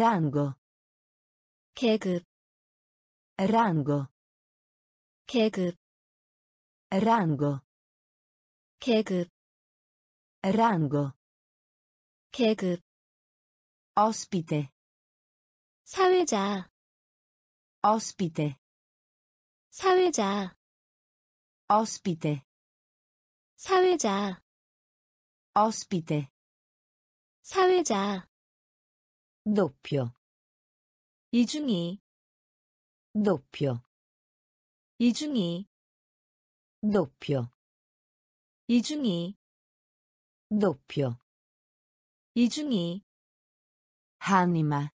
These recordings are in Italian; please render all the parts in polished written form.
rango 계급 rango 계급 rango 계급 rango 계급 ospite 사회자 ospite 사회자 ospite 사회자 ospite 사회자 doppio 이중이 doppio 이중이 doppio 이중이 doppio 이중이 anima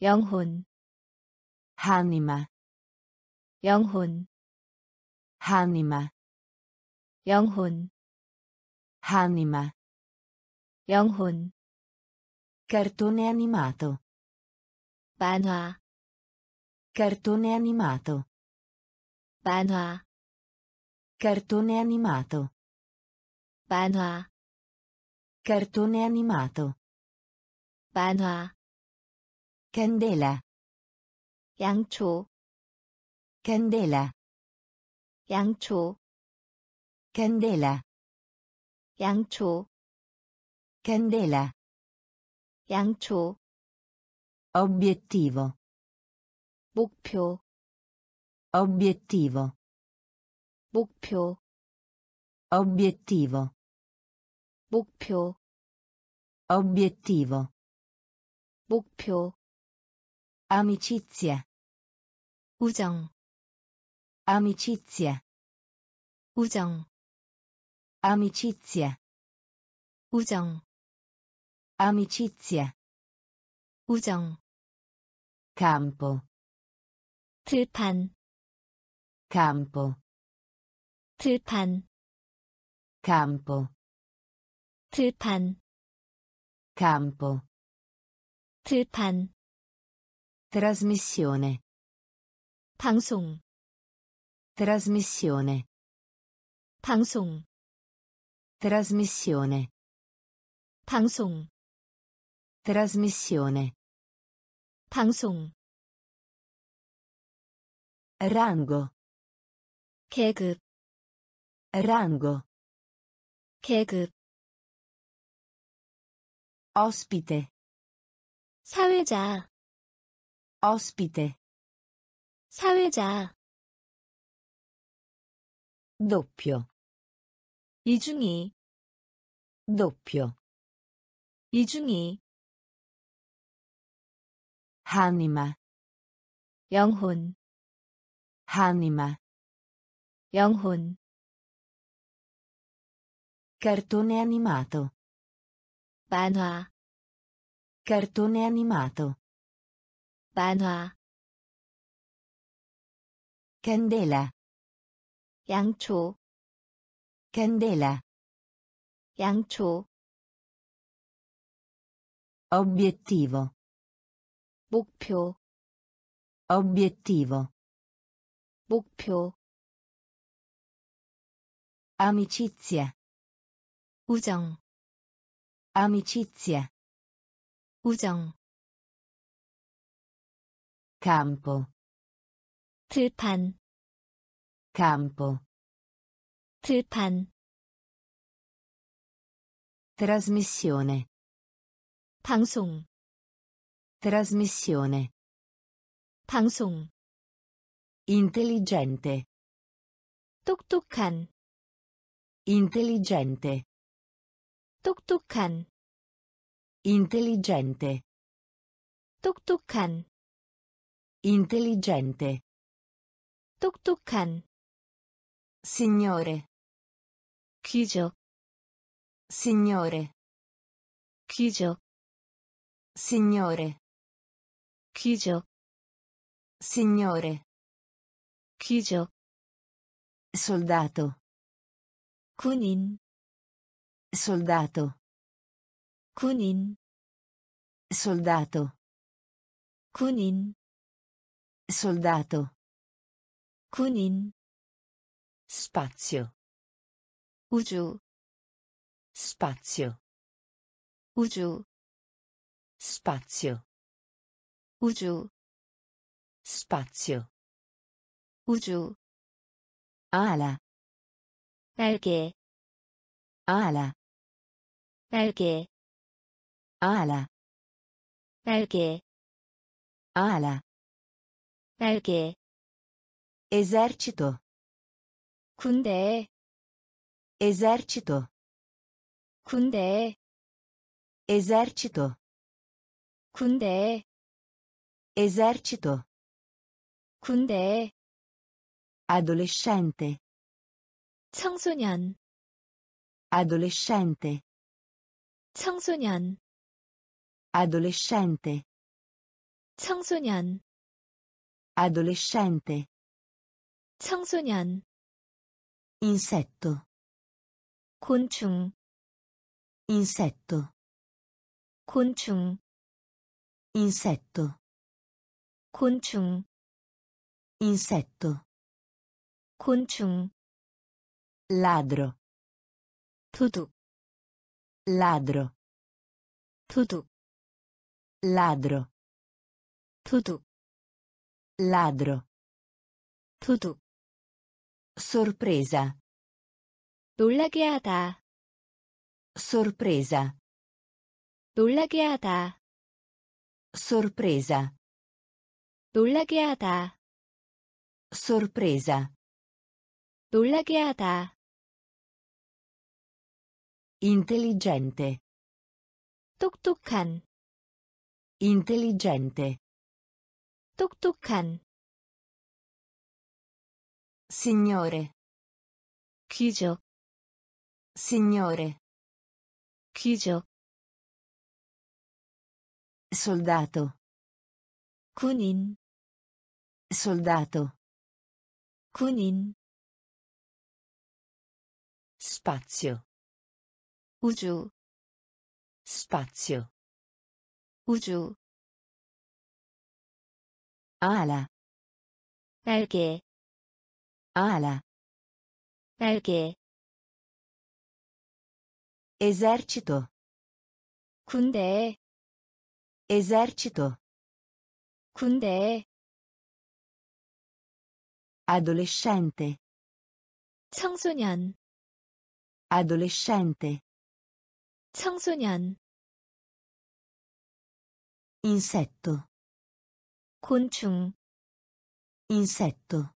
영혼 anima 영혼 anima 영혼 anima 영혼 cartone animato 만화 cartone animato 만화 cartone animato 만화 cartone animato 만화 candela 양초 candela 양초 candela 양초 candela 양초 obiettivo 목표 obiettivo 목표 obiettivo 목표 obiettivo 목표 amicizia 우정 amicizia 우정 amicizia 우정 amicizia 우정 campo 들판 campo 들판 campo 들판 campo 들판 trasmissione 방송 trasmissione 방송 trasmissione 방송 trasmissione 방송 rango 계급 ospite 사회자 doppio 이중이 anima 영혼 cartone animato 만화 cartone animato 만화 candela 양초 obiettivo 목표 amicizia 우정 campo 들판 trasmissione 방송 intelligente 똑똑한 intelligente 똑똑한 intelligente 똑똑한 signore 귀족 signore 귀족 signore 귀족 soldato 군인 soldato 군인 soldato 군인 spazio 우주 우주 spazio 우주 ala 날개 ala 날개 ala 날개 ala 날개 esercito 군대 esercito 군대 esercito 군대 esercito 군대 adolescente 청소년 adolescente 청소년 adolescente 청소년 adolescente 청소년 insetto 곤충 insetto 곤충 insetto 곤충 insetto 곤충 ladro 도둑 ladro 도둑 ladro 도둑 ladro 도둑 sorpresa 놀라게 하다 sorpresa 놀라게 하다 sorpresa 놀라게 하다 sorpresa 놀라게 하다 intelligente 똑똑한 intelligente 똑똑한 signore 귀족 signore 귀족 soldato 군인 soldato 군인 spazio 우주 spazio 우주 ala 날개 esercito 군대 esercito 군대 adolescente 청소년 adolescente 청소년 insetto 곤충 insetto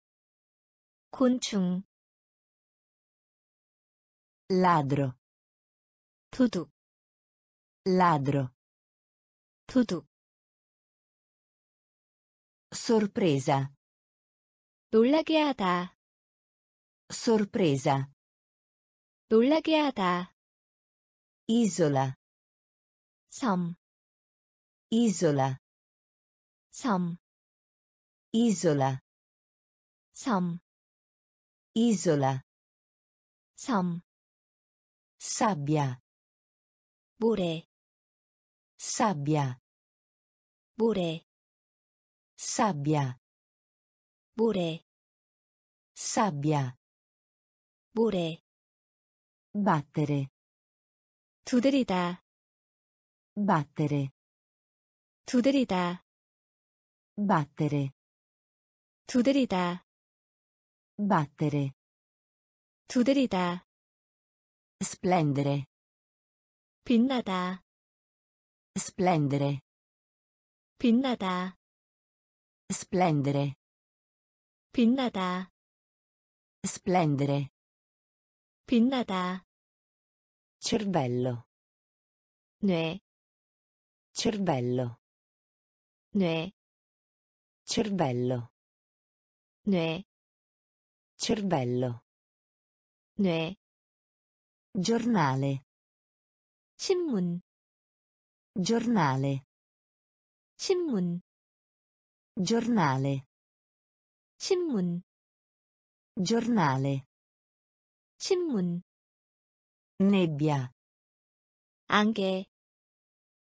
곤충 ladro 도둑 ladro 도둑 sorpresa 놀라게 하다 sorpresa 놀라게 하다 isola 섬 isola 섬 isola 섬 isola 섬 sabbia 모래 sabbia 모래 sabbia 모래 sabbia 모래 battere 두드리다 battere 두드리다 battere 두드리다 battere 두드리다 splendere 빛나다 splendere 빛나다 splendere 빛나다 splendere 빛나다 cervello 뇌 cervello 뇌 cervello 뇌 cervello 뇌 giornale 신문 giornale 신문 giornale 신문 giornale 신문 nebbia 안개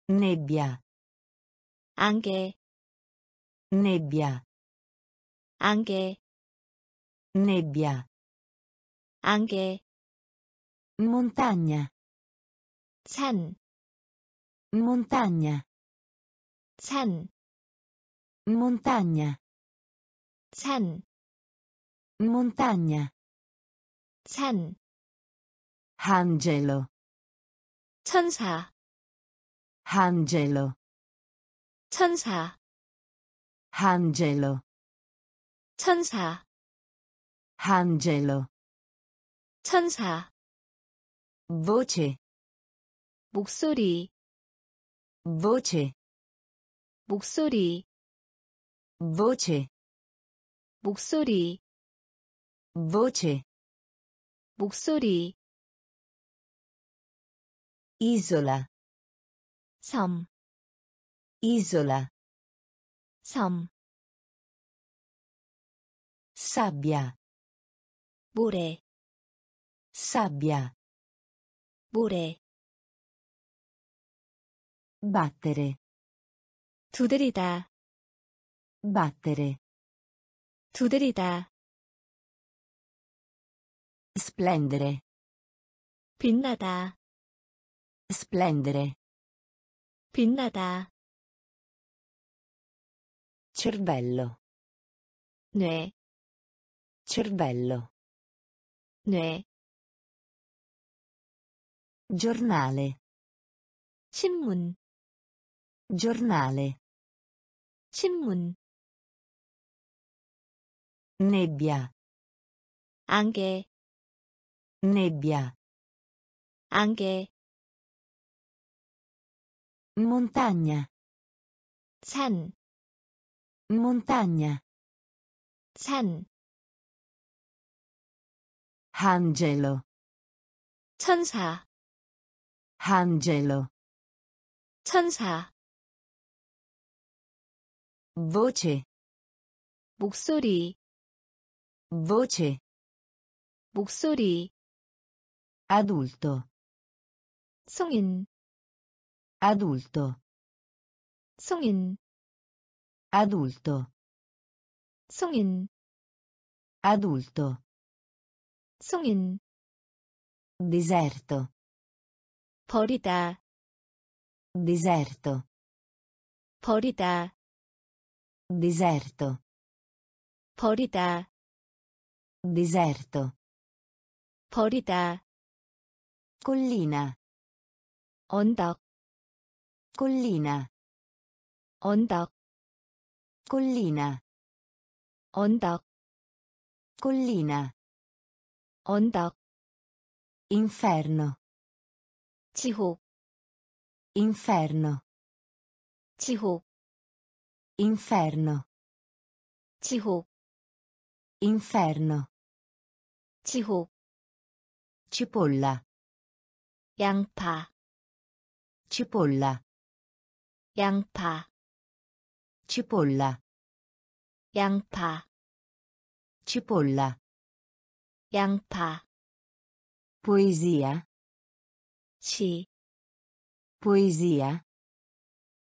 nebbia 안개 nebbia 안개 nebbia 안개 montagna 산 montagna 산 Montagna. 산. Montagna. 산. Angelo. 천사. Angelo. 천사. Angelo. 천사. Angelo. 천사. Voce. 목소리. Voce. 목소리. Voce. 목소리. Voce. 목소리. Isola. 섬. Isola. 섬. Sabbia. 모래. Sabbia. 모래. Battere. 두드리다. Battere. 두드리다. Splendere. 빛나다. Splendere. 빛나다. Cervello. 뇌. Cervello. 뇌. Giornale. 신문. Giornale. 신문. Nebbia. 안개. Nebbia. 안개. Montagna. 산. Montagna. 산. Angelo. 천사. Angelo. 천사. Voce. 목소리. Voce. 목소리. Adulto. 성인. Adulto. 성인. Adulto. 성인. Adulto. 성인. Deserto. 버리다. Deserto. 버리다. Deserto. 버리다. Deserto. 버리다. Collina. 언덕. Collina. 언덕. Collina. 언덕. Collina. 언덕. Inferno. 지옥. Inferno. 지옥. Inferno. 지옥. Inferno. 지옥. Cipolla. 양파. Cipolla. 양파. Cipolla. 양파. Cipolla. 양파. Poesia. 시. Poesia.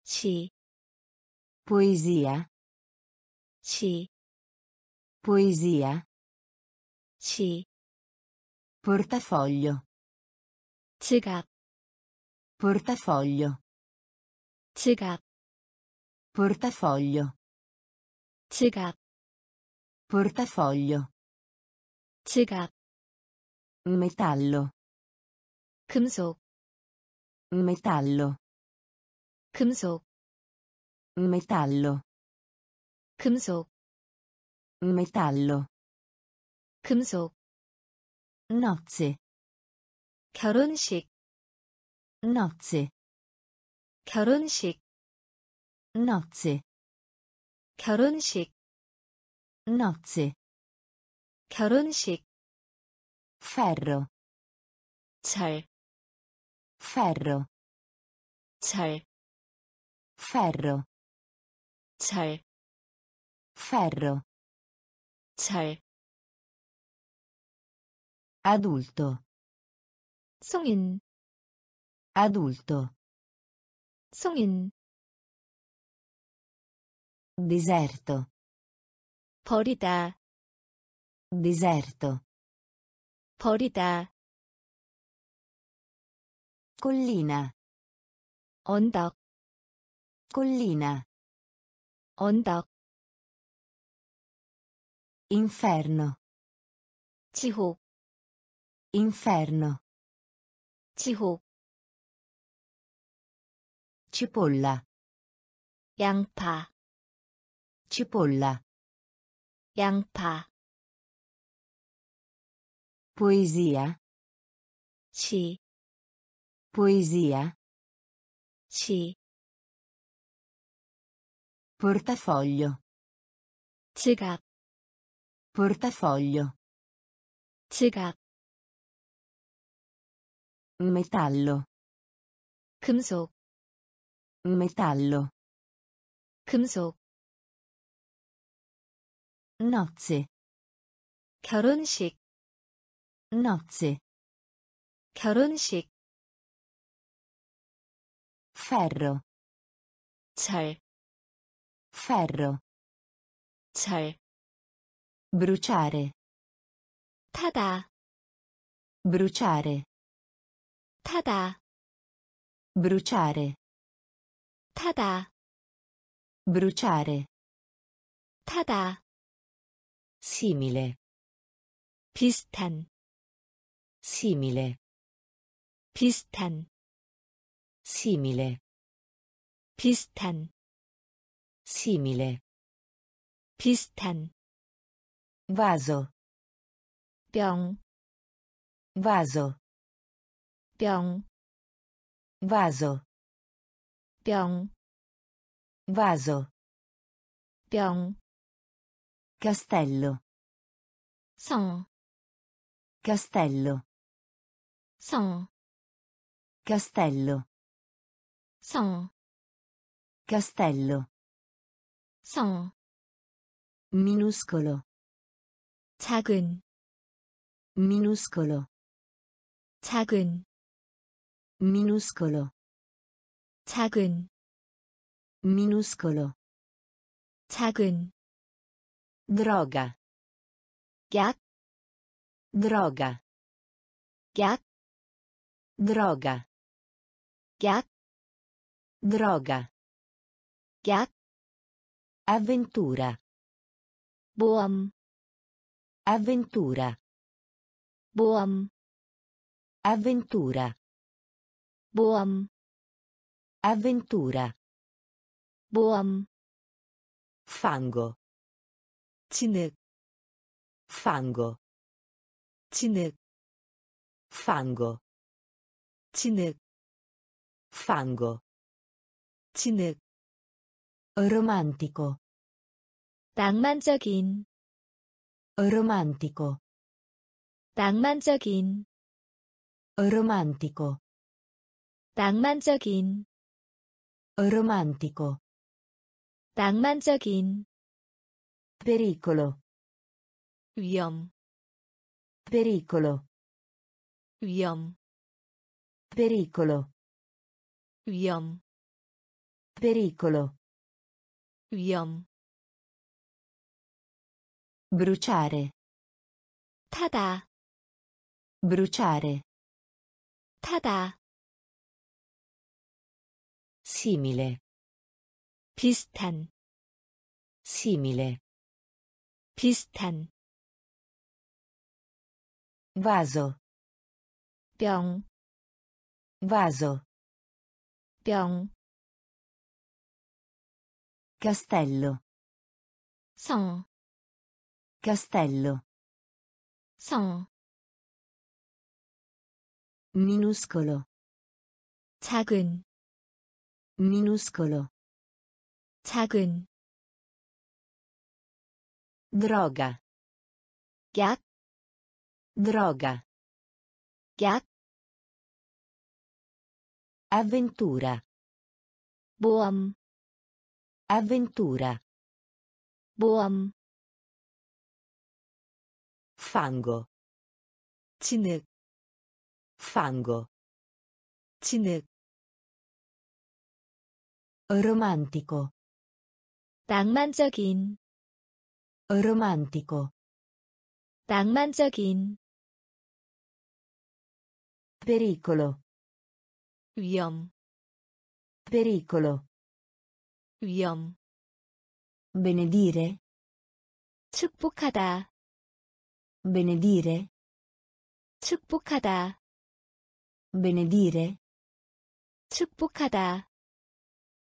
시. Poesia. 시. Poesia. 시. Portafoglio. 지갑. Portafoglio. 지갑. Portafoglio. 지갑. Portafoglio. 지갑. Metallo. 금속. Metallo. 금속. Metallo. 금속. Metallo. 금속. Nozze. 결혼식. Nozze. 결혼식. Nozze. 결혼식. Nozze. 결혼식. Ferro. 철. Ferro. 철. Ferro. 철. Ferro. 철. Adulto. 성인. Adulto. 성인. Deserto. 버리다. Deserto. 버리다. Collina. 언덕. Collina. 언덕 inferno 지옥 inferno 지옥 cipolla 양파 cipolla 양파 poesia 시 poesia 시 portafoglio 지갑 portafoglio 지갑 metallo 금속 metallo 금속 nozze 결혼식 nozze 결혼식 ferro 철 ferro 철 bruciare 타다 bruciare 타다 bruciare 타다 bruciare 타다 simile 비슷한 simile 비슷한 simile 비슷한 simile 비슷한 vaso 병 vaso 병 vaso 병 vaso 병 castello 성 castello 성 castello 성 castello 성 minuscolo 작은 minuscolo 작은 minuscolo 작은 minuscolo 작은 droga 약 droga 약 droga 약 droga 약 avventura boam avventura boam avventura boam avventura boam fango 진흙 fango 진흙 fango 진흙 fango 진흙 romantico 낭만적인 romantico 낭만적인 romantico 낭만적인 romantico 낭만적인 pericolo 위험 pericolo 위험 pericolo 위험 pericolo 위험 bruciare 타다 bruciare 타다 simile 비슷한 simile 비슷한 vaso 병 vaso 병 castello 성 castello 성 minuscolo 작은 minuscolo 작은 droga 약 avventura boam fango 진흙 romantico 낭만적인 romantico 낭만적인 pericolo 위험 pericolo 위험 benedire 축복하다 benedire 축복하다 benedire 축복하다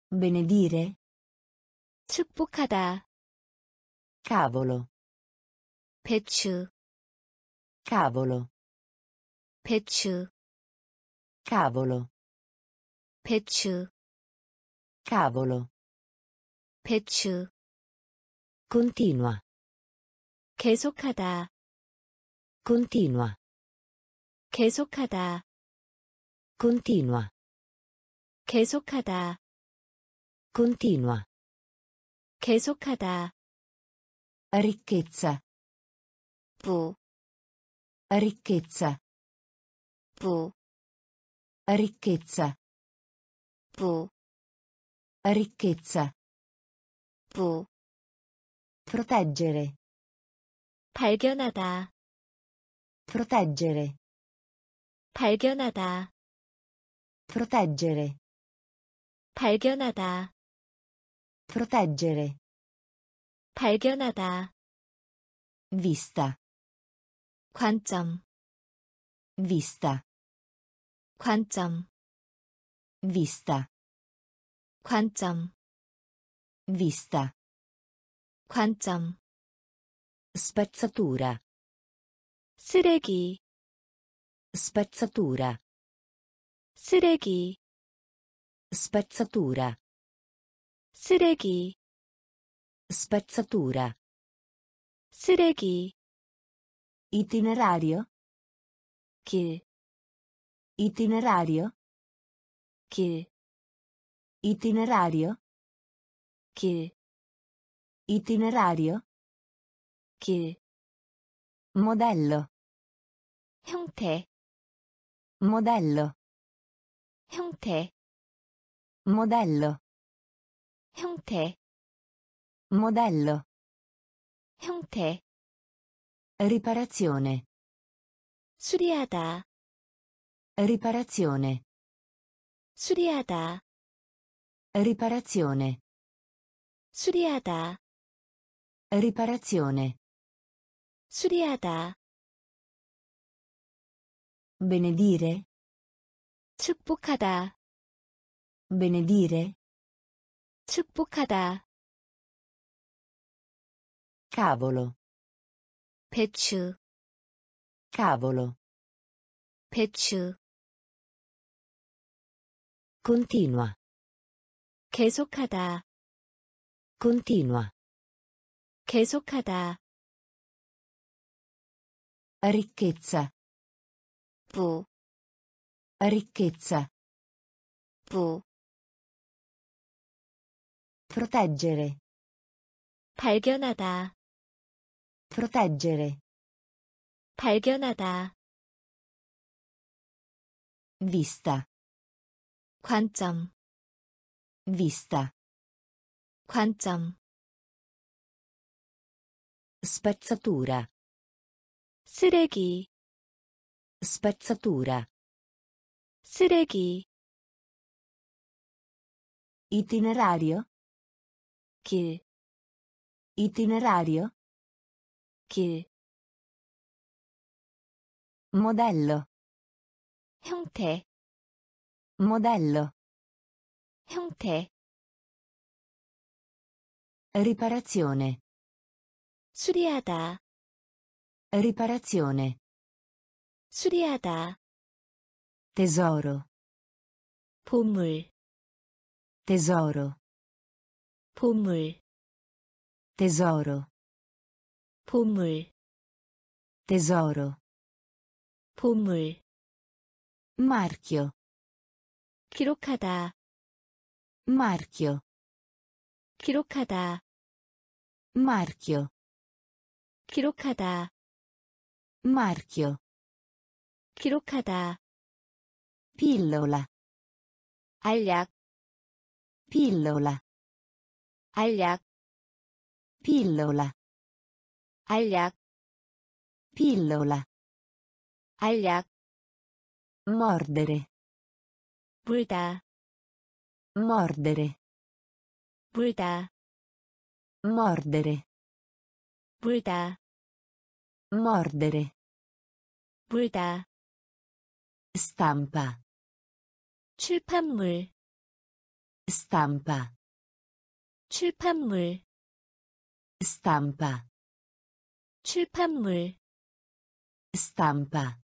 benedire 축복하다 cavolo 배추 cavolo 배추 cavolo 배추 cavolo 배추 continua 계속하다 continua 계속하다 continua 계속하다 continua 계속하다 ricchezza 부 ricchezza 부 ricchezza 부 ricchezza 부 proteggere 발견하다 proteggere 발견하다 proteggere 발견하다 proteggere 발견하다 vista 관점 vista 관점 vista 관점 vista 관점 spazzatura 쓰레기 spazzatura 쓰레기 spazzatura 쓰레기 spazzatura 쓰레기 itinerario 길 itinerario 길 itinerario 길 itinerario 길 modello 형태 modello 형태 modello 형태 modello 형태 riparazione 수리하다 riparazione 수리하다 riparazione 수리하다 riparazione 수리하다 benedire 축복하다 benedire 축복하다 cavolo 배추 continua 계속하다 continua 계속하다 ricchezza 부 proteggere 발견하다 proteggere 발견하다 vista 관점 vista 관점 spazzatura 쓰레기 itinerario 길 modello 형태 riparazione 수리하다 tesoro 보물 tesoro 보물 marchio 기록하다 marchio 기록하다 marchio 기록하다 pillola 알약 pillola 알약 pillola 알약 mordere 물다 Mordere. 물다. Mordere. 물다. Stampa. 출판물. Stampa. 출판물. Stampa. 출판물. Stampa.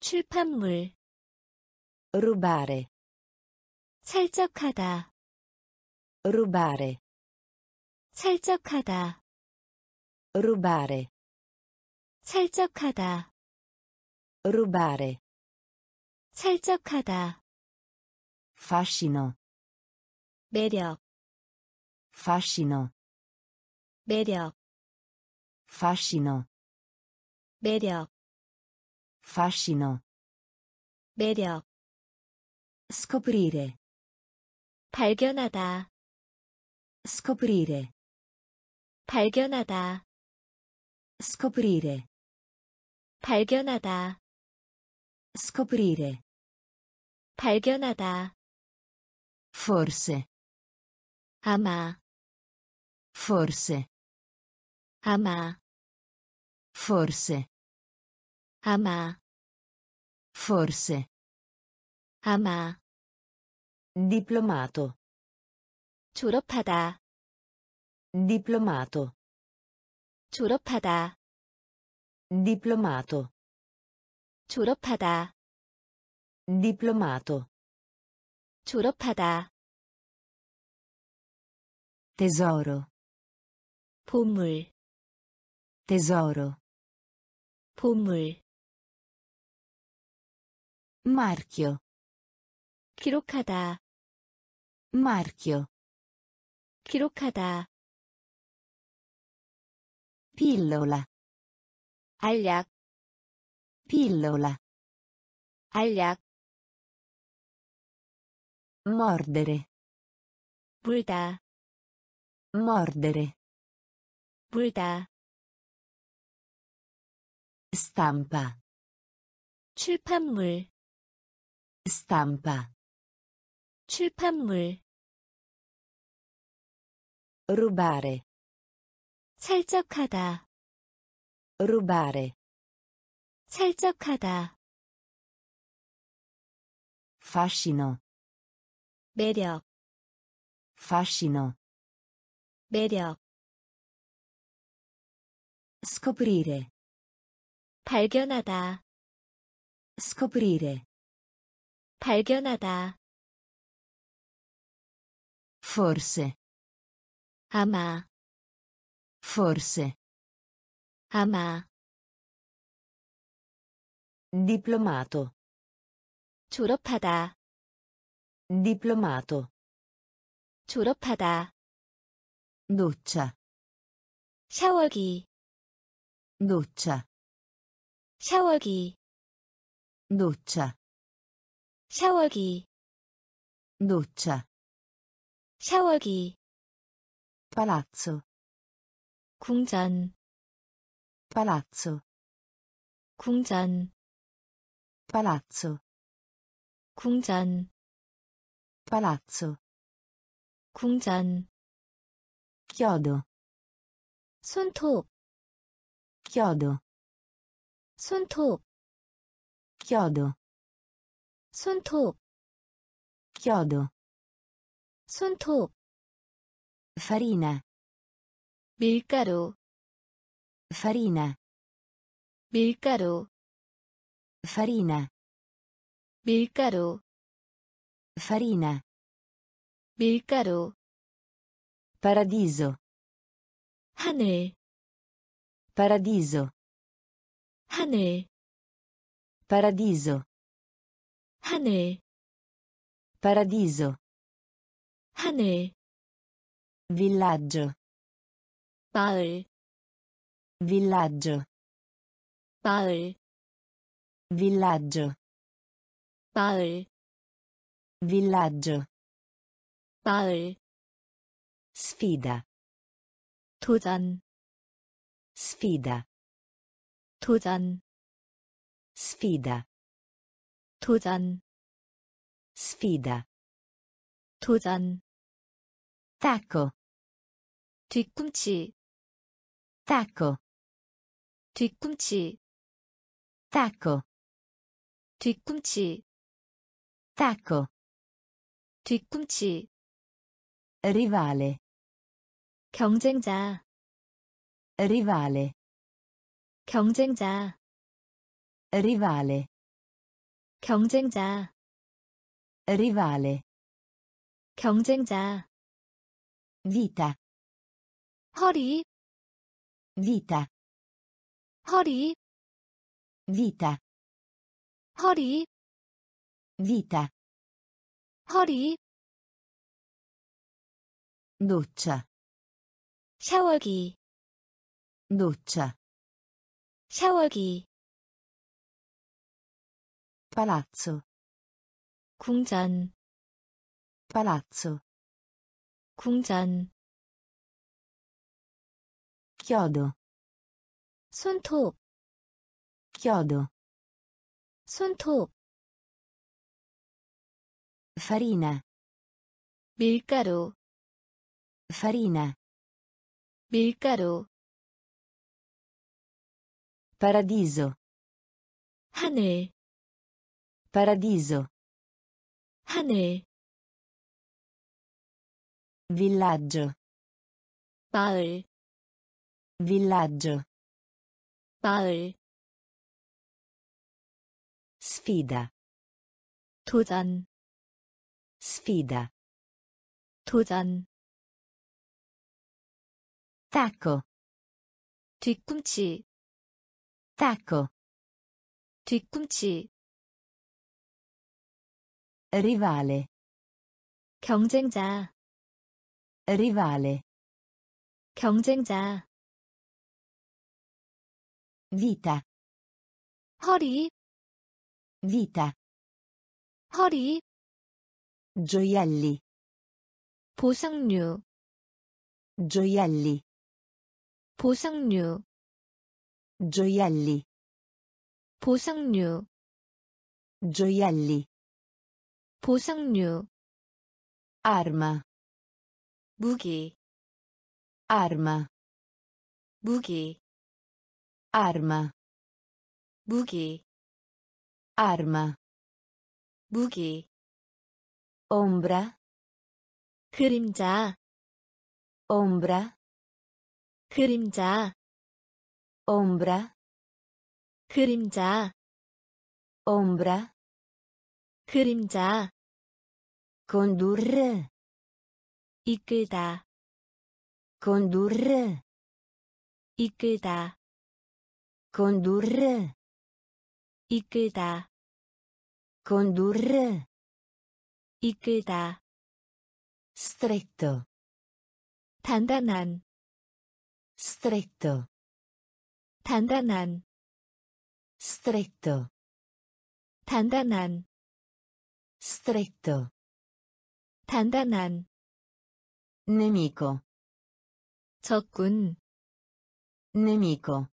출판물. Rubare. 살짝하다. Rubare. 살짝하다. Rubare. 살짝하다. Rubare. 살짝하다. Fascino. 매력. Fascino. 매력. Fascino. 매력. Fascino. 매력. Scoprire. 발견하다. Scoprire. 발견하다. Scoprire. 발견하다. Scoprire. 발견하다. Forse. 아마. Forse. 아마. Forse. 아마. Forse. 아마. Diplomato. 졸업하다. Diplomato. 졸업하다. Diplomato. 졸업하다. Diplomato. 졸업하다. Tesoro. 보물. Tesoro. 보물. Marchio. 기록하다. Marchio. 기록하다. Pillola. 알약. Pillola. 알약. Mordere. 물다. Mordere. 물다. Stampa. 출판물. Stampa. 출판물. Rubare. 살짝하다. Rubare. 살짝하다. Fascino. 매력. Fascino. 매력. Scoprire. 발견하다. Scoprire. 발견하다. Forse. 아마. Forse. 아마. Diplomato. 졸업하다. Diplomato. 졸업하다. Doccia. 샤워기. Doccia. 샤워기. Doccia. 샤워기. Doccia. 샤워기. Palazzo. 궁전. Palazzo. 궁전. Palazzo. 궁전. Palazzo. 궁전. Chiodo. 손톱. Chiodo. 손톱. Chiodo. 손톱. Chiodo. 손톱. Farina. 밀가루. Farina. 밀가루. Farina. 밀가루. Farina. 밀가루. Paradiso. 하늘. Paradiso. 하늘. Paradiso. 하늘. Paradiso. 하늘. Villaggio. 마을. Villaggio. 마을. Villaggio. 마을. Villaggio. 마을. Sfida. 도전. Sfida. 도전. Sfida. 도전. Sfida. 도전. Tacco. 뒤꿈치 tacco 뒤꿈치 tacco 뒤꿈치 tacco 뒤꿈치 rivale 경쟁자 rivale 경쟁자 rivale 경쟁자 rivale 경쟁자 vita 허리 vita 허리 vita 허리 vita 허리 doccia 샤워기 doccia 샤워기 palazzo 궁전 palazzo 궁전 chiodo 손톱 chiodo 손톱 farina 밀가루 farina 밀가루 paradiso 하늘 paradiso 하늘 villaggio 마을 villaggio 마을 sfida 도전 sfida 도전 tacco 뒤꿈치 tacco 뒤꿈치 rivale 경쟁자 rivale 경쟁자 vita 허리 gioielli 보석류 gioielli 보석류 gioielli 보석류 arma 무기 arma 무기 arma 무기 arma 무기 ombra 그림자 ombra 그림자 ombra 그림자 ombra 그림자 condurre 이끌다 condurre 이끌다 condurre 이끌다 condurre 이끌다 stretto 단단한 stretto 단단한 stretto 단단한 stretto 단단한 nemico 적군 nemico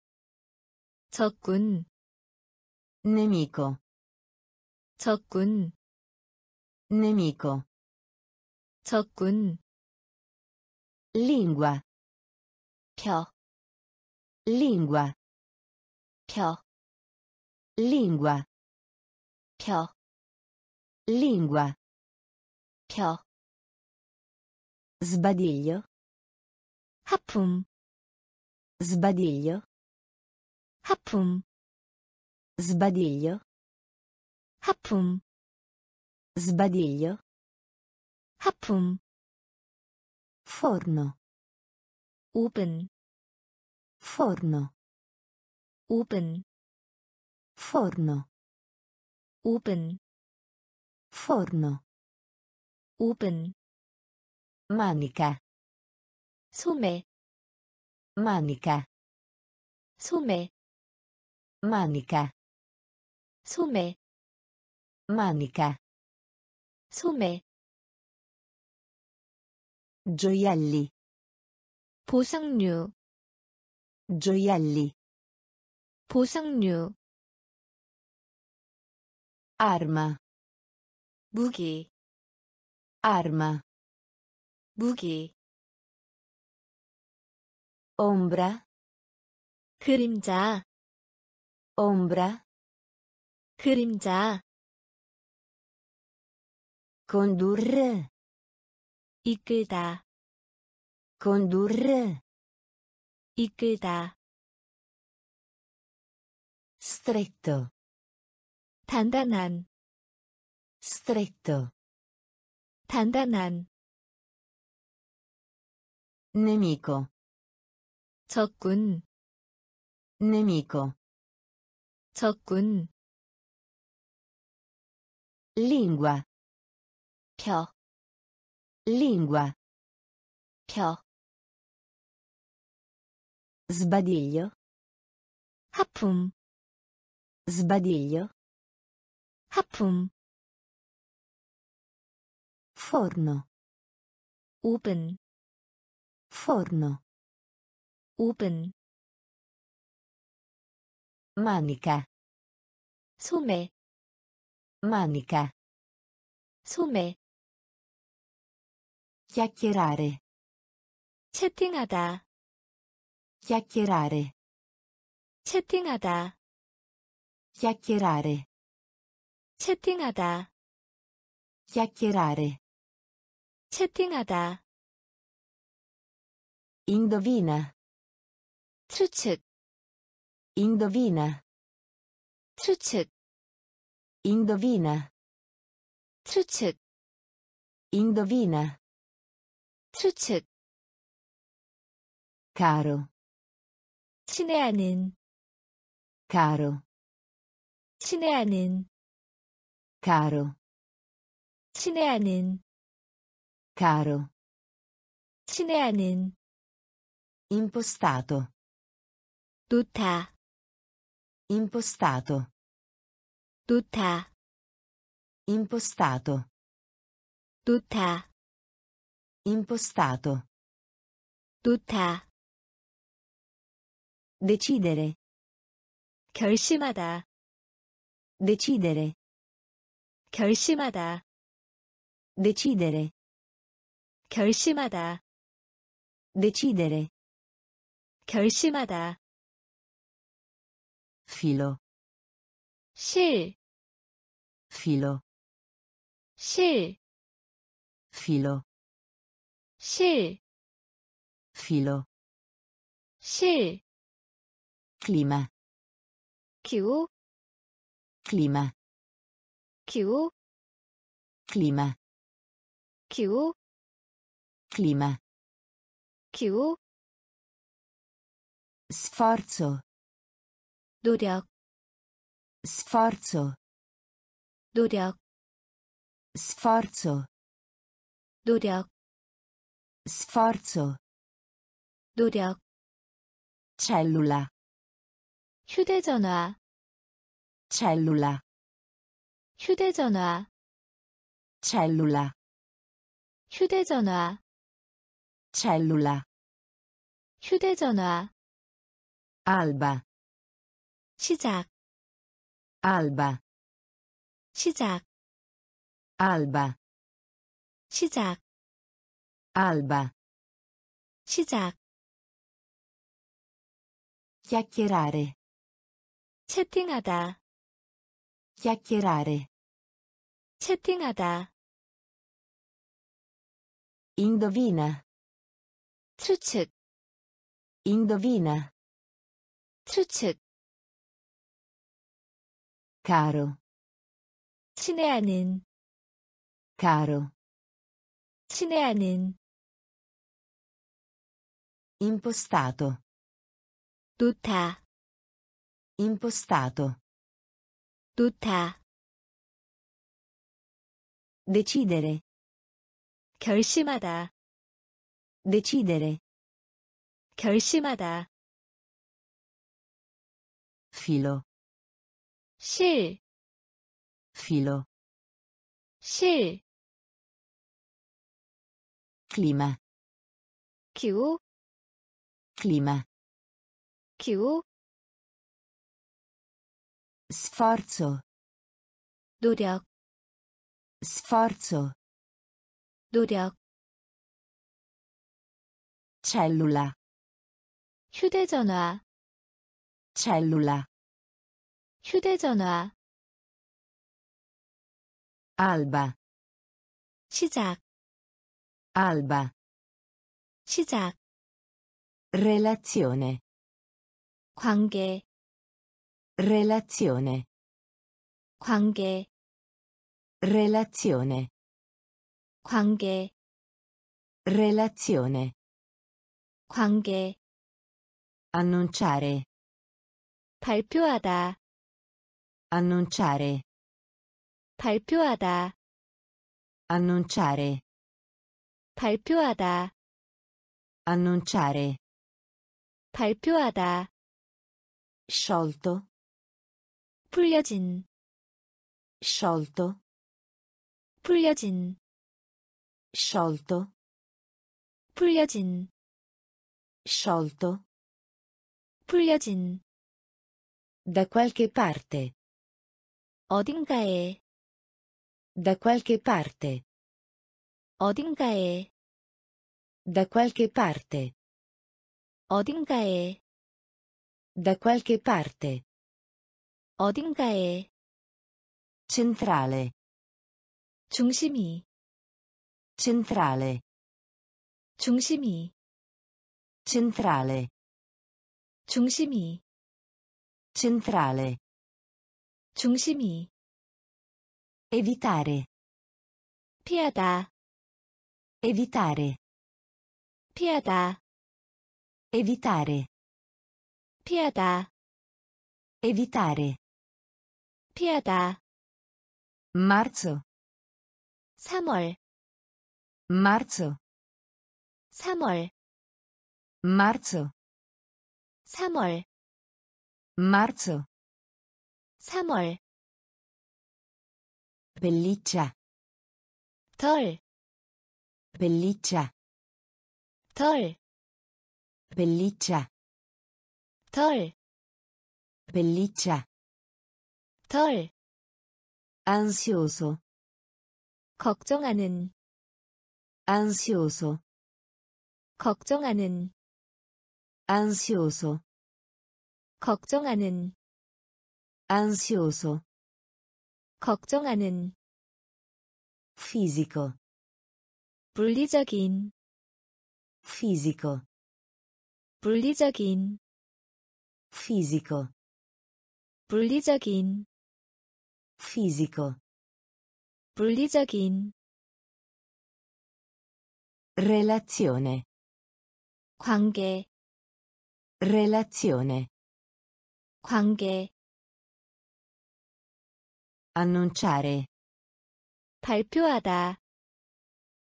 적군 nemico 적군 nemico 적군 lingua 펴 lingua 펴 lingua 펴 lingua 펴 sbadiglio 하품 sbadiglio 하품 sbadiglio 하품 sbadiglio 하품 forno oven forno oven forno oven forno oven manica 소매 manica 소매 manica 소매 manica 소매 gioielli 보석류 gioielli 보석류 arma 무기 Ombra. 그림자. Ombra. 그림자. Condurre. 이끌다. Condurre. 이끌다. Stretto. 단단한. Stretto. 단단한. Nemico. 적군. Nemico. 적군. Lingua. 펴. Lingua. 펴. Sbadiglio. 하품. Sbadiglio. 하품. Forno. Oven. Forno. Oven. Manica. 소매. Manica. 소매. Chiacchierare. 채팅하다. Chiacchierare. 채팅하다. Chiacchierare. 채팅하다. Chiacchierare. 채팅하다. Indovina. 추측. Indovina. 추측. Indovina. 추측. Indovina. 추측. Caro. 친애하는. Caro. 친애하는. Caro. 친애하는. Caro. 친애하는. Impostato. 놓다. Impostato. 놓다. Impostato. 놓다. Impostato. 놓다. Decidere. 결심하다. Decidere. 결심하다. Decidere. 결심하다. Decidere. 결심하다. Filo. 실. Filo. 실. Filo. 실. Filo. 실. Clima. 기후. Clima. 기후. Clima. 기후. Clima. 기후. Sforzo. 노력. Sforzo. 노력. Sforzo. 노력. Sforzo. 노력. Cellula. 휴대전화. Cellula. 휴대전화. Cellula. 휴대전화. Cellula. 휴대전화. Alba. 시작. Alba. 시작. Alba. 시작. Alba. 시작. Chiacchierare. 채팅하다. Chiacchierare. 채팅하다. Indovina. 추측. Indovina. 추측. Caro. 친애하는. Caro. 친애하는. Impostato. 놓다. Impostato. 놓다. Decidere. 결심하다. Decidere. 결심하다. Filo. 실. Filo. 실. Clima. 기후. Clima. 기후. Sforzo. 노력. Sforzo. 노력. Cellula. 휴대전화 cellula 휴대전화 alba 시작 alba 시작 relazione 관계 relazione 관계 relazione 관계 relazione 관계 annunciare 발표하다 annunciare 발표하다 annunciare 발표하다 annunciare 발표하다 sciolto 풀려진 sciolto 풀려진 sciolto 풀려진 sciolto 풀려진 da qualche parte 어딘가에 da qualche parte 어딘가에 da qualche parte 어딘가에 da qualche parte 어딘가에 centrale 중심이 centrale 중심이 centrale 중심이 centrale 중심이 evitare 피하다 evitare 피하다 evitare 피하다 evitare 피하다 marzo 3월 marzo 3월 marzo 3월 marzo 3월 pelliccia 털 pelliccia 털 pelliccia 털 pelliccia 털 ansioso 걱정하는 ansioso 걱정하는 ansioso 걱정하는 ansioso 걱정하는 fisico 물리적인 fisico 물리적인 fisico 물리적인 fisico 물리적인 relazione 관계 relazione 관계 annunciare 발표하다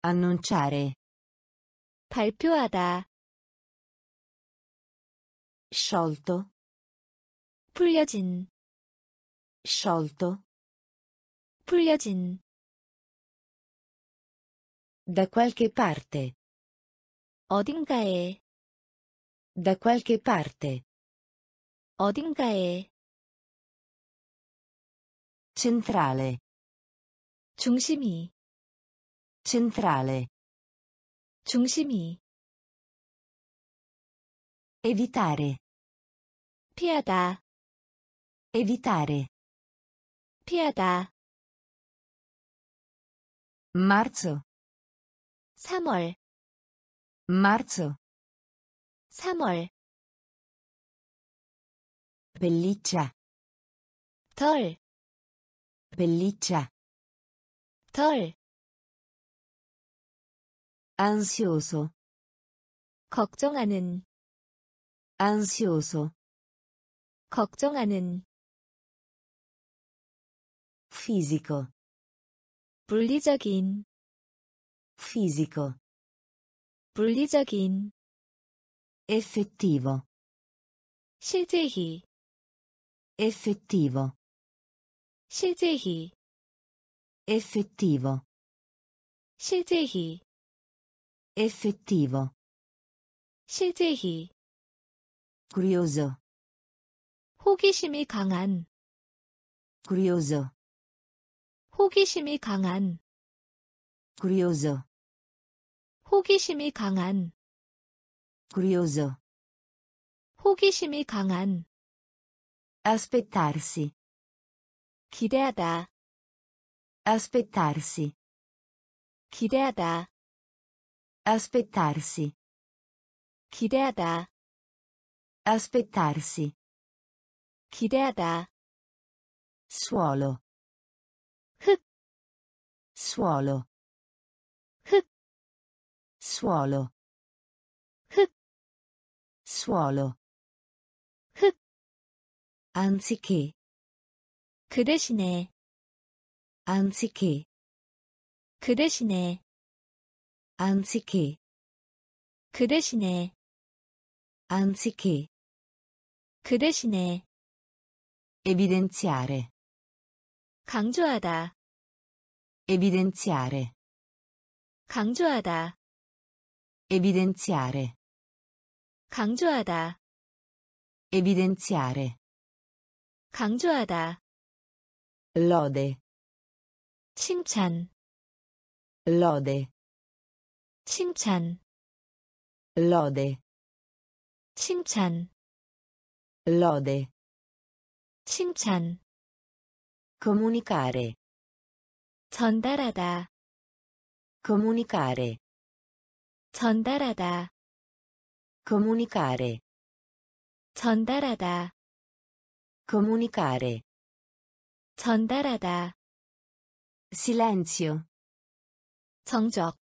annunciare 발표하다 sciolto 풀려진 sciolto 풀려진 da qualche parte 어딘가에 da qualche parte 어딘가에 centrale 중심이 centrale 중심이 evitare 피하다 evitare 피하다 marzo 3월 marzo 3월 pelliccia 털 pelliccia 털 ansioso 걱정하는 ansioso 걱정하는 fisico 물리적인 fisico 물리적인 effettivo 실제히 effettivo 실제히 effettivo 실제히 effettivo 실제히 curioso 호기심이 강한 curioso 호기심이 강한 curioso 호기심이 강한 curioso 호기심이 강한 aspettarsi 기대하다 aspettarsi 기대하다 aspettarsi 기대하다 aspettarsi 기대하다 suolo 흙 suolo 흙 suolo 흙 suolo 흙 anziché 그 대신에 anziché 그 대신에 anziché 그 대신에 anziché 그 대신에 evidenziare 강조하다 evidenziare 강조하다 evidenziare 강조하다 evidenziare 강조하다 lode 칭찬 lode 칭찬 lode 칭찬 lode 칭찬 comunicare 전달하다 comunicare 전달하다 comunicare 전달하다 comunicare 전달하다 silenzio 정적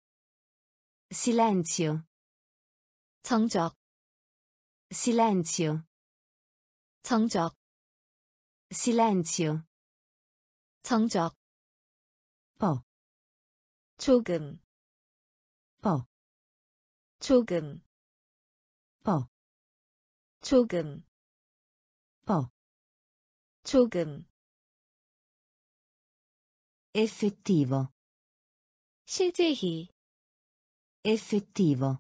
silenzio 정적 silenzio 정적 silenzio 정적 po 조금 po 조금 po 조금 effettivo 실제히 effettivo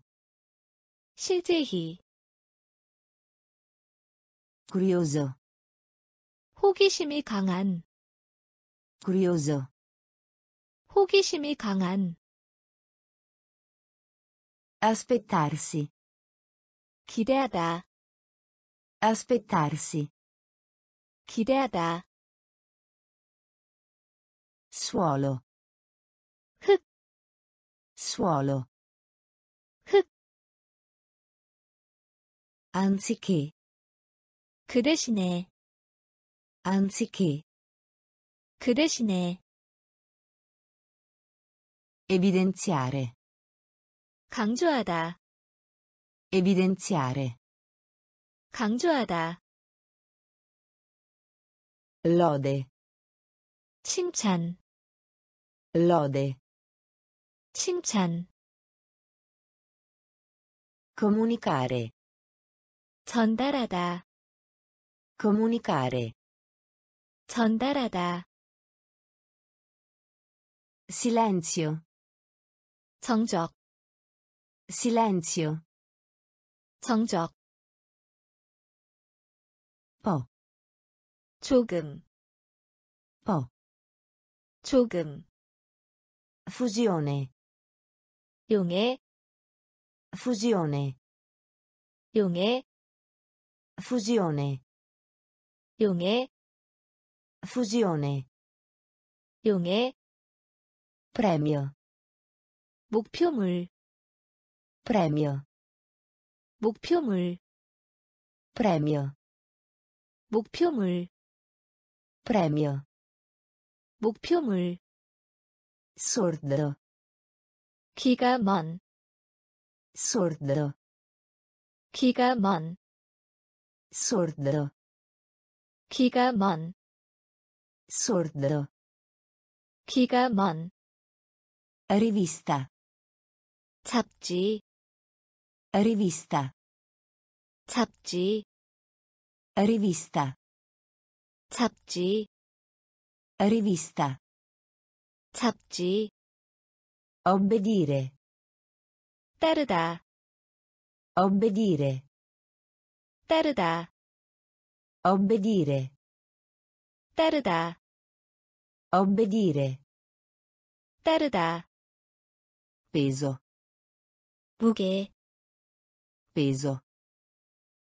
실제히 curioso 호기심이 강한 curioso 호기심이 강한 aspettarsi 기대하다 aspettarsi 기대하다 suolo 흙 suolo 흙 anziché 그 대신에 anziché 그 대신에 evidenziare 강조하다 evidenziare 강조하다 lode 칭찬 comunicare 전달하다 comunicare 전달하다 silenzio 정적 silenzio 정적 po 조금 fusione 용해 fusione 용해 fusione 용해 premio 목표물 premio 목표물 premio 목표물 premio 목표물 sordo 귀가 먼 sordo 귀가 먼 sordo 귀가 먼 sordo 귀가 먼 rivista 잡지 rivista 잡지 rivista 잡지 rivista 잡지 obbedire 따르다 obbedire 따르다 obbedire 따르다 peso 무게 peso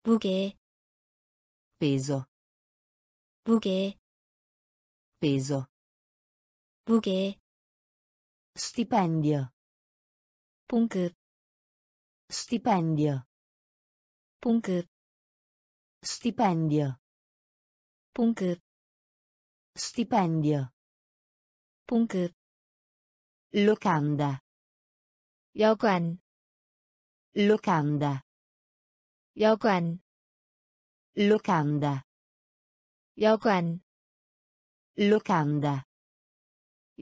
무게 peso 무게 peso 무게 stipendio 봉급 stipendio 봉급 stipendio 봉급 stipendio 봉급 locanda 여관 locanda 여관 locanda 여관 locanda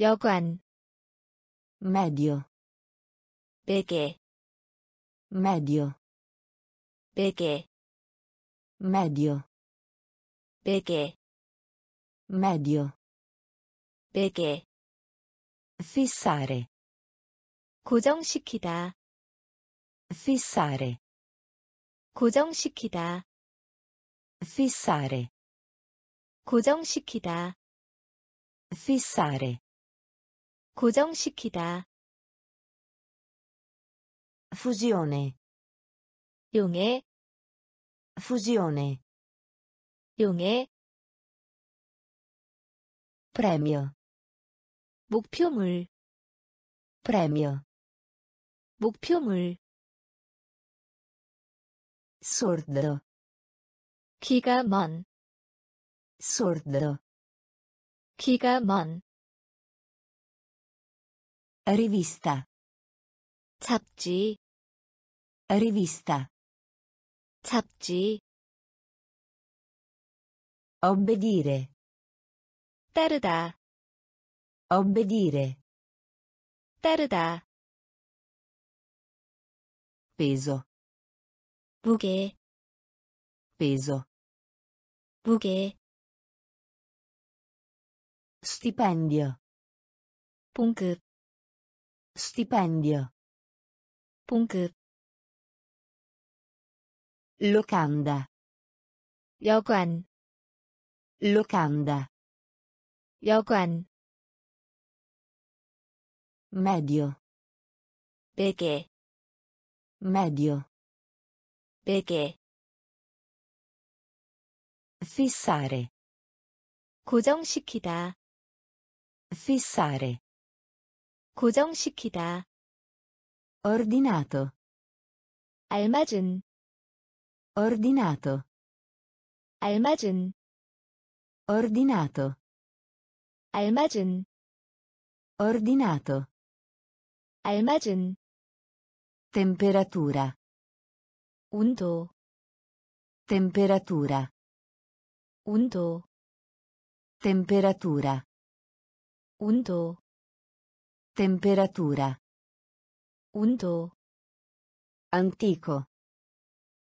여관 medio 베개 medio 베개 medio 베개 fissare 고정시키다 fissare 고정시키다 fissare 고정시키다 fissare 고정시키다 fusione 용해 fusione 용해 premio 목표물 premio 목표물 sordo 귀가 먼 sordo 귀가 먼 rivista 잡지 rivista 잡지 obbedire 따르다 obbedire 따르다 peso 무게 peso 무게 stipendio 봉급 stipendio 봉급 locanda 여관 medio 베개 fissare 고정시키다 fissare 고정시키다 ordinato 알맞은 ordinato 알맞은 ordinato 알맞은 ordinato 알맞은 temperatura 온도 temperatura 온도 temperatura 온도 temperatura 온도 antico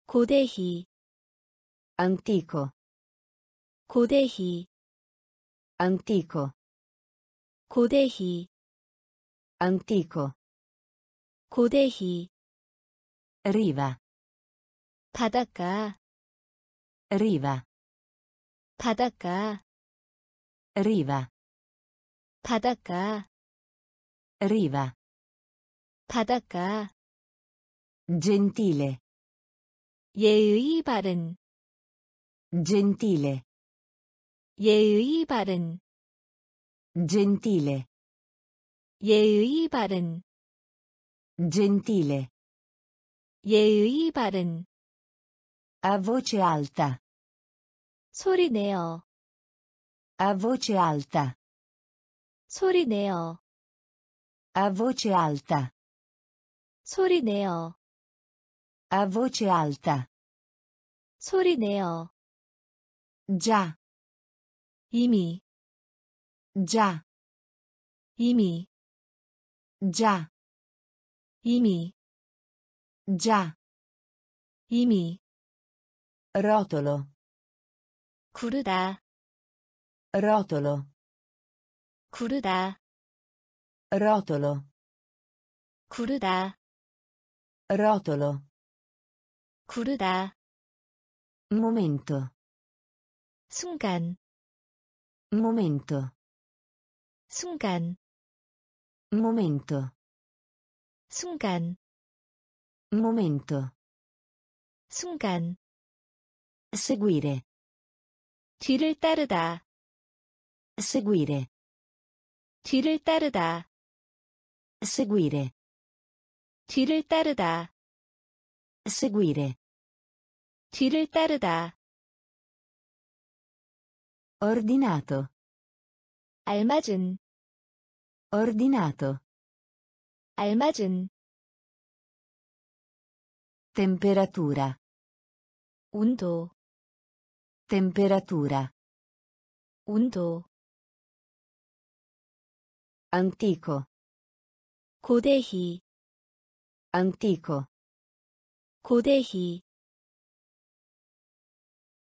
고대희 antico 고대희 antico 고대희 antico 고대희 riva 바닷가 riva 바닷가 riva 바닷가 riva 바닷가 gentile 예의 바른 gentile 예의 바른 gentile 예의 바른 gentile 예의 바른 a voce alta 소리 내어 a voce alta 소리 내어 a voce alta 소리 내어 a voce alta 소리 내어 già 이미 già 이미 già 이미 già 이미 rotolo 구르다 rotolo 구르다 rotolo 구르다 rotolo 구르다 momento 순간 momento 순간 momento 순간 momento 순간 seguire. 뒤를 따르다. seguire. 뒤를 따르다. seguire. 뒤를 따르다. seguire. 뒤를 따르다. ordinato. 알맞은. ordinato. 알맞은. temperatura. 온도. temperatura. 온도. antico. 고대희. antico. 고대희.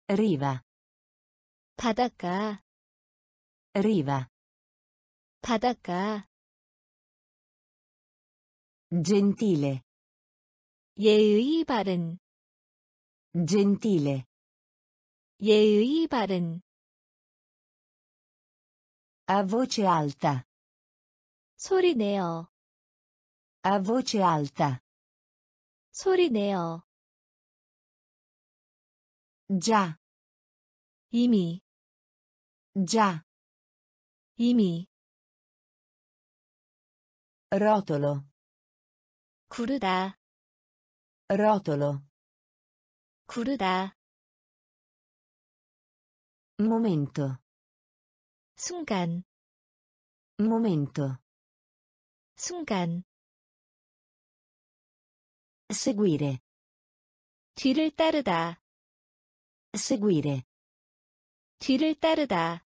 riva. 바닷가. riva. 바닷가. gentile. 예의 바른. gentile. 예의 바른. a voce alta. 소리내어. a voce alta. 소리내어. già. 이미. già. 이미. rotolo. 구르다. rotolo. 구르다. momento. 순간. momento. 순간. seguire. 뒤를 따르다. seguire. 뒤를 따르다.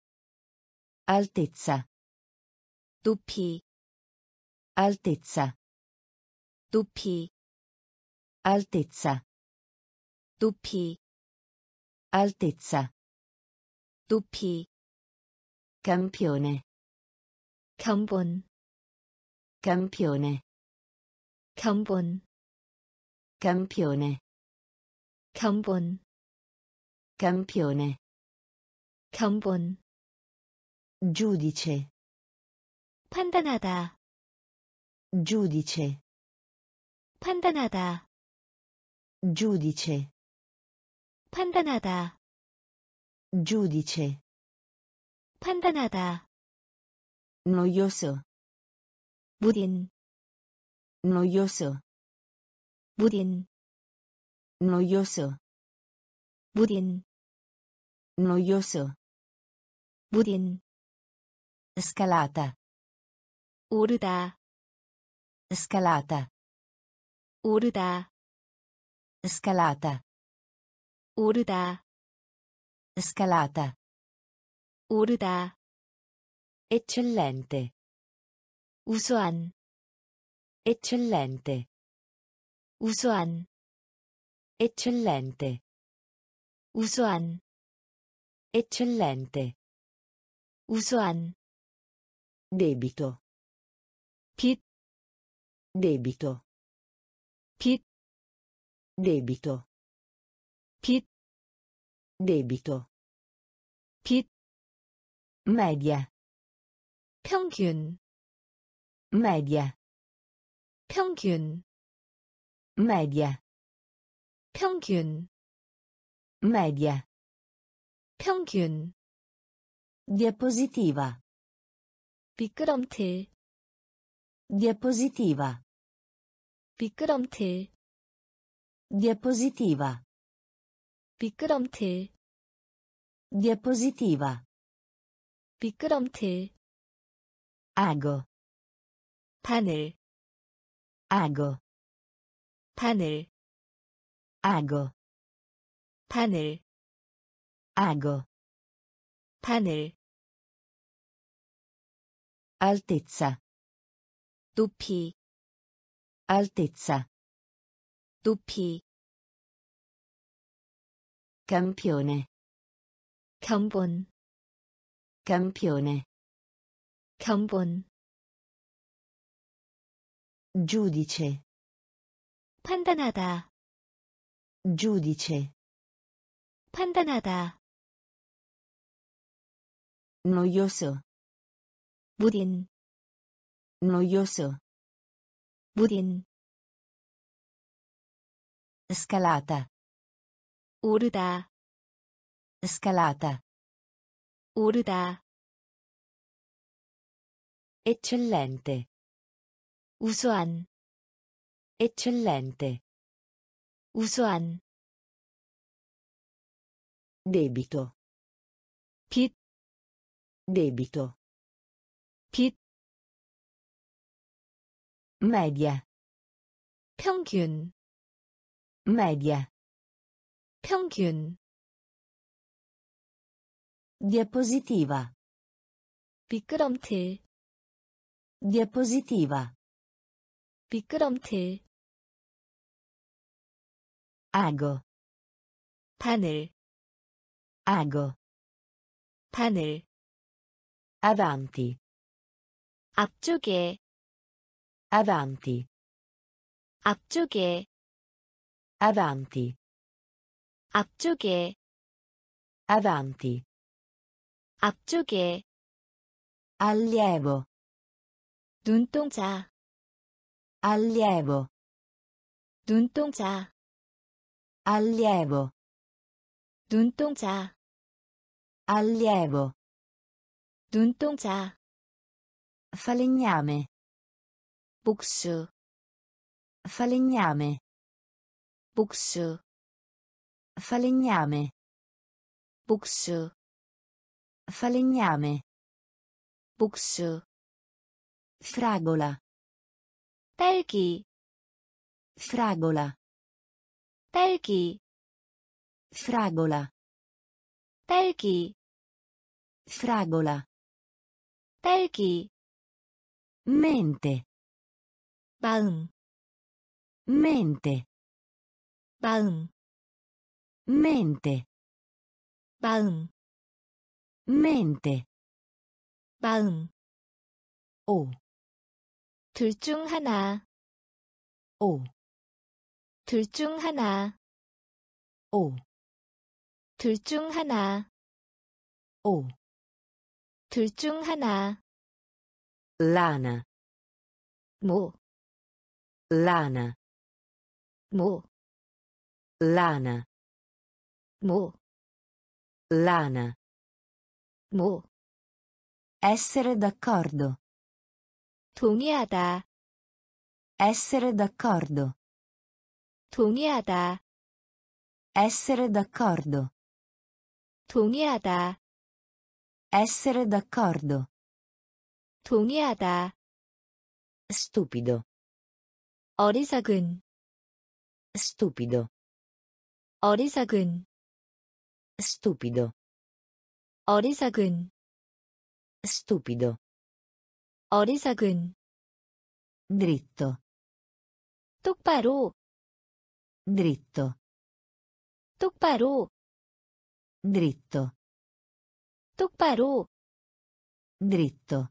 altezza. 높이. altezza. 높이. altezza. 높이. altezza. 높이. campione. 견본. campione. 견본. campione. 견본. campione. 견본. giudice. 판단하다. giudice. 판단하다. giudice. 판단하다. giudice. 판단하다. noioso. 무딘. noioso. 무딘. noioso. 무딘. noioso. 무딘. scalata. 오르다. scalata. 오르다. scalata. 오르다. scalata. 오르다. eccellente. 우수한. eccellente. 우수한. eccellente. 우수한. eccellente. 우수한. debito. 빚. debito. 빚. debito. 빚. debito. 빚. media. 평균. media. 평균. media. 평균. media. 평균. diapositiva. 미끄럼틀. diapositiva. 미끄럼틀. diapositiva. 미끄럼틀. diapositiva. 미끄럼틀. ago. 바늘. ago. 바늘. ago. 바늘. ago. 바늘. altezza. 높이. altezza. 높이. campione. 견본. campione. 견본. giudice. 판단하다. giudice. 판단하다. noioso. 무딘. noioso. 무딘. scalata. 오르다. Scalata. 오르다. Eccellente. 우수한. Eccellente. 우수한. Debito. 빚. Debito. 빚. Media. 평균. Media. 평균. Diapositiva. 미끄럼틀. Diapositiva. 미끄럼틀. Ago. 바늘. Ago. 바늘. Avanti. 앞쪽에. Avanti. 앞쪽에. Avanti. 앞쪽에. Avanti. 앞쪽에. Allievo. 눈동자. Allievo. 눈동자. Allievo. 눈동자. Allievo. 눈동자. Falegname. 복수. Falegname. 복수. Falegname. 복수. Falegname. 복수. Fragola. 딸기. Fragola. 딸기. Fragola. 딸기. Fragola. 딸기. Mente. 마음. Mente. 마음. Mente. 마음. Mente. 마음. 오. 둘 중 하나. 오. 둘 중 하나. 오. 둘 중 하나. 오. 둘 중 하나. Lana. 모. Lana. 모. Lana. 모. Lana. 모. Essere d'accordo. 동의하다. Essere d'accordo. 동의하다. Essere d'accordo. 동의하다. Essere d'accordo. 동의하다. Stupido. 어리석은. Stupido. 어리석은. Stupido. 어리석은. Stupido. 어리석은. Dritto. 똑바로. Dritto. 똑바로. Dritto. 똑바로. Dritto.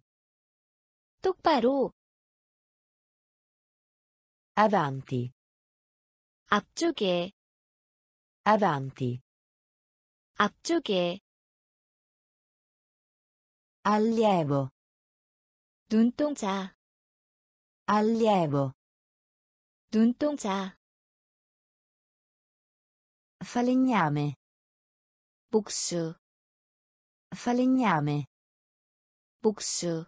똑바로. Avanti. 앞쪽에. Avanti. 앞쪽에. Allievo. 눈동자. Allievo. 눈동자. Falegname. 복수. Falegname. 복수.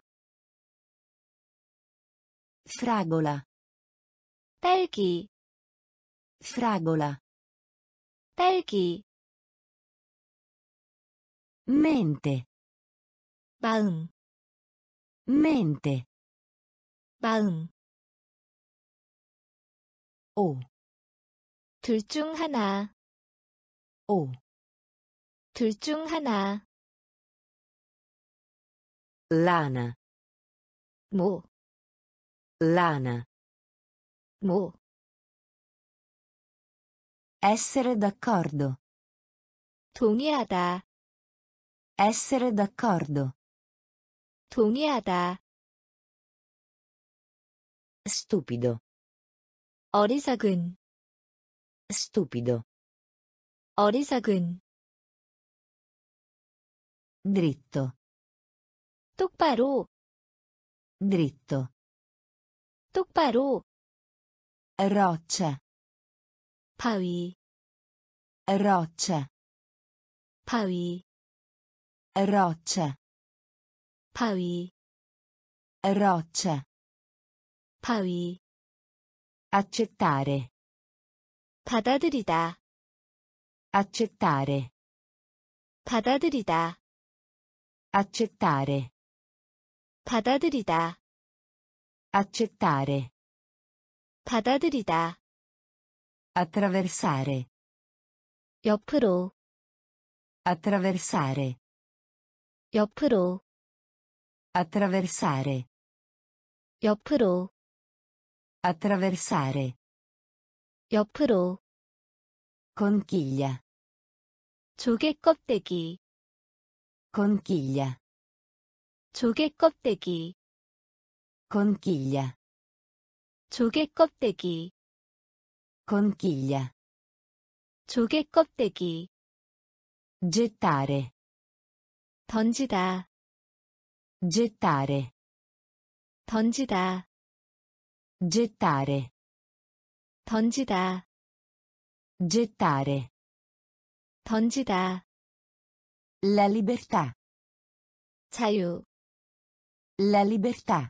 Fragola. 딸기. Fragola. 딸기. Mente. 마음. Mente. 마음. 오. 둘 중 하나. 오. 둘 중 하나. Lana. 모. Lana. 모. Essere d'accordo. 동의하다. Essere d'accordo. 동의하다. Stupido. 어리석은. Stupido. 어리석은. Dritto. 똑바로. Dritto. 똑바로. Roccia. 바위. Roccia. 바위 roccia 바위 roccia 바위 accettare 받아들이다 accettare 받아들이다 accettare 받아들이다 accettare 받아들이다 attraversare 옆으로 attraversare 옆으로 attraversare 옆으로 attraversare 옆으로 conchiglia 조개 껍데기 conchiglia 조개 껍데기 conchiglia 조개 껍데기 conchiglia 조개 껍데기 gettare 던지다 gettare 던지다 gettare 던지다 gettare 던지다 la libertà 자유 la libertà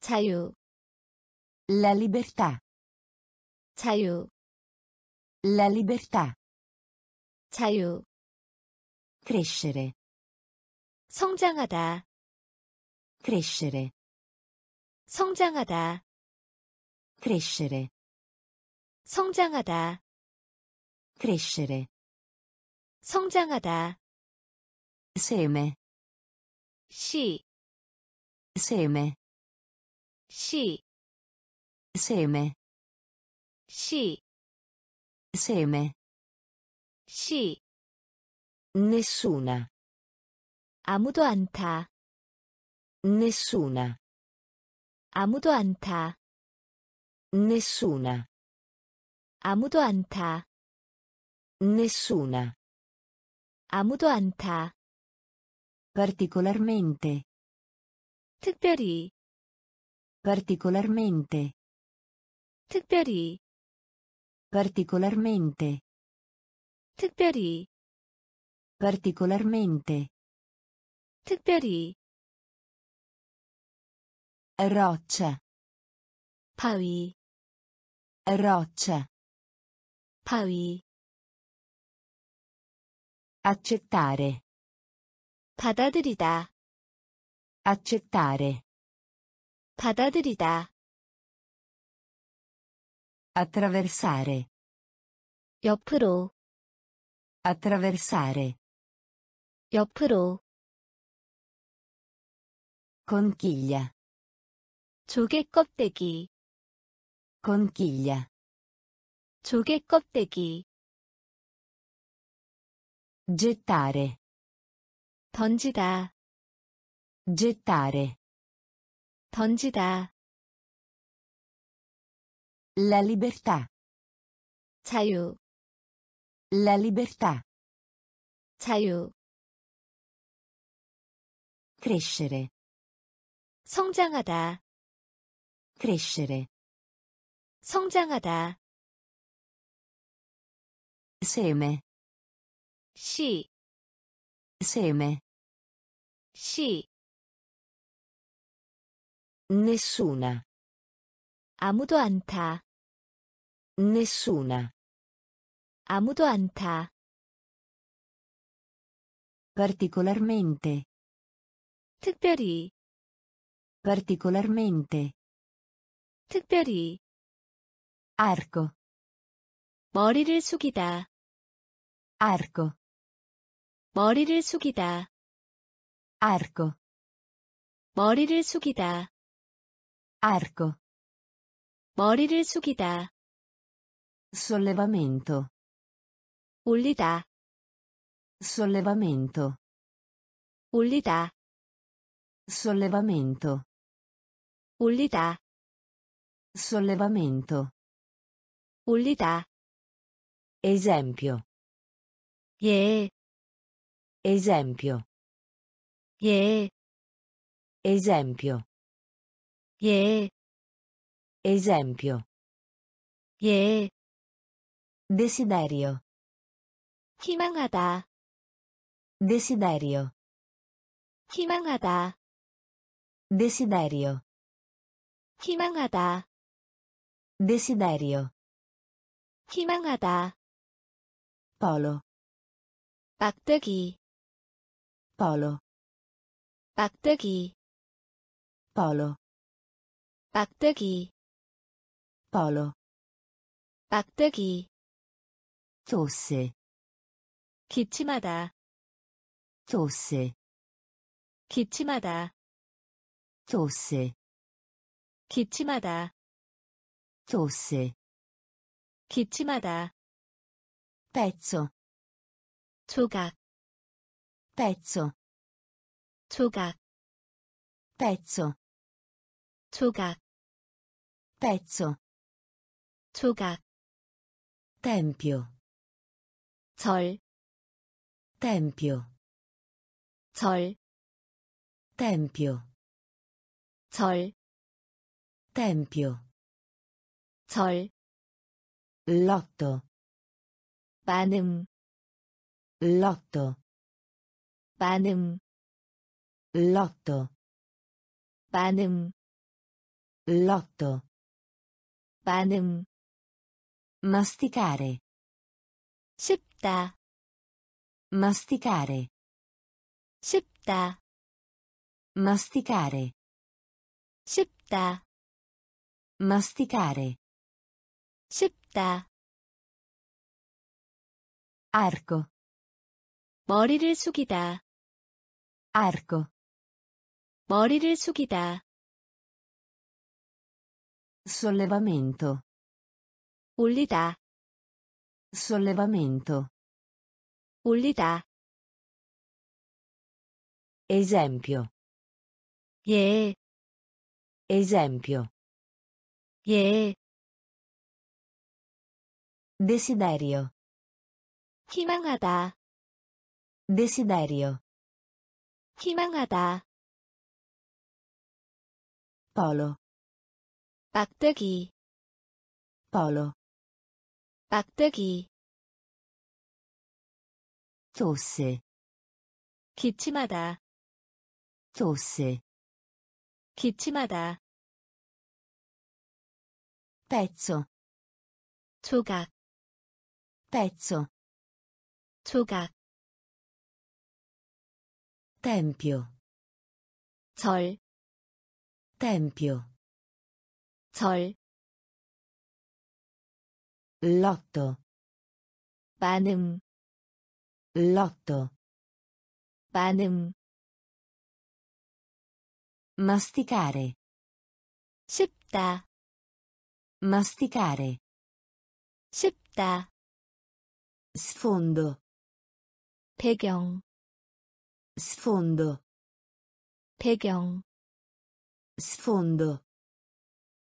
자유 la libertà 자유 la libertà 자유 crescere 성장하다 crescere 성장하다 crescere 성장하다 crescere 성장하다 seme 씨 seme 씨 seme 씨 seme 씨 nessuna 아무도 안 타 nessuna 아무도 안 타 nessuna 아무도 안 타 nessuna 아무도 안 타 particolarmente 특별히 particolarmente 특별히 particolarmente 특별히 particolarmente 특별히 roccia 바위 accettare 받아들이다 accettare 받아들이다 attraversare 옆으로 attraversare 옆으로 conchiglia 조개 껍데기 conchiglia 조개 껍데기 gettare 던지다 gettare 던지다 la libertà 자유 la libertà 자유 crescere 성장하다 crescere 성장하다 seme 씨 nessuna 아무도 안 타 nessuna 아무도 안 타 particolarmente 특별히 particolarmente 특별히 arco 머리를 숙이다 arco 머리를 숙이다 arco 머리를 숙이다 arco 머리를 숙이다 sollevamento 올리다 sollevamento 올리다 sollevamento 올리다 sollevamento 올리다 esempio 예 esempio 예 esempio 예 esempio 예 desiderio 희망하다 Desiderio. 희망하다. Desiderio. 희망하다. Desiderio. 희망하다. Polo. 막대기. Polo. 막대기. Polo. 막대기. Polo. 막대기. Tosse. 기침하다. Tosse. 기침하다. Tosse. 기침하다. Tosse. 기침하다. Pezzo. 조각. Pezzo. 조각. Pezzo. 조각. Pezzo. 조각. Tempio. 절. Tempio. 절. Tempio. 절. Tempio. 절. Lotto. 반응. Lotto. 반응. Lotto. 반응. Lotto. 반응. Masticare. 씹다. Masticare. 씹다. Masticare. 씹다. Masticare. 씹다. Arco. 머리를 숙이다. Arco. 머리를 숙이다. Sollevamento. 올리다. Sollevamento. 올리다. Esempio. 예. Esempio. 예. Desiderio. 희망하다. Desiderio. 희망하다. Polo. 막대기. Polo. 막대기. Tosse. 기침하다. Tosse. 기침하다. Pezzo. 조각. Pezzo. 조각. Tempio. 절. Tempio. 절. Lotto. 반응. Lotto. 반응. Masticare. 씹다. Masticare. 씹다. Sfondo. 배경. Sfondo. 배경. Sfondo.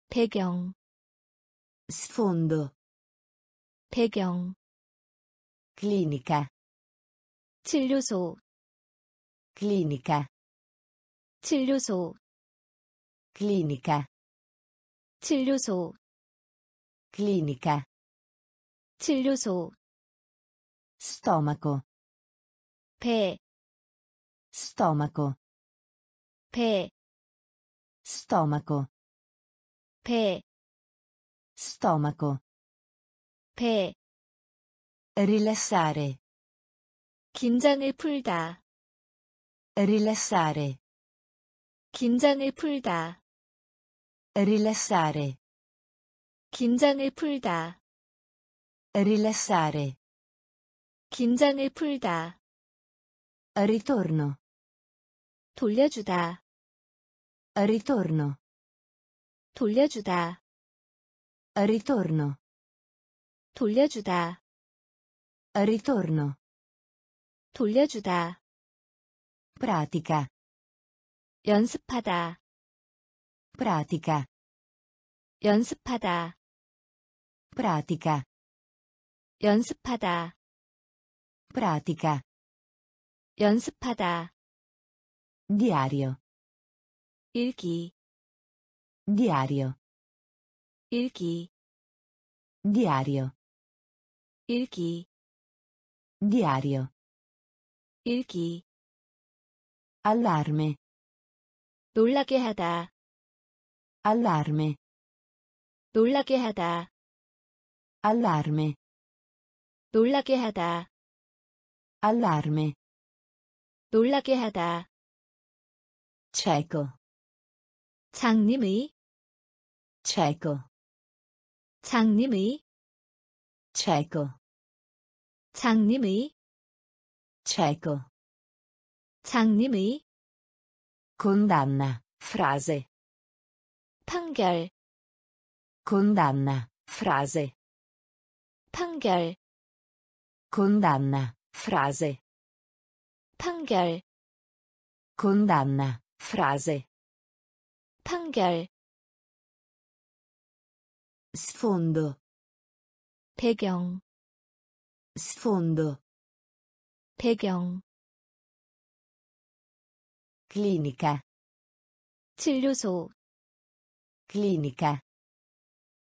배경. Sfondo. 배경. Clinica. 진료소. Clinica. 진료소. Clinica. 진료소. Clinica. 진료소. Stomaco. 배. Stomaco. 배. Stomaco. 배. Stomaco. 배. Rilassare. 긴장을 풀다. Rilassare. 긴장을 풀다. Rilassare. 긴장을 풀다. Rilassare. 긴장을 풀다. Ritorno. 돌려주다. Ritorno. 돌려주다. Ritorno. 돌려주다. Ritorno. 돌려주다. Pratica. 연습하다. Pratica. 연습하다. Pratica. 연습하다. Pratica. 연습하다. Diario. 일기. Diario. 일기. Diario. 일기. Diario. 일기 allarme 놀라게 하다 allarme 놀라게 하다 allarme 놀라게 하다 allarme 놀라게 하다 cieco 장님의 cieco 장님의 cieco 장님의 cieco 장님의 condanna frase 판결 condanna frase 판결 condanna frase 판결 condanna frase 판결 sfondo 배경 sfondo 배경 clinica 진료소 clinica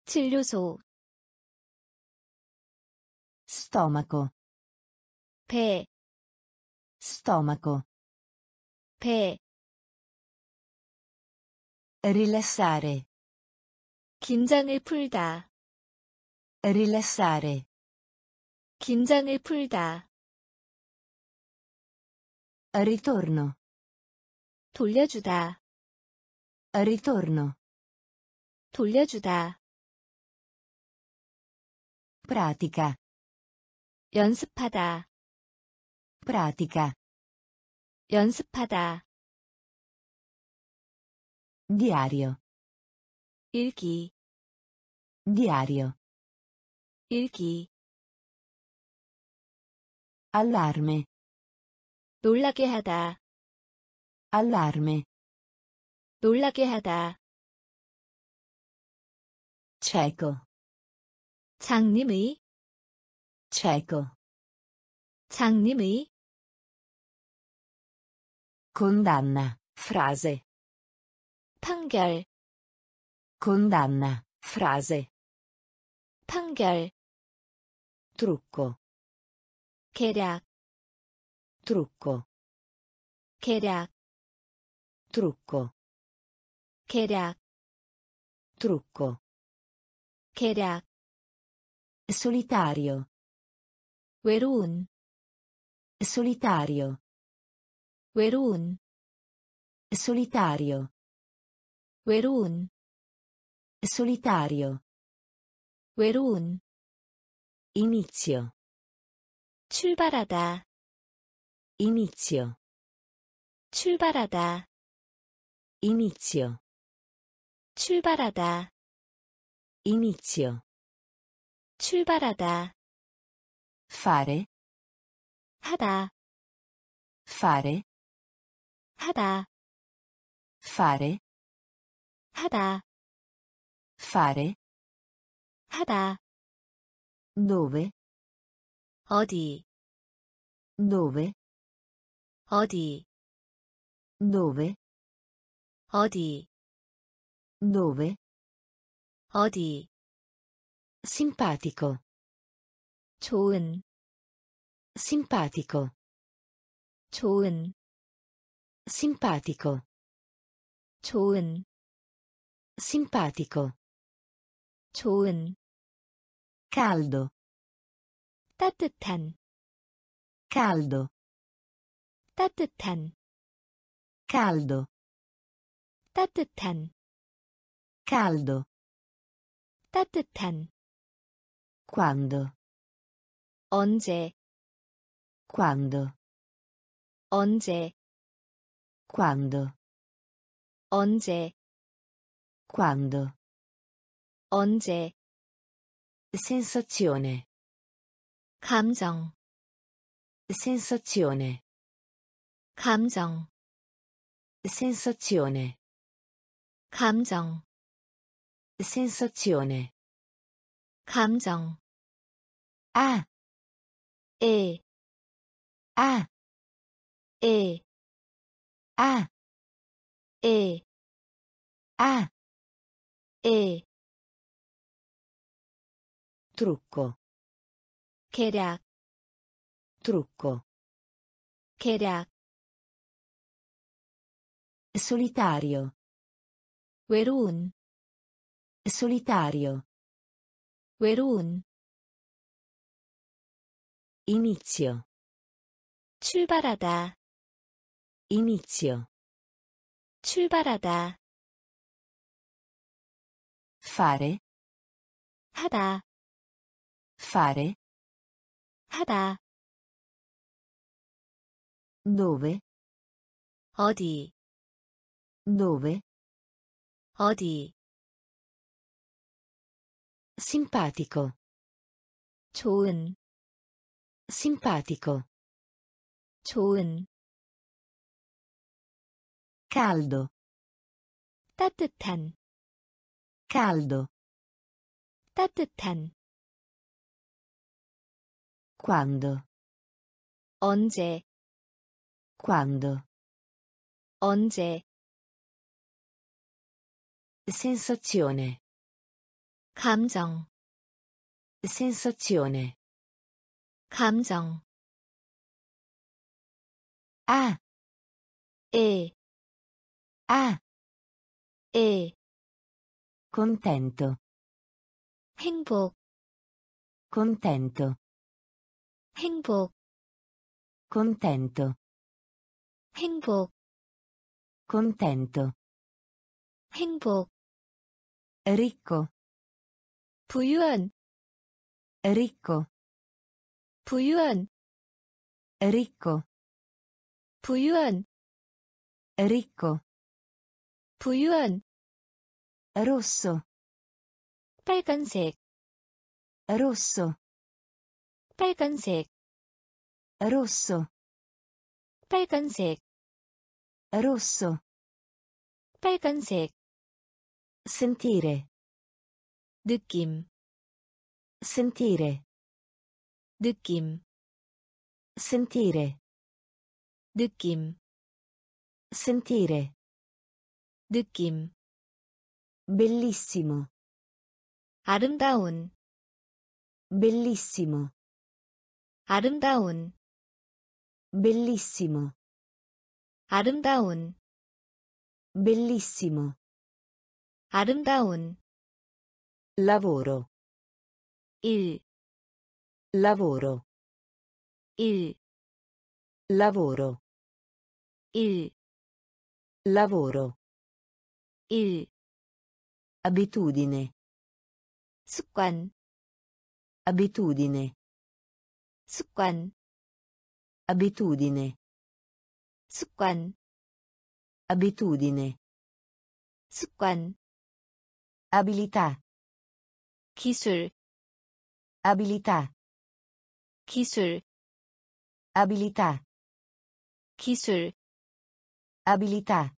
진료소 stomaco 배 stomaco 배 rilassare 긴장을 풀다 rilassare 긴장을 풀다 ritorno 돌려주다 ritorno 돌려주다 pratica 연습하다 pratica 연습하다 diario 일기 diario 일기 allarme 놀라게 하다 allarme 놀라게 하다 cieco 장님의 cieco 장님의 condanna frase 판결 condanna frase 판결 trucco 계략 trucco 계략 trucco 계략 trucco 계략 solitario 외로운 solitario 외로운 solitario 외로운 solitario 외로운 inizio 출발하다 inizio 출발하다 inizio 출발하다 inizio 출발하다 fare 하다 fare 하다 fare 하다 dove 어디 dove 어디 dove 어디 simpatico 좋은 simpatico 좋은 simpatico 좋은 simpatico 좋은 caldo 따뜻한 caldo 따뜻한 caldo 따뜻한 caldo 따뜻한 quando 언제 quando 언제 quando 언제 quando 언제 sensazione 감정 sensazione 감정 sensazione 감정 sensazione 감정 a e a e a e a e trucco 계략 trucco 계략 solitario 외로운 solitario 외로운 inizio 출발하다 inizio 출발하다 fare 하다 fare 하다 dove 어디 dove 어디 simpatico 좋은 simpatico 좋은 caldo 따뜻한 caldo 따뜻한 quando 언제 quando 언제 sensazione 감정 sensazione 감정 a e a e contento 행복 contento 행복 contento 행복 contento 행복 ricco 부유한 ricco 부유한 ricco 부유한 ricco 부유한 rosso 빨간색 rosso 빨간색 rosso 빨간색 rosso 빨간색 sentire 느낌 sentire 느낌 sentire 느낌 sentire 느낌 bellissimo 아름다운 bellissimo 아름다운 bellissimo 아름다운 bellissimo 아름다운 lavoro il lavoro il lavoro il lavoro il abitudine 습관 abitudine 습관 abitudine 습관 abilità 기술 abilità 기술 abilità 기술 abilità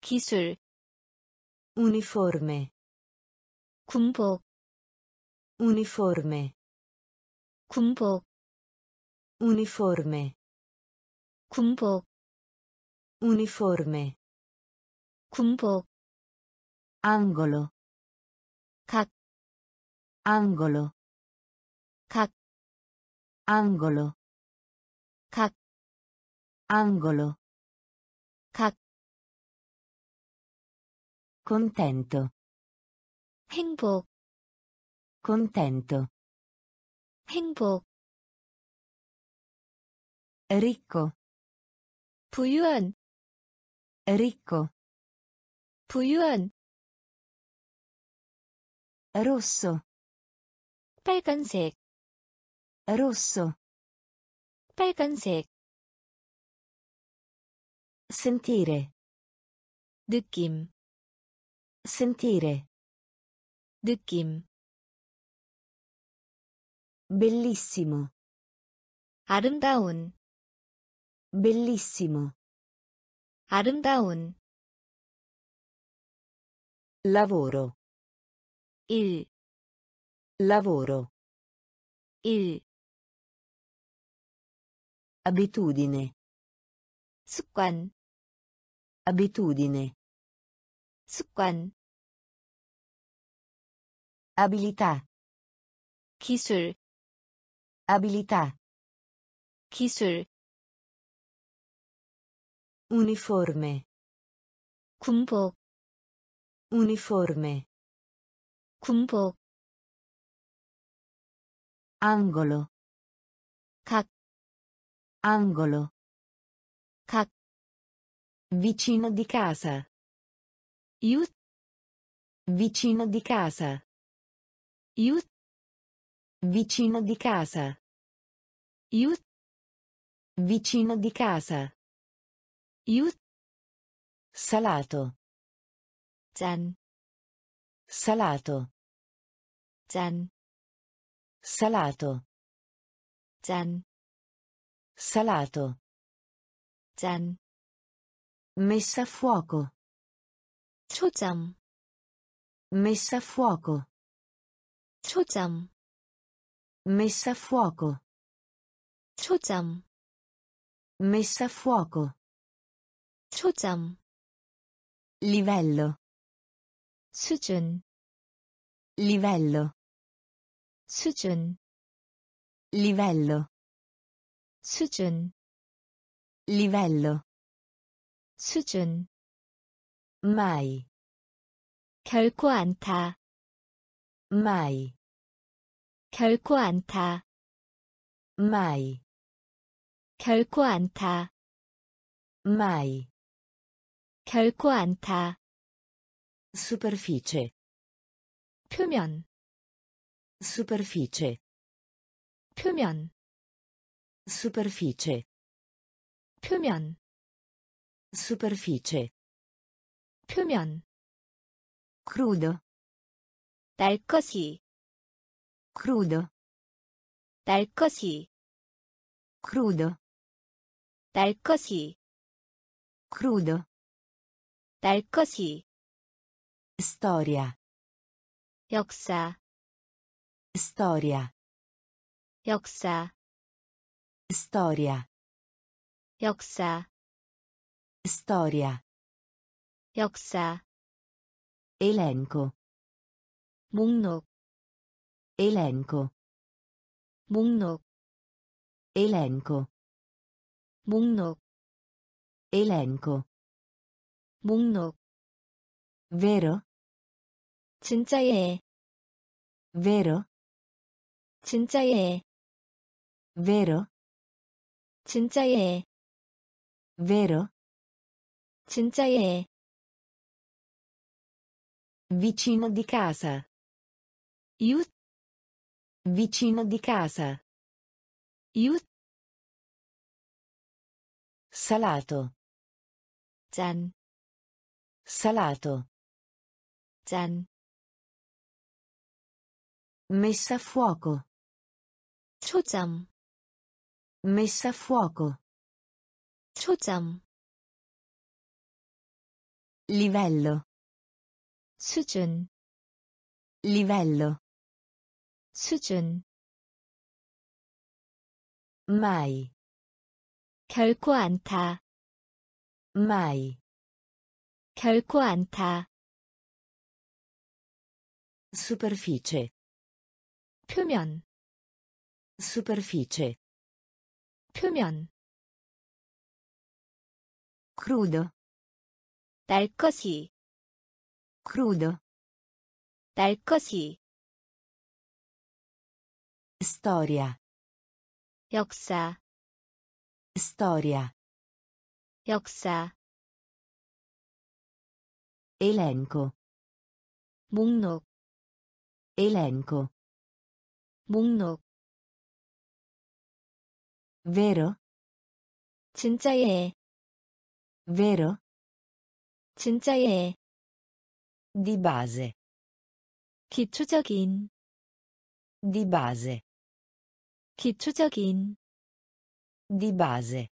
기술 uniforme 군복 uniforme 군복 uniforme 군복 uniforme 군복 angolo 각 angolo 각 angolo 각 angolo 각 contento 행복 contento 행복 ricco 부유한 rosso 빨간색 sentire 느낌 bellissimo 아름다운 bellissimo 아름다운 lavoro il lavoro il abitudine 습관 abilità 기술 uniforme 군복 uniforme 군복 angolo 각 angolo 각 vicino di casa iut vicino di casa iut vicino di casa iut vicino di casa iut salato 짠 salato 짠 salato 짠 salato 짠 messa a fuoco 초점 messa a fuoco 초점 messa a fuoco 초점 messa a fuoco 초점 livello 수준 livello 수준 livello 수준 livello 수준 mai 결코 않다 mai 결코 않다 mai 결코 않다 mai 결코 않다 superficie 표면 superficie 표면 superficie 표면 superficie 표면 crudo 달 것이 crudo 달 것이 crudo 달 것이 crudo 달 것이 storia 역사 storia 역사 storia 역사 storia 역사 elenco 목록 elenco 목록 elenco 목록 elenco 목록 vero 진짜예 vero 진짜예 vero 진짜예 vero 진짜예 vicino di casa iut vicino di casa iut salato 짠 salato 짠 messa a fuoco 초점 messa a fuoco 초점 livello 수준 mai 결코 않다 superficie 표면 crudo 달 것이 storia 역사 elenco 목록 vero 진짜예 di base 기초적인 di base 기초적인 di base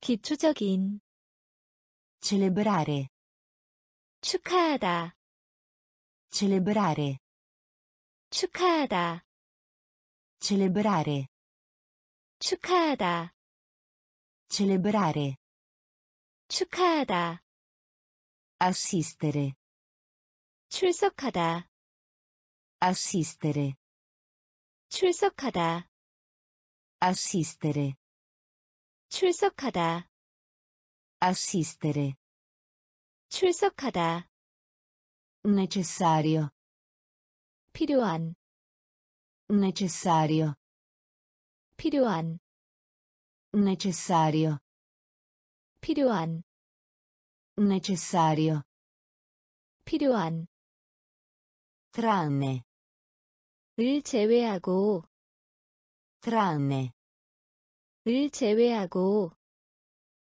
기초적인 celebrare 축하하다 celebrare 축하하다 celebrare 축하하다 celebrare 축하하다 assistere 출석하다 assistere 출석하다 assistere 출석하다 assistere 출석하다 necessario 필요한 necessario 필요한 necessario 필요한 necessario 필요한 tranne 을 제외하고 tranne 을 제외하고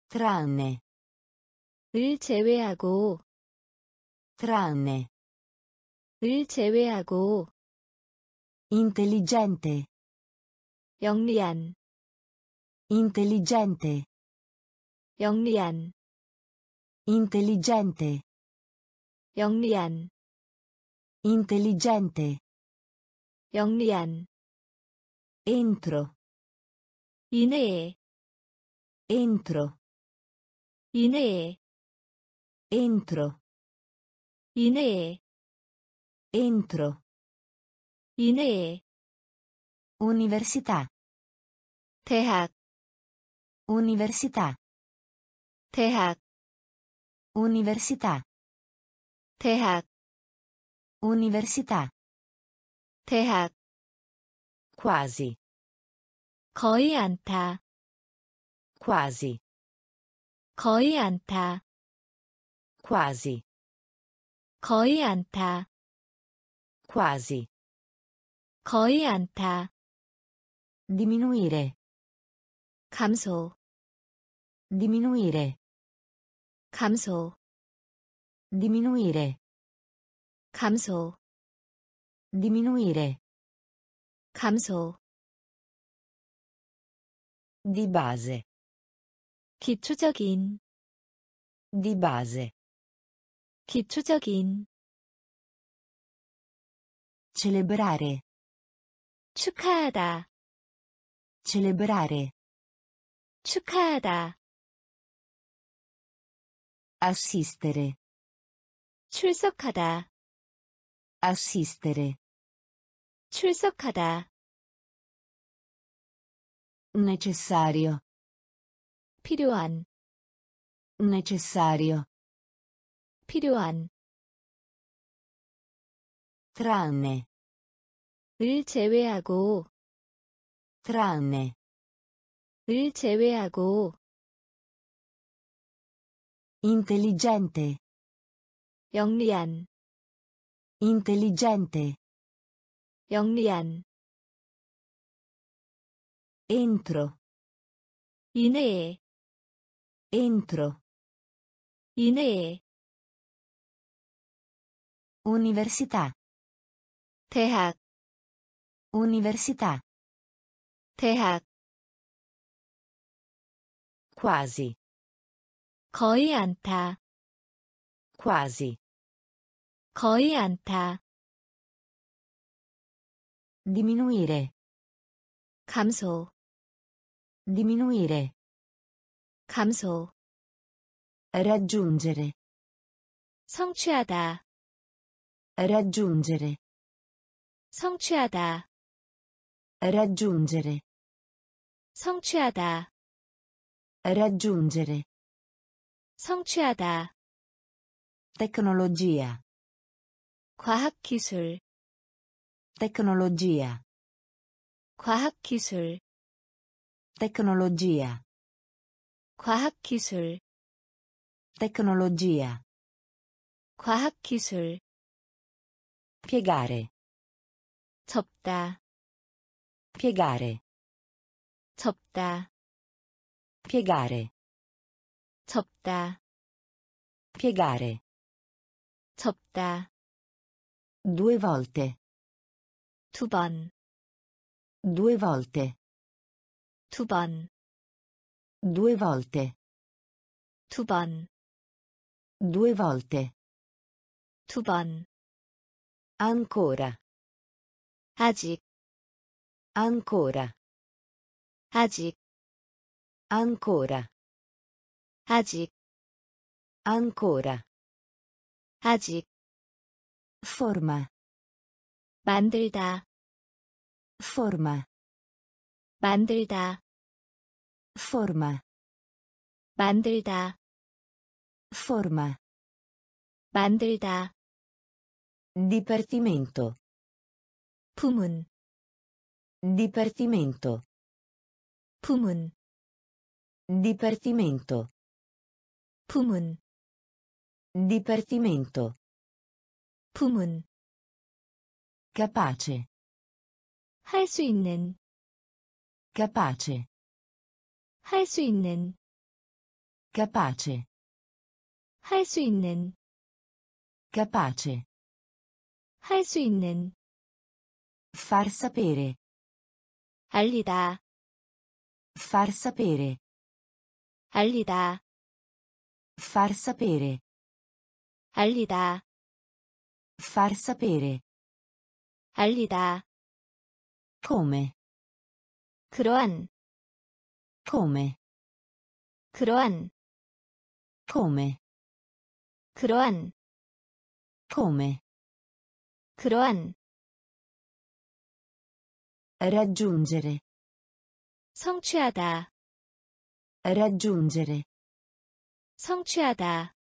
tranne 을 제외하고 tranne 을 제외하고 intelligente 영리한 intelligente 영리한 intelligente 영리한 intelligente 영리한 entro 이내에 entro 이내에 entro 이내에 entro 이내에 università 대학 università 대학 università 대학 università 대학 quasi 거의 않다 quasi 거의 않다 quasi 거의 않다 quasi 거의 않다 diminuire 감소 diminuire 감소 diminuire 감소 diminuire 감소 di base 기초적인 di base 기초적인 celebrare 축하하다 celebrare 축하하다 assistere 출석하다 assistere 출석하다 necessario 필요한 necessario 필요한 tranne 을 제외하고 tranne 을 제외하고 intelligente 영리한 intelligente 영리한 entro 이내에 entro 이내에 università 대학 università 대학 quasi 거의 않다 quasi 거의 않다 diminuire 감소 diminuire 감소 raggiungere 성취하다 raggiungere 성취하다 raggiungere 성취하다 raggiungere 성취하다 tecnologia 과학기술 tecnologia 과학기술 tecnologia 과학기술 tecnologia 과학기술 piegare 접다 piegare 접다 piegare 접다 piegare 접다 due volte 두 번 due volte 두 번 due volte 두 번 due volte 두 번 ancora 아직 ancora 아직 ancora 아직 ancora 아직 forma 만들다 forma 만들다 forma 만들다 forma 만들다 dipartimento 부문 dipartimento 부문 dipartimento 부문 dipartimento 부문 capace 할 수 있는 capace 할 수 있는 capace 할 수 있는 capace 할 수 있는 far sapere 알리다 far sapere 알리다 far sapere 알리다 far sapere 알리다 come 그러한 come 그러한 come 그러한 come 그러한 raggiungere 성취하다 raggiungere 성취하다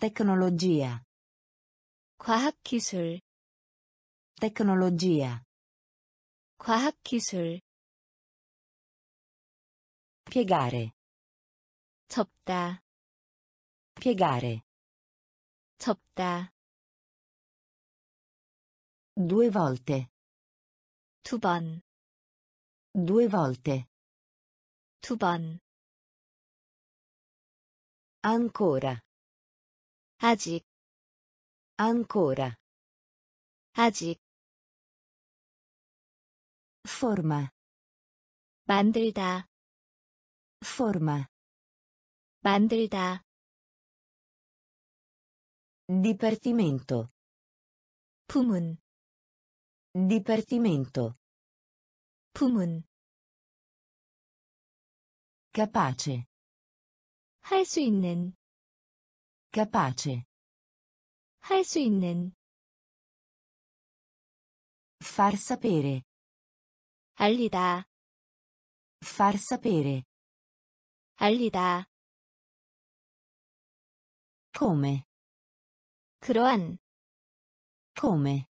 tecnologia 과학기술 tecnologia 과학기술 piegare 접다 piegare 접다 due volte 두 번 due volte 두 번 ancora 아직 ancora 아직 forma 만들다 forma 만들다 dipartimento 부문 dipartimento 부문 capace 할 수 있는 capace 할 수 있는 far sapere 알리다 far sapere 알리다 come 그러한 come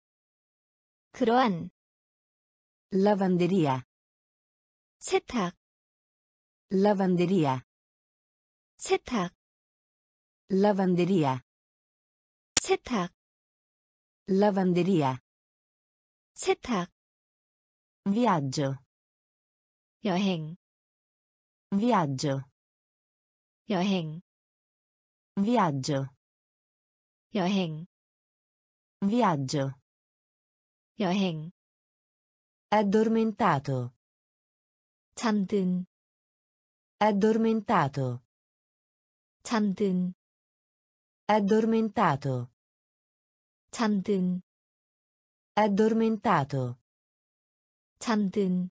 그러한 lavanderia 세탁 lavanderia 세탁 lavanderia 세탁 lavanderia 세탁 viaggio 여행 viaggio 여행 viaggio 여행 viaggio 여행 addormentato 잠든 addormentato 잠든 addormentato 잠든 addormentato 잠든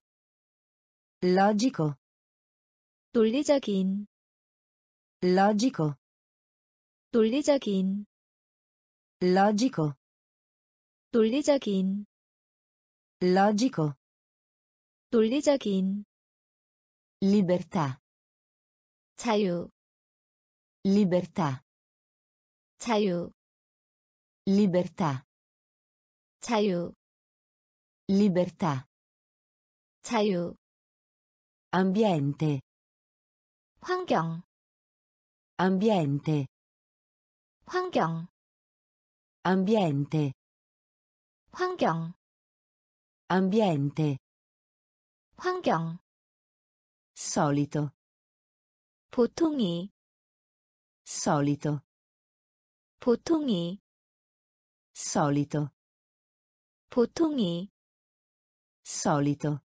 logico 논리적인 logico 논리적인 logico 논리적인 logico 논리적인 libertà 자유 libertà 자유 libertà 자유 libertà 자유 ambiente 환경 ambiente 환경 ambiente 환경 ambiente 환경 solito 보통이 solito 보통이 solito 보통이 solito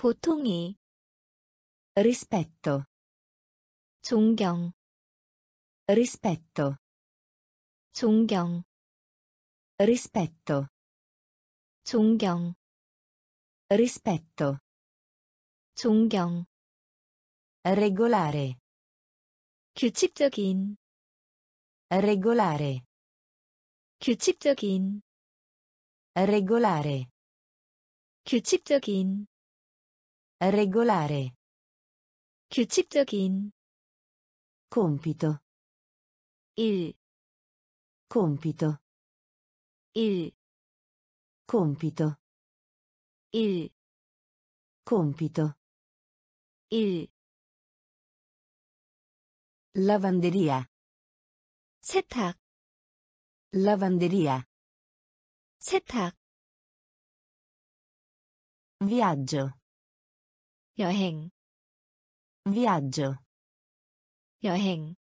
보통이 rispetto 존경 rispetto 존경 rispetto 존경 rispetto 존경 regolare 규칙적인 regolare 규칙적인 regolare 규칙적인 regolare 규칙적인 compito 1 compito 1 compito 1 compito 1 lavanderia 세탁 lavanderia 세탁 viaggio 여행 viaggio 여행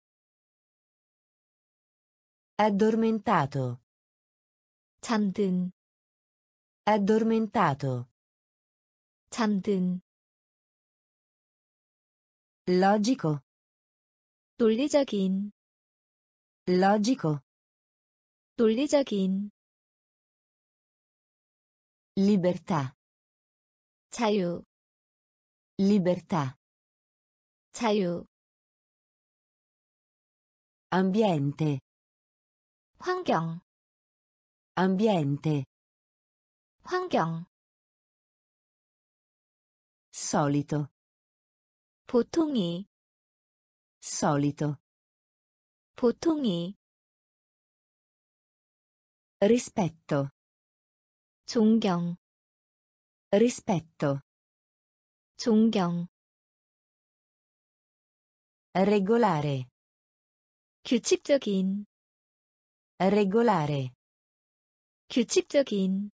addormentato 잠든 addormentato 잠든 logico 논리적인 logico 논리적인 libertà 자유 libertà 자유 ambiente 환경 ambiente 환경 solito 보통이 solito 보통이 rispetto 존경 rispetto 존경 regolare 규칙적인 regolare 규칙적인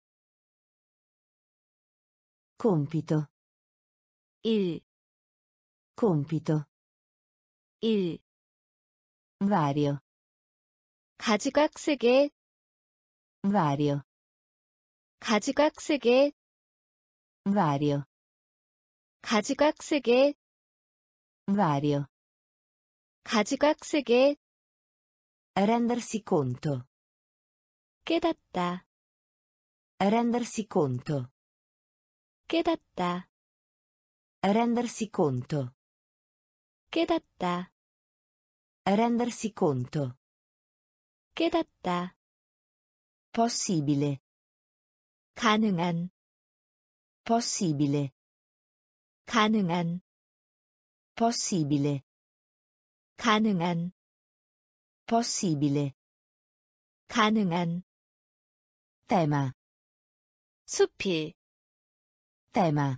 compito 1 compito 1 vario 가지각색의 vario 가지각색의 vario 가지각색의 vario 가지각색의 rendersi conto 깨닫다 rendersi conto 깨닫다 rendersi conto 깨닫다 rendersi conto 깨닫다 possibile 가능한 possibile 가능한 possibile 가능한 possibile 가능한 tema 숲이 tema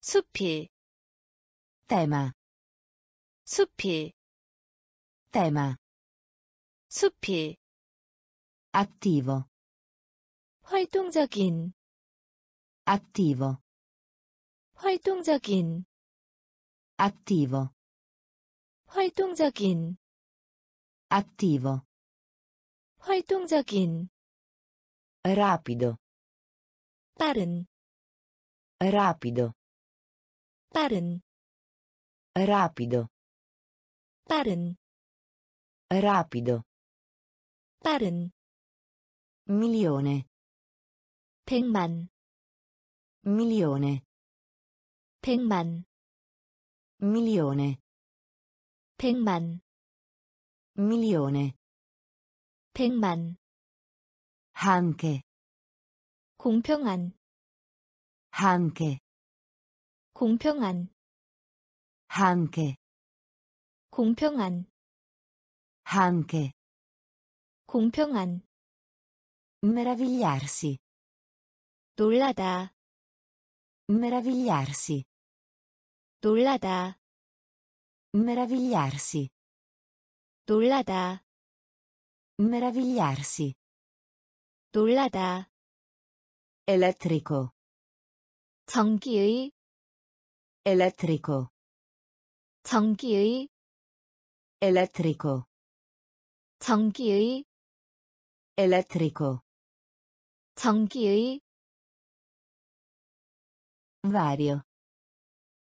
숲이 attivo 활동적인 attivo 활동적인 attivo 활동적인 attivo 활동적인 rapido 빠른 rapido 빠른 rapido 빠른 rapido 빠른 milione 백만 milione 백만 milione 백만 milione 백만 anche 공평한 anche 공평한 anche 공평한 anche 공평한 meravigliarsi 놀라다 meravigliarsi 놀라다 meravigliarsi 놀라다 meravigliarsi 놀라다 elettrico 전기의 elettrico 전기의 elettrico 전기의 elettrico 전기의 vario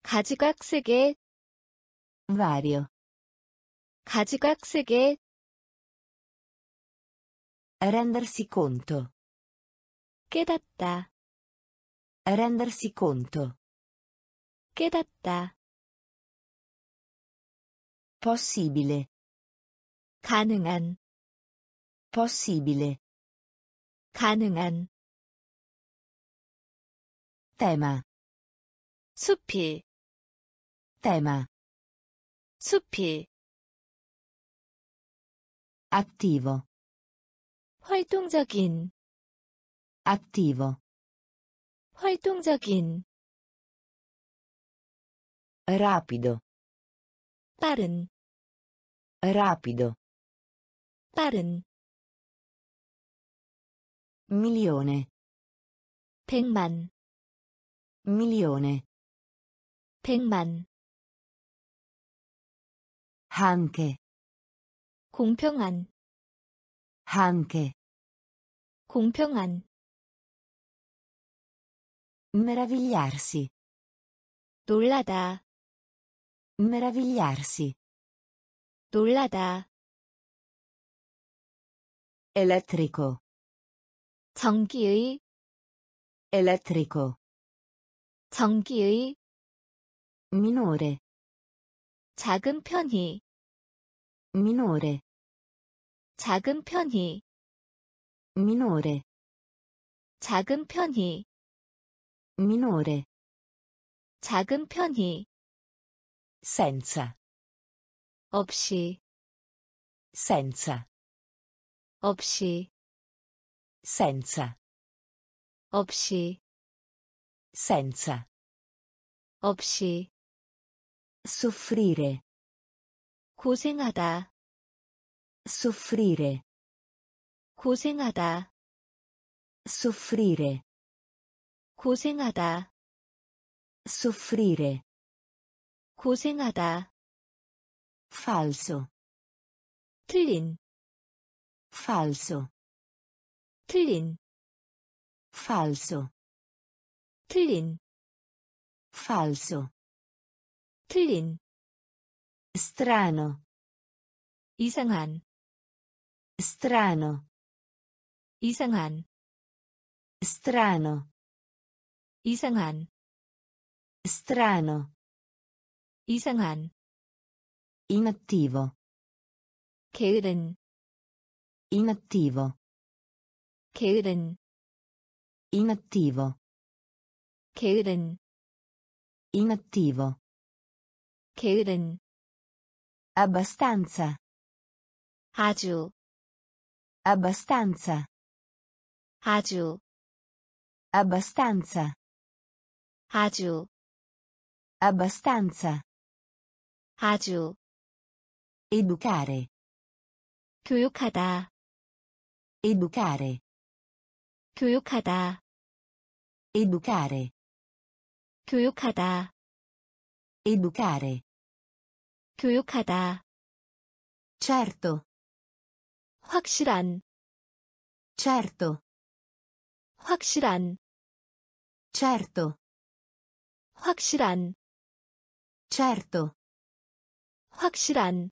가지각색의 vario 가지각색의 rendersi conto 깨닫다 rendersi conto 깨닫다 possibile 가능한 possibile 가능한 테마 숲이 테마 숲이 attivo 활동적인 attivo 활동적인 rapido 빠른 rapido 빠른 milione 백만 milione 백만 anche 공평한 anche 공평한 meravigliarsi 놀라다 meravigliarsi 놀라다 elettrico 전기의 elettrico 전기의 minore 작은 편히 minore 작은 편히 minore 작은 편히 minore 작은 편히 senza 없이 senza 없이 senza 없이 senza 없이 soffrire 고생하다 soffrire 고생하다 soffrire 고생하다 soffrire 고생하다 falso 틀린 falso 틀린 falso 틀린 falso 틀린 strano 이상한 strano 이상한 strano 이상한 strano 이상한 inattivo 게으른 inattivo 게으른 inattivo 게으른 inattivo 게으른 abbastanza 아주 abbastanza 아주 abbastanza 아주 abbastanza 아주 educare 교육하다 educare 교육하다 educare 교육하다 educare 교육하다 certo 확실한 certo 확실한 certo 확실한 certo 확실한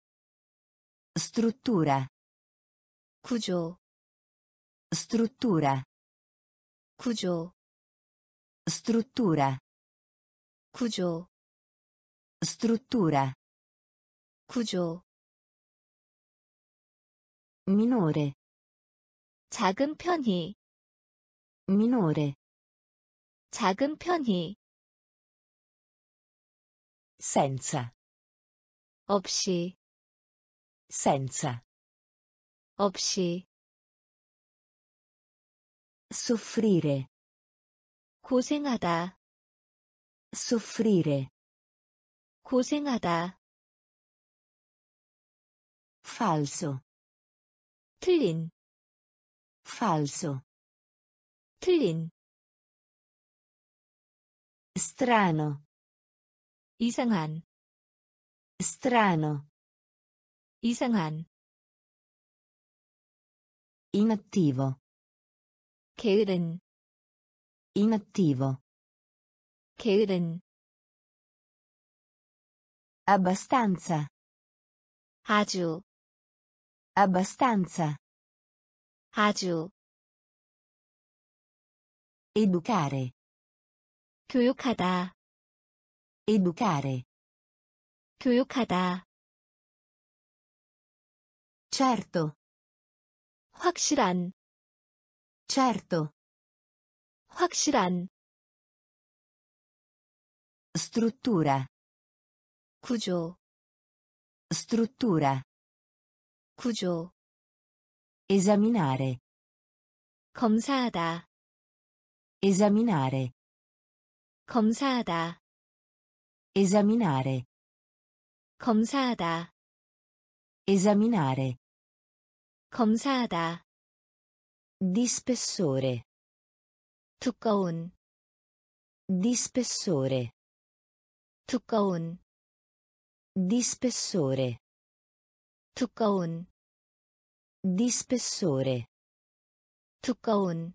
struttura 구조 struttura 구조 struttura 구조 struttura 구조 minore 작은 편히 minore 작은 편히 senza 없이 senza 없이 soffrire 고생하다 soffrire 고생하다 falso 틀린 strano 이상한 inattivo 게으른 abbastanza 아주 educare 교육하다 educare 교육하다 certo 확실한 struttura 구조 struttura 구조 esaminare 검사하다 esaminare 검사하다 esaminare 검사하다 esaminare 검사하다 di spessore 두꺼운 di spessore 두꺼운 di spessore 두꺼운 di spessore 두꺼운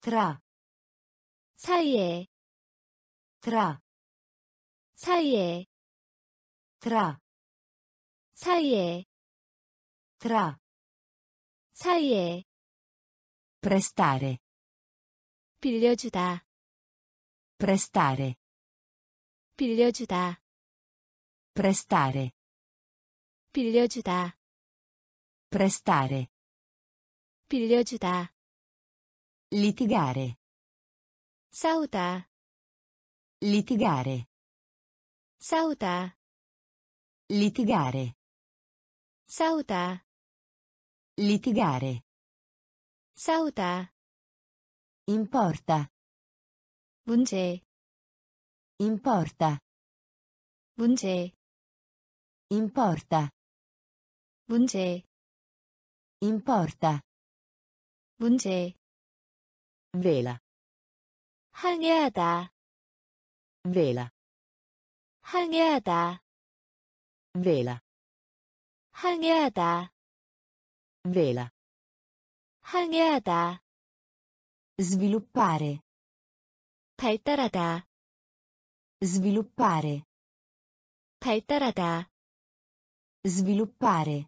tra 사이에 tra 사이에 tra 사이에 tra 사이에 prestare 빌려주다 prestare 빌려주다 prestare 빌려주다 prestare 빌려주다 litigare 싸우다 litigare 싸우다 litigare 싸우다 litigare 싸우다 importa 문제 importa 문제 importa 문제 importa 문제 vela 항해하다 vela 항해하다 vela 항해하다 vela 항해하다 sviluppare 발달하다 sviluppare 발달하다 sviluppare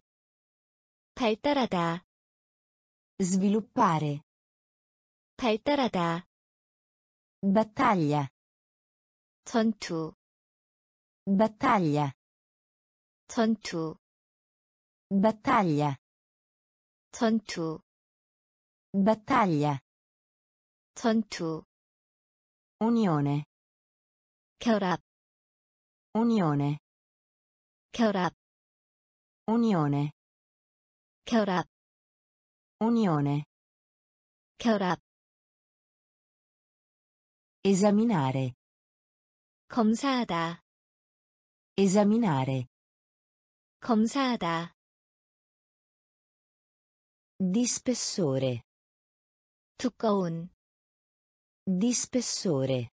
발달하다 sviluppare 발달하다 battaglia 전투 battaglia 전투 battaglia 전투 battaglia 전투 unione 결합 unione 결합 unione 결합 unione 결합 esaminare 검사하다 esaminare 검사하다 di spessore 두꺼운 di spessore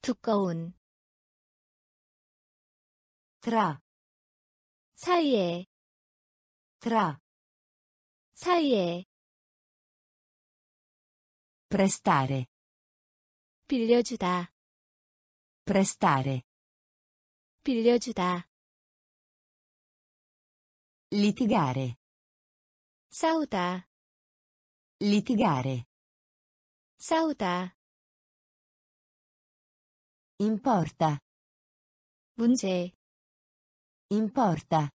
두꺼운 tra 사이에 prestare 빌려주다 prestare 빌려주다 litigare 싸우다 litigare 싸우다 importa 문제 importa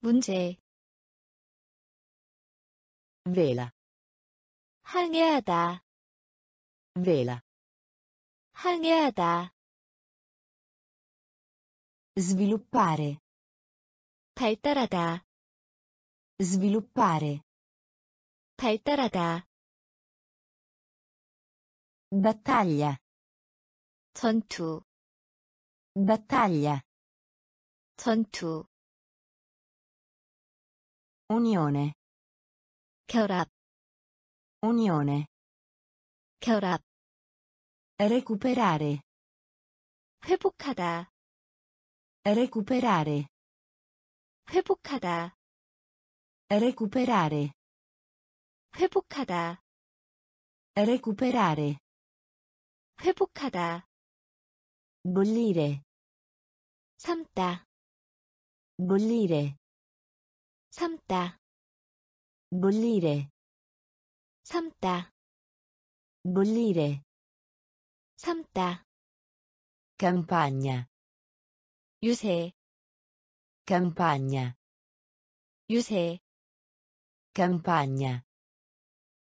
문제 vela 항해하다 vela 항해하다 sviluppare 발달하다 sviluppare 발달하다 battaglia 전투 battaglia 전투 unione 결합 unione 결합 recuperare 회복하다 recuperare 회복하다 recuperare 회복하다 recuperare 회복하다 bollire 삶다 bollire 삶다 bollire 삶다 bollire 삶다 campagna 유세 campagna 유세 campagna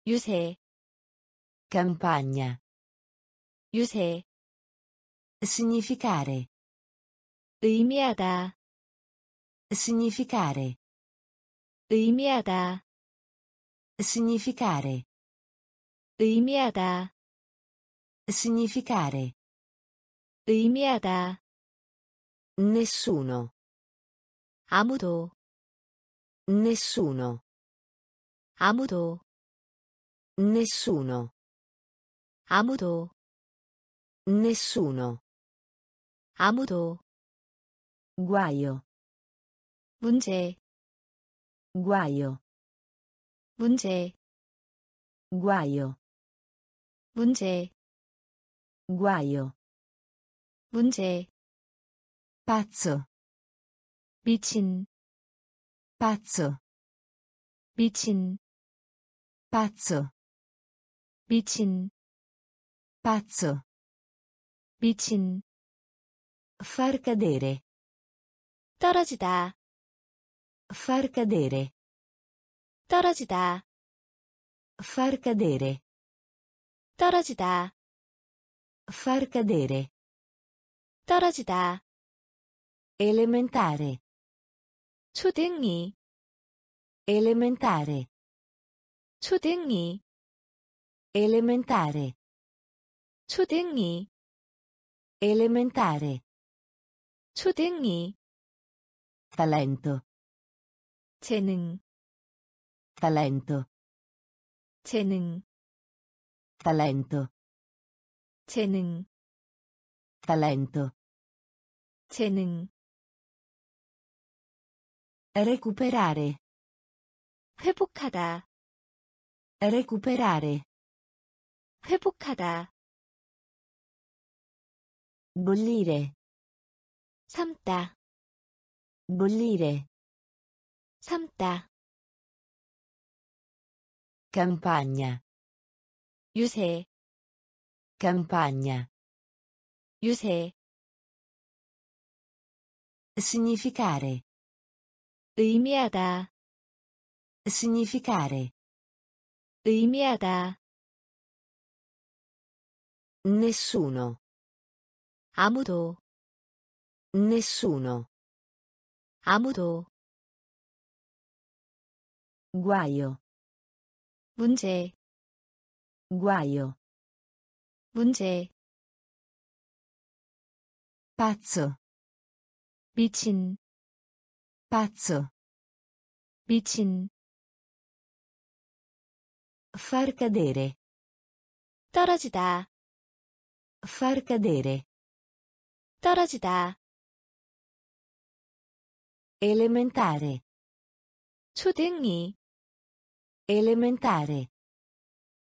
유세 campagna 유세 significare 의미하다 significare 의미하다 significare 의미하다 significare 의미하다 nessuno 아무도 nessuno 아무도 nessuno 아무도 nessuno 아무도 guaio 문제 guaio 문제 guaio 문제 guaio 문제 pazzo 미친 pazzo 미친 pazzo 미친 pazzo 미친 far cadere 떨어지다 far cadere 떨어지다 far cadere 떨어지다 far cadere 떨어지다 elementare 초등이 elementare 초등이 elementare 초등이 elementare 초등이 talento 재능 talento 재능 talento 재능 talento 재능 recuperare 회복하다 recuperare 회복하다 bollire 삶다 bollire 삶다 campagna 유세 campagna 유세 significare 의미하다 significare 의미하다 nessuno 아무도 nessuno 아무도 guaio 문제 pazzo 미친 far cadere 떨어지다 far cadere 떨어지다 elementare 초등이 elementare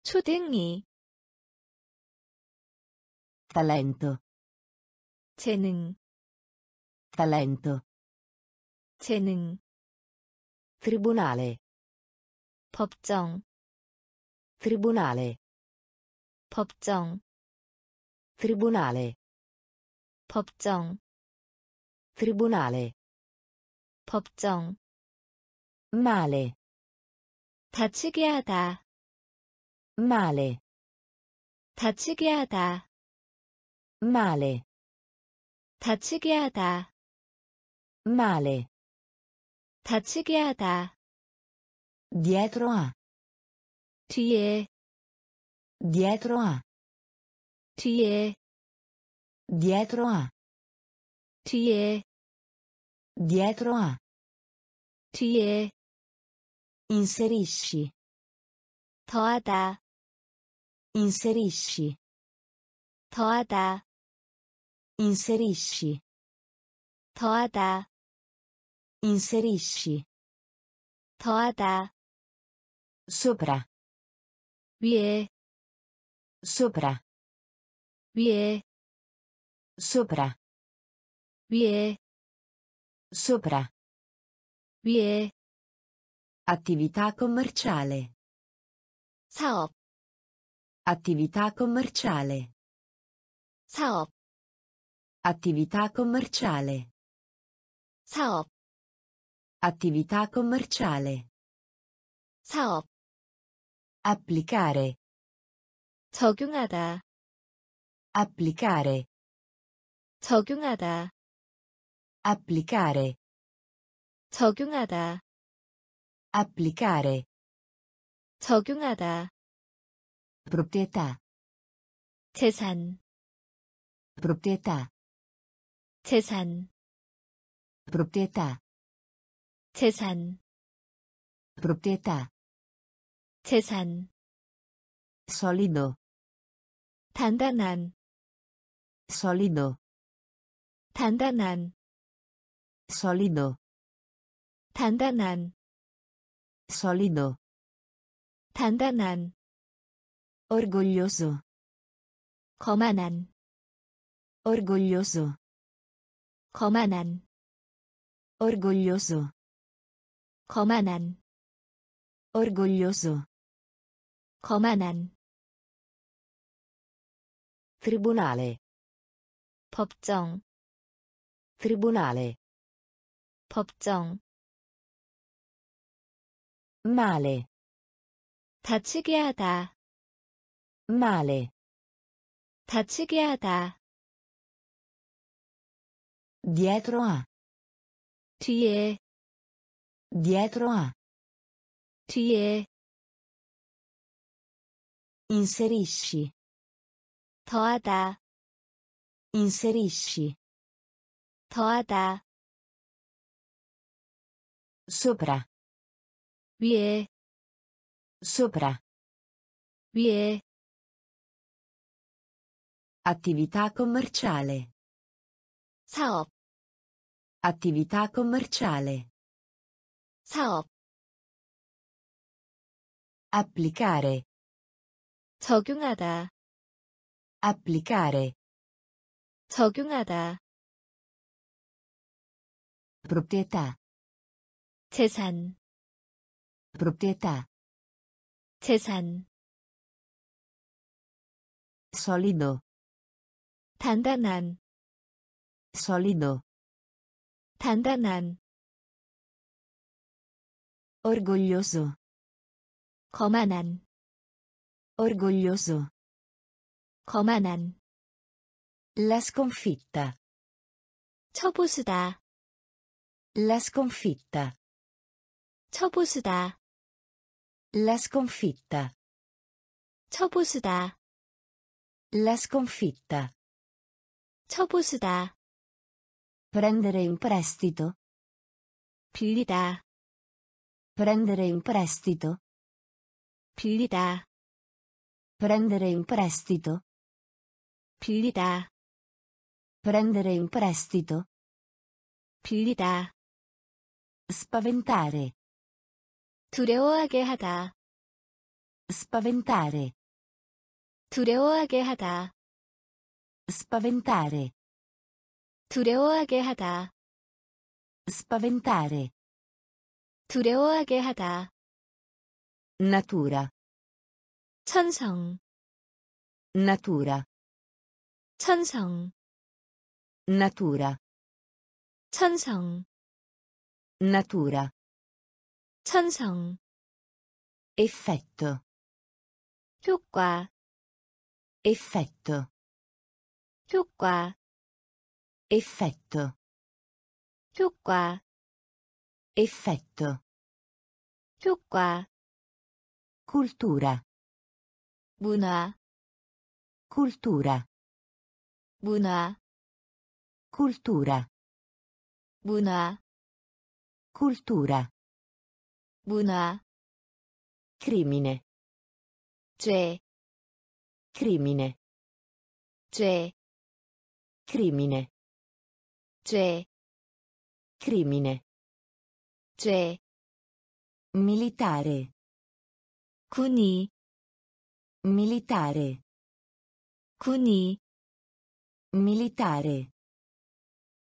초등이 talento 재능 tribunale 법정 tribunale 법정 tribunale 법정 male 다치게 하다 male 다치게 하다 male 다치게 하다 male 다치게 하다 dietro a 뒤에 dietro a 뒤에 dietro a 뒤에 dietro a 뒤에 inserisci 더하다 inserisci 더하다 inserisci 더하다 inserisci 더하다 sopra 위에 sopra 위에 sopra 위에 sopra 위에 attività commerciale 사업 attività commerciale 사업 attività commerciale 사업 attività commerciale 사업 applicare 적용하다 applicare 적용하다. applicare. 적용하다. applicare. 적용하다. proprietà. 재산. proprietà. 재산. proprietà. 재산. proprietà. 재산. solido. 단단한. solido. 단단한. solido. 단단한. solido. 단단한. orgoglioso. 거만한. orgoglioso. 거만한. orgoglioso. 거만한. orgoglioso. 거만한. tribunale. 법정. tribunale. 법정. male. 다치게 하다. male. 다치게 하다. dietro a. 뒤에. dietro a. 뒤에. inserisci. 더하다. inserisci. 더하다. sopra. 위에. sopra. 위에. attività commerciale. 사업. attività commerciale. 사업. applicare. 적용하다. applicare. 적용하다. proprietà. 재산. proprietà. 재산. solido. 단단한. solido. 단단한. orgoglioso. 거만한. orgoglioso. 거만한. la sconfitta. 쳐부수다. la sconfitta. 쳐부수다. la sconfitta. 쳐부수다. la sconfitta. 쳐부수다. prendere in prestito. 빌리다. prendere in prestito. 빌리다. prendere in prestito. 빌리다. prendere in prestito. 빌리다. spaventare. 두려워하게 하다. spaventare. 두려워하게 하다. spaventare. 두려워하게 하다. spaventare. 두려워하게 하다. natura. 천성. natura. 천성. natura. 천성. natura. 천성. effetto. 효과. effetto. 효과. effetto. 효과. effetto. 효과. cultura. 문화. cultura. 문화. cultura. 문화. cultura. 문화. crimine. 죄. crimine. 죄. crimine. 죄. crimine. 죄. militare. 군이. militare. 군이. militare.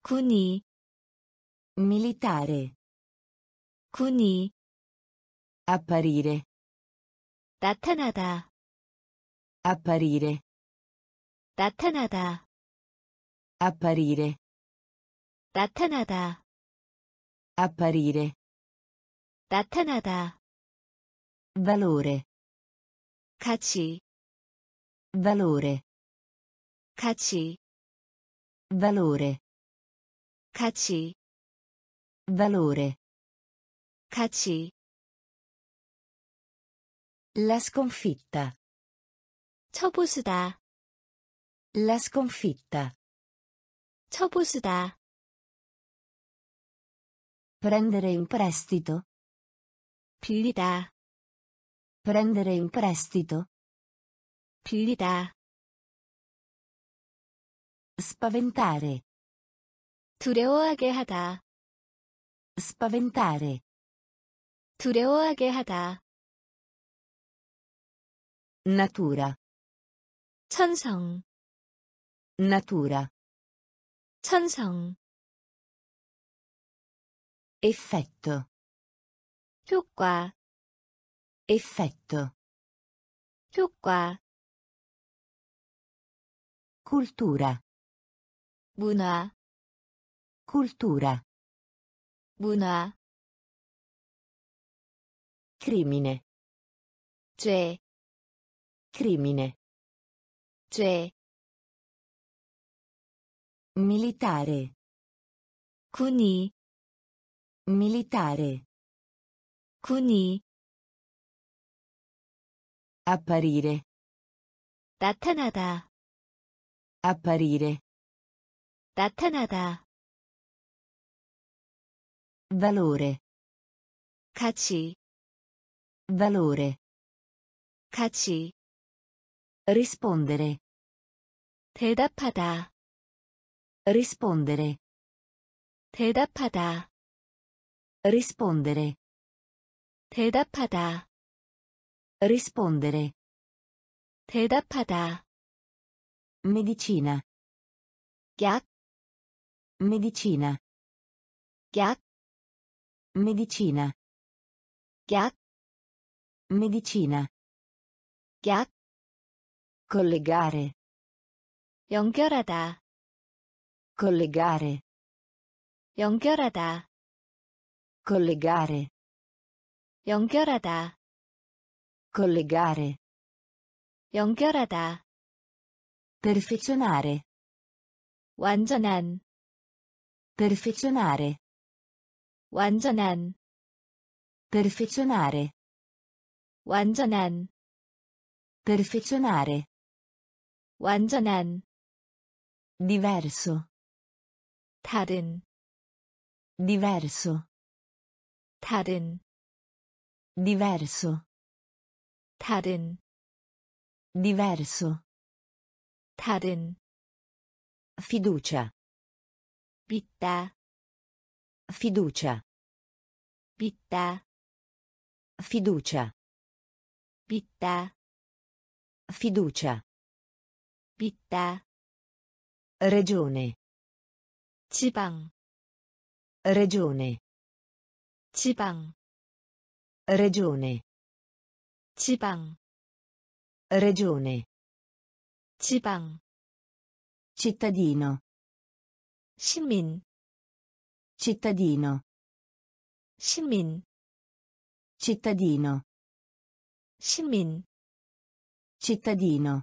군이. militare. 군이. apparire. 나타나다. apparire. 나타나다. apparire. 나타나다. apparire. 나타나다. valore. 가치. valore. 가치. valore, 가치, valore, 가치. La sconfitta. 쳐부수다. La sconfitta. 쳐부수다. Prendere in prestito. 빌리다. Prendere in prestito. 빌리다. Spaventare. 두려워하게 하다. Spaventare. 두려워하게 하다. Natura. 천성. Natura. 천성. Effetto. 효과. Effetto. 효과. Cultura. 문화. Cultura. 문화. Crimine. 죄. Crimine. 죄. Militare. 군이. Militare. 군이. Apparire. 나타나다. Apparire. 나타나다. Valore. 가치. Valore. 가치. Rispondere. 대답하다. Rispondere. 대답하다. Rispondere. 대답하다. Rispondere. 대답하다. Medicina. 약. Medicina. 약. Medicina. 약. Medicina. 약. Collegare. 연결하다. Collegare. 연결하다. Collegare. 연결하다. Collegare. 연결하다. Perfezionare. 완전한. Perfezionare. 완전한. Perfezionare. 완전한. Perfezionare. 완전한. Diverso. 다른. Diverso. 다른. Diverso. 다른. Diverso. 다른. Fiducia. 믿다. Fiducia. 믿다. Fiducia. 믿다. Fiducia. 믿다. Regione. 지방. Regione. 지방. Regione. 지방. Regione. 지방. Cittadino. 시민. Cittadino. 시민. Cittadino. 시민. Cittadino.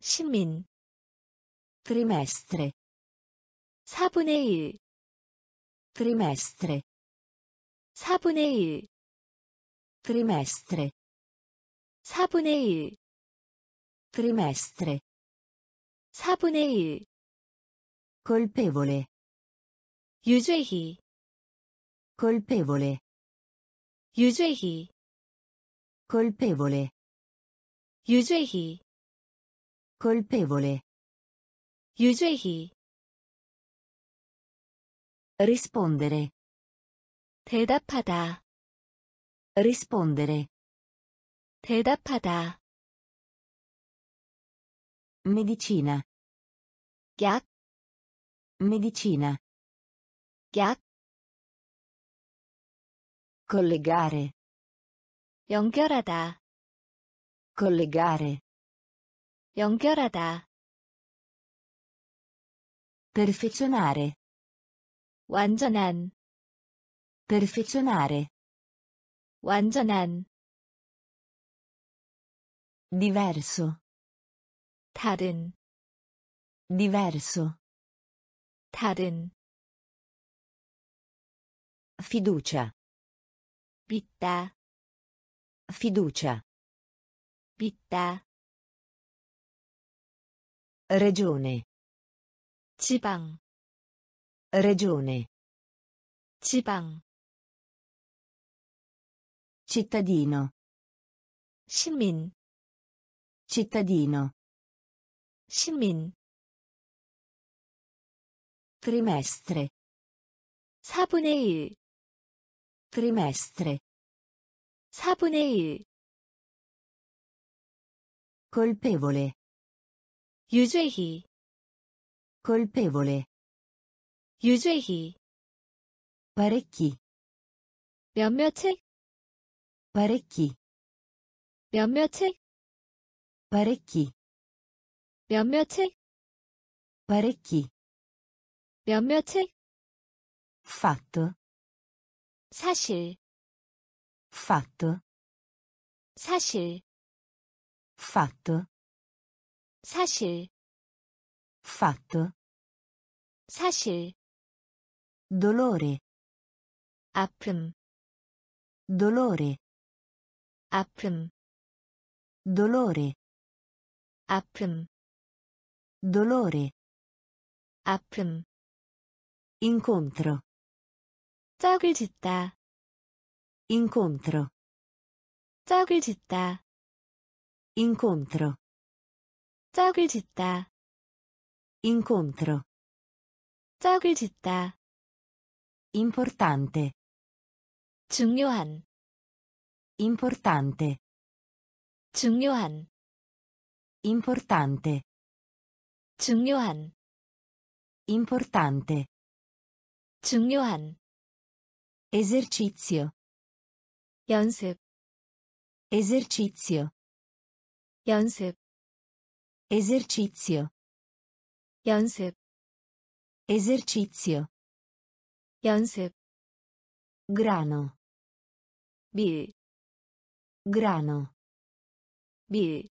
시민. Trimestre. 4분의 1. Trimestre. 4분의 1. Trimestre. 4분의 1. Trimestre. 4분의 1. Colpevole. 유죄히. Colpevole. 유죄히. Colpevole. 유죄히. Colpevole. 유죄히. Rispondere. 대답하다. Rispondere. 대답하다. Medicina. 약. Medicina. 약. Collegare. 연결하다. Collegare. 연결하다. Perfezionare. 완전한. Perfezionare. 완전한. Diverso. 다른. Diverso. 다른 fiducia 믿다 fiducia 믿다 regione 지방 regione 지방 cittadino 시민 cittadino 시민 trimestre 4분의 1 trimestre 4분의 1 colpevole 유죄히 colpevole 유죄히 parecchi 몇몇이 parecchi 몇몇이 parecchi 몇몇이 parecchi 몇몇이 fatto 사실 fatto 사실 fatto 사실 fatto 사실 dolore 아픔 dolore 아픔 dolore 아픔 dolore 아픔 incontro 짝을 짓다 incontro 짝을 짓다 incontro 짝을 짓다 incontro 짝을 짓다 importante 중요한 importante 중요한 importante 중요한 importante 중요한 esercizio 연습 esercizio 연습 esercizio 연습 esercizio 연습 grano 밀 grano 밀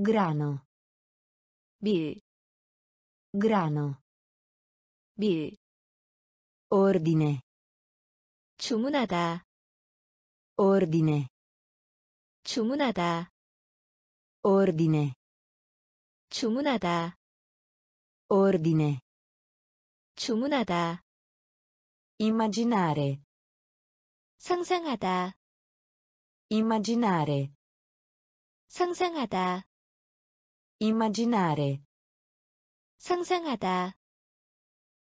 grano 밀 grano 밀 ordine 주문하다 ordine 주문하다 ordine 주문하다 ordine 주문하다 immaginare 상상하다 immaginare 상상하다 immaginare 상상하다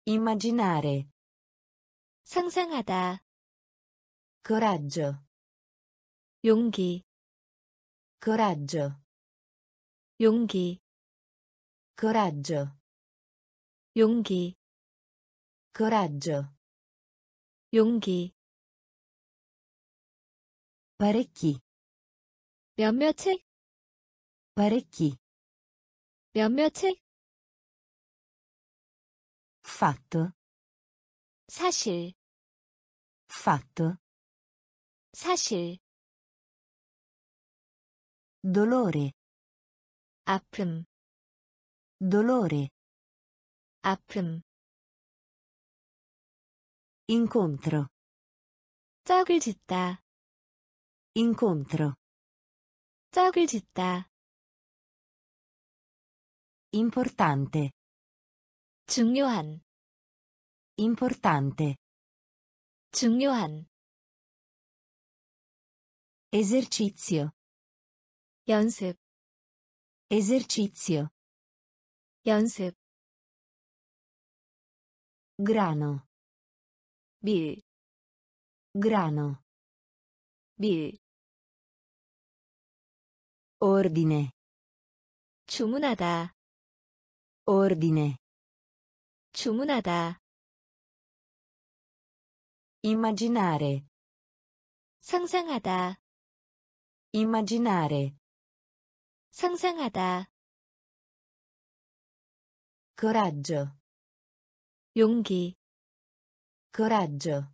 immaginare 상상하다 coraggio 용기 coraggio 용기 coraggio 용기 coraggio 용기 parecchi 몇몇이 parecchi 몇몇이 fatto 사실 fatto 사실 dolore 아픔 incontro 짝을 짓다 incontro 짝을 짓다 importante 중요한 importante 중요한 esercizio 연습 esercizio 연습 grano 밀 grano 밀 ordine 주문하다 ordine 주문하다 immaginare 상상하다 immaginare 상상하다 coraggio 용기 coraggio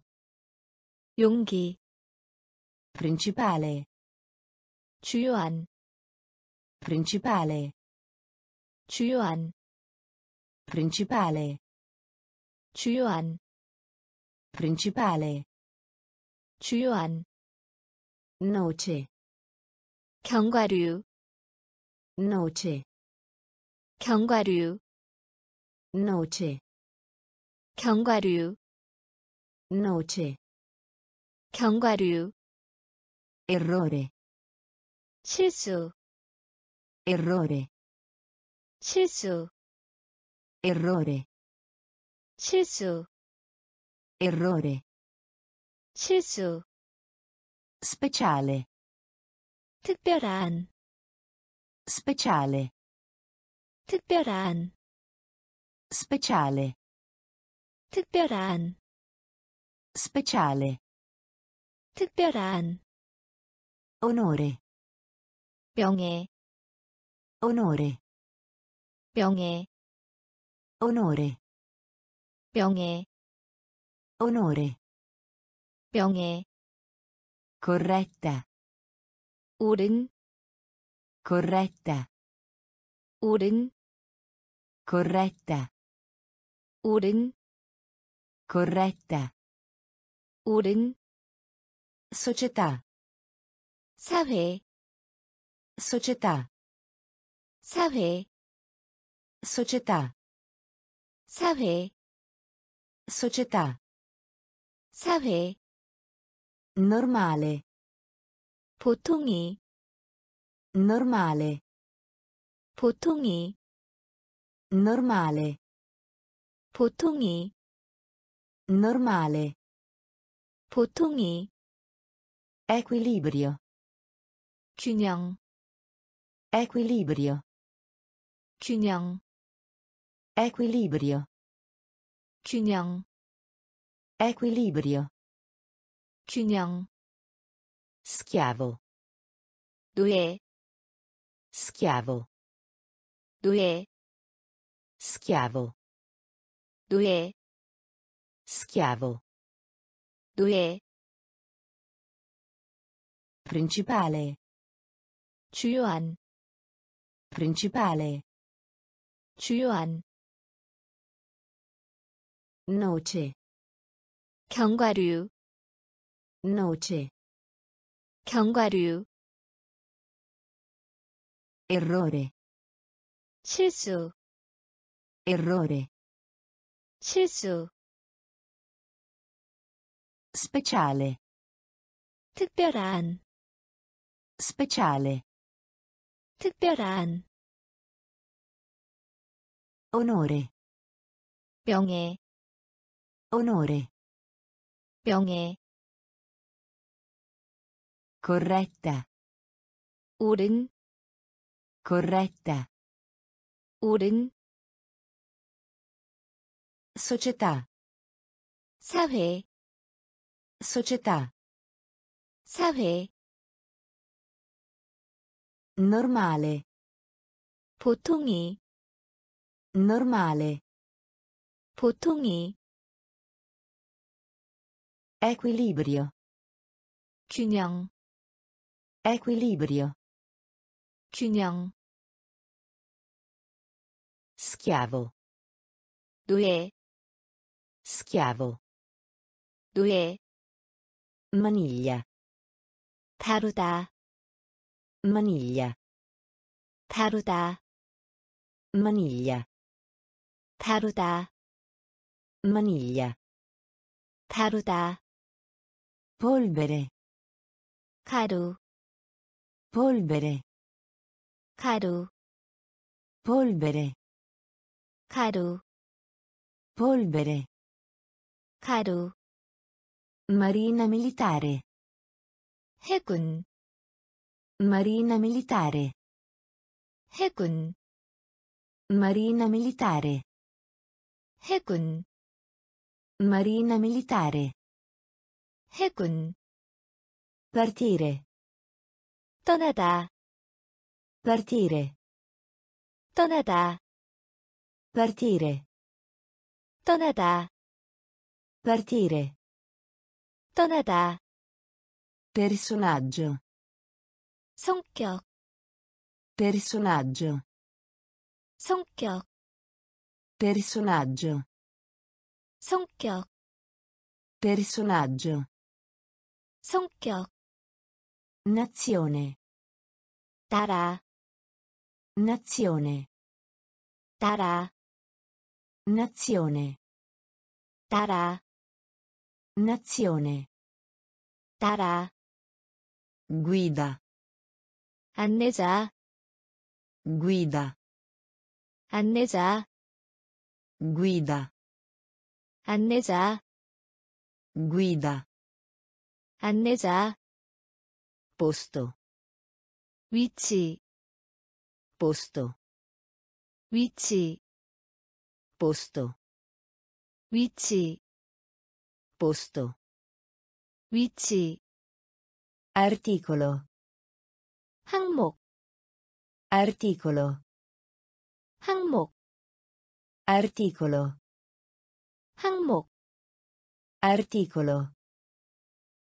용기 principale 주요한 principale 주요한 principale 주요한 principale 주요한 noce 경과류 noce 경과류 noce 경과류 noce 경과류 errore 실수 errore 실수 errore 실수 errore 실수 speciale 특별한 speciale 특별한 speciale 특별한 speciale 특별한 onore 명예 onore 명예 onore 명예 onore 명예 corretta 옳은 corretta 옳은 corretta 옳은 corretta 옳은 società 사회 società 사회 società 사회 società 사회 normale 보통이 normale 보통이 normale 보통이 normale 보통이 equilibrio 균형 equilibrio 균형 equilibrio 균형 equilibrio 균형 schiavo 노예 schiavo 노예 schiavo 노예 schiavo 노예 principale 주요한 principale 주요한 noce 경과류 noce 경과류 errore 실수 errore 실수 speciale 특별한 speciale 특별한 onore 명예 onore 명예 corretta 옳은 società 사회 normale 보통이 equilibrio 균형 schiavo 노예 maniglia 다루다 maniglia 다루다 maniglia 다루다 polvere 가루 polvere 가루 marina militare 해군 marina militare 해군 marina militare 해군 marina militare 해군 partire 떠나다 partire 떠나다 partire 떠나다 partire 떠나다 personaggio 성격 personaggio 성격 personaggio 성격 personaggio 성격 nazione 따라 nazione 따라 nazione 따라 nazione 따라 guida 안내자 guida 안내자 guida 안내자 guida 안내자 posto 위치 posto 위치 posto 위치 posto 위치 articolo 항목 articolo 항목 articolo 항목 articolo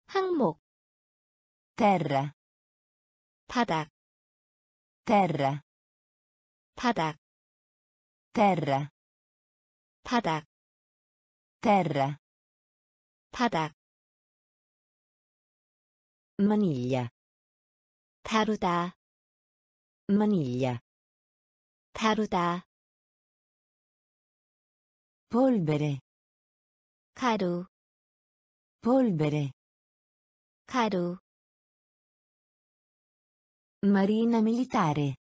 항목 terra 바닥 terra 바닥 terra 바닥 terra 바닥 maniglia 다루다 maniglia 다루다 polvere 가루 marina militare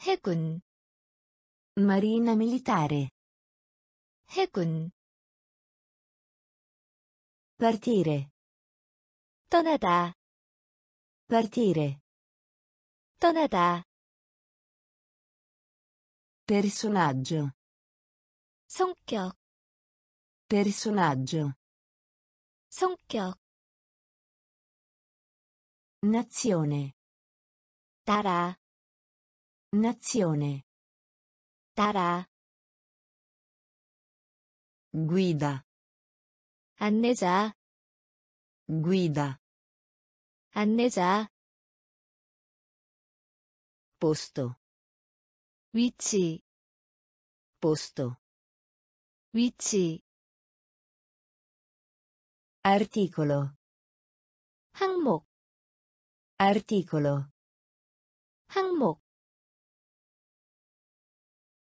해군 marina militare 해군 partire 떠나다 personaggio 성격 personaggio 성격 nazione 따라 guida 안내자 posto 위치 articolo 항목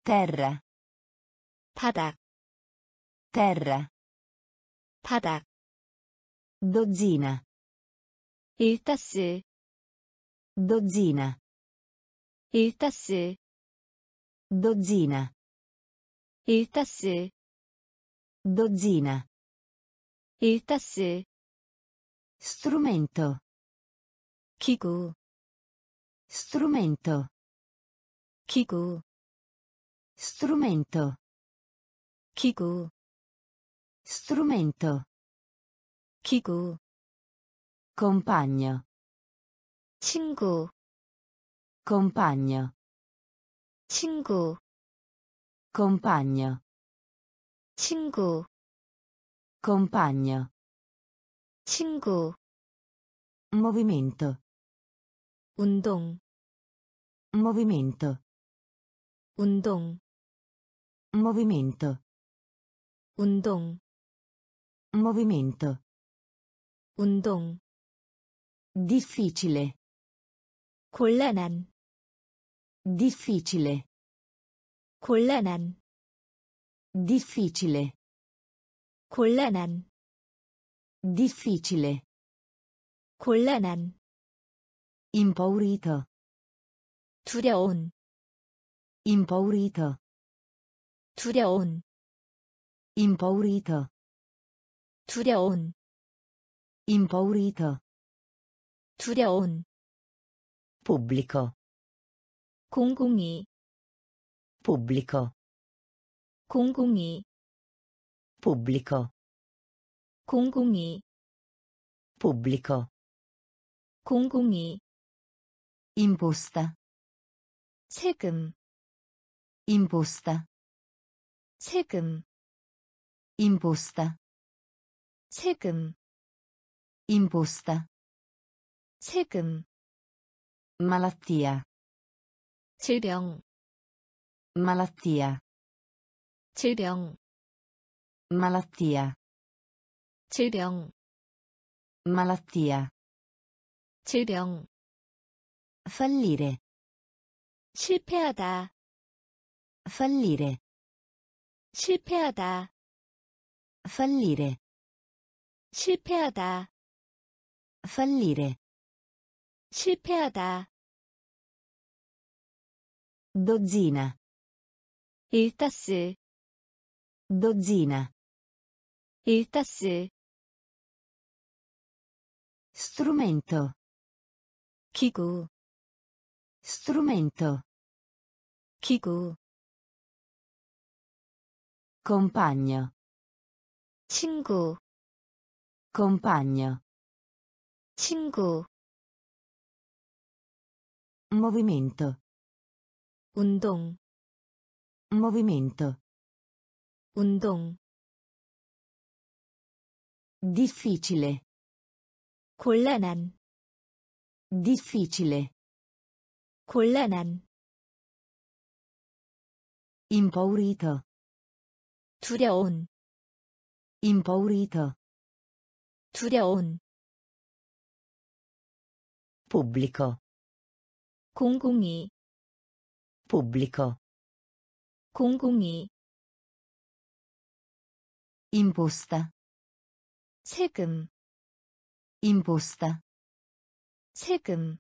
terra 바닥 dozzina 일타스 strumento 기구 strumento 기구 strumento 기구 compagno 친구 compagno 친구 compagno 친구 movimento 운동 difficile 곤란한 impaurito 두려운 pubblico 공공이 imposta 세금 imposta 세금 malattia 질병 Malattia. 질병. Malattia. 질병. Fallire. 실패하다. Fallire. 실패하다. Fallire. 실패하다. Fallire. 실패하다. Dozzina. 일타스. Dozzina. 일타스. Strumento. 기구. Strumento. 기구. Compagno. 친구. Compagno. 친구. Movimento. 운동. Movimento. 운동. Difficile. 곤란한. Difficile. 곤란한. Impaurito. 두려운. Impaurito. 두려운. Pubblico. 공공이. Pubblico. 공공이. Imposta. 세금. Imposta. 세금.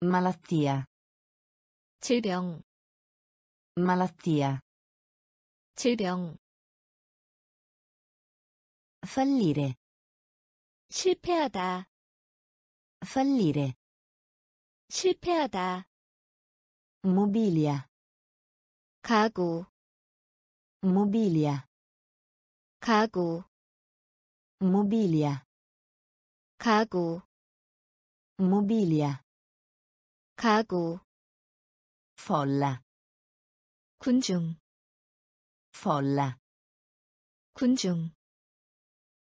Malattia. 질병. Malattia. 질병. Fallire. 실패하다. Fallire. 실패하다. Mobilia. 가구. Mobilia. 가구. Mobilia. 가구. Mobilia. 가구. Folla. 군중. Folla. 군중.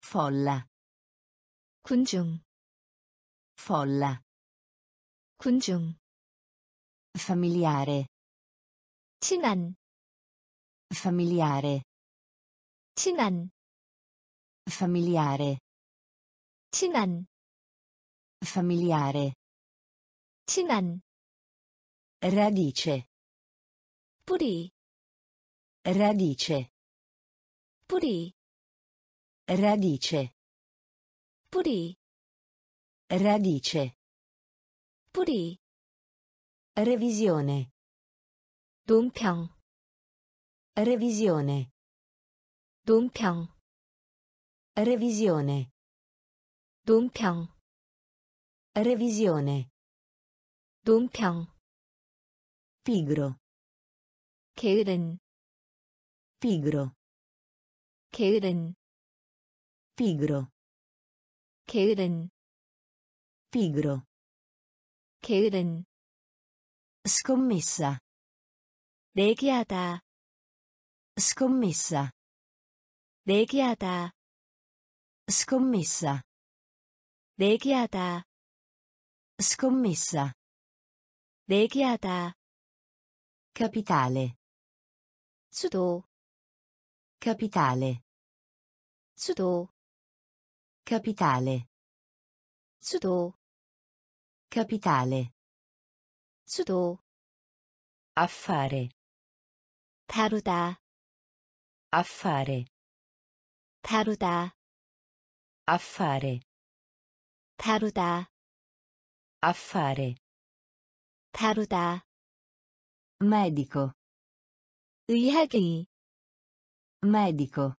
Folla. 군중. Folla. 군중. Familiare. 친한. Familiare. 친한. Familiare. 친한. Familiare. 친한. Radice. 뿌리. Radice. 뿌리. Radice. 뿌리. Radice. 뿌리. Revisione. 논평. Revisione. 논평. Revisione. 논평. Revisione. 논평. Pigro. 게으른. Pigro. 게으른. Pigro. 게으른. Pigro. 게으른. Scommessa. 내기하다. Scommessa. 내기하다. Scommessa. 내기하다. Scommessa. 내기하다. Capitale. 수도. Capitale. 수도. Capitale. 수도. Capitale. 수도. Affare. 다루다. Affare. 다루다. Affare. 다루다. Affare. 다루다. Medico. 의학의. Medico.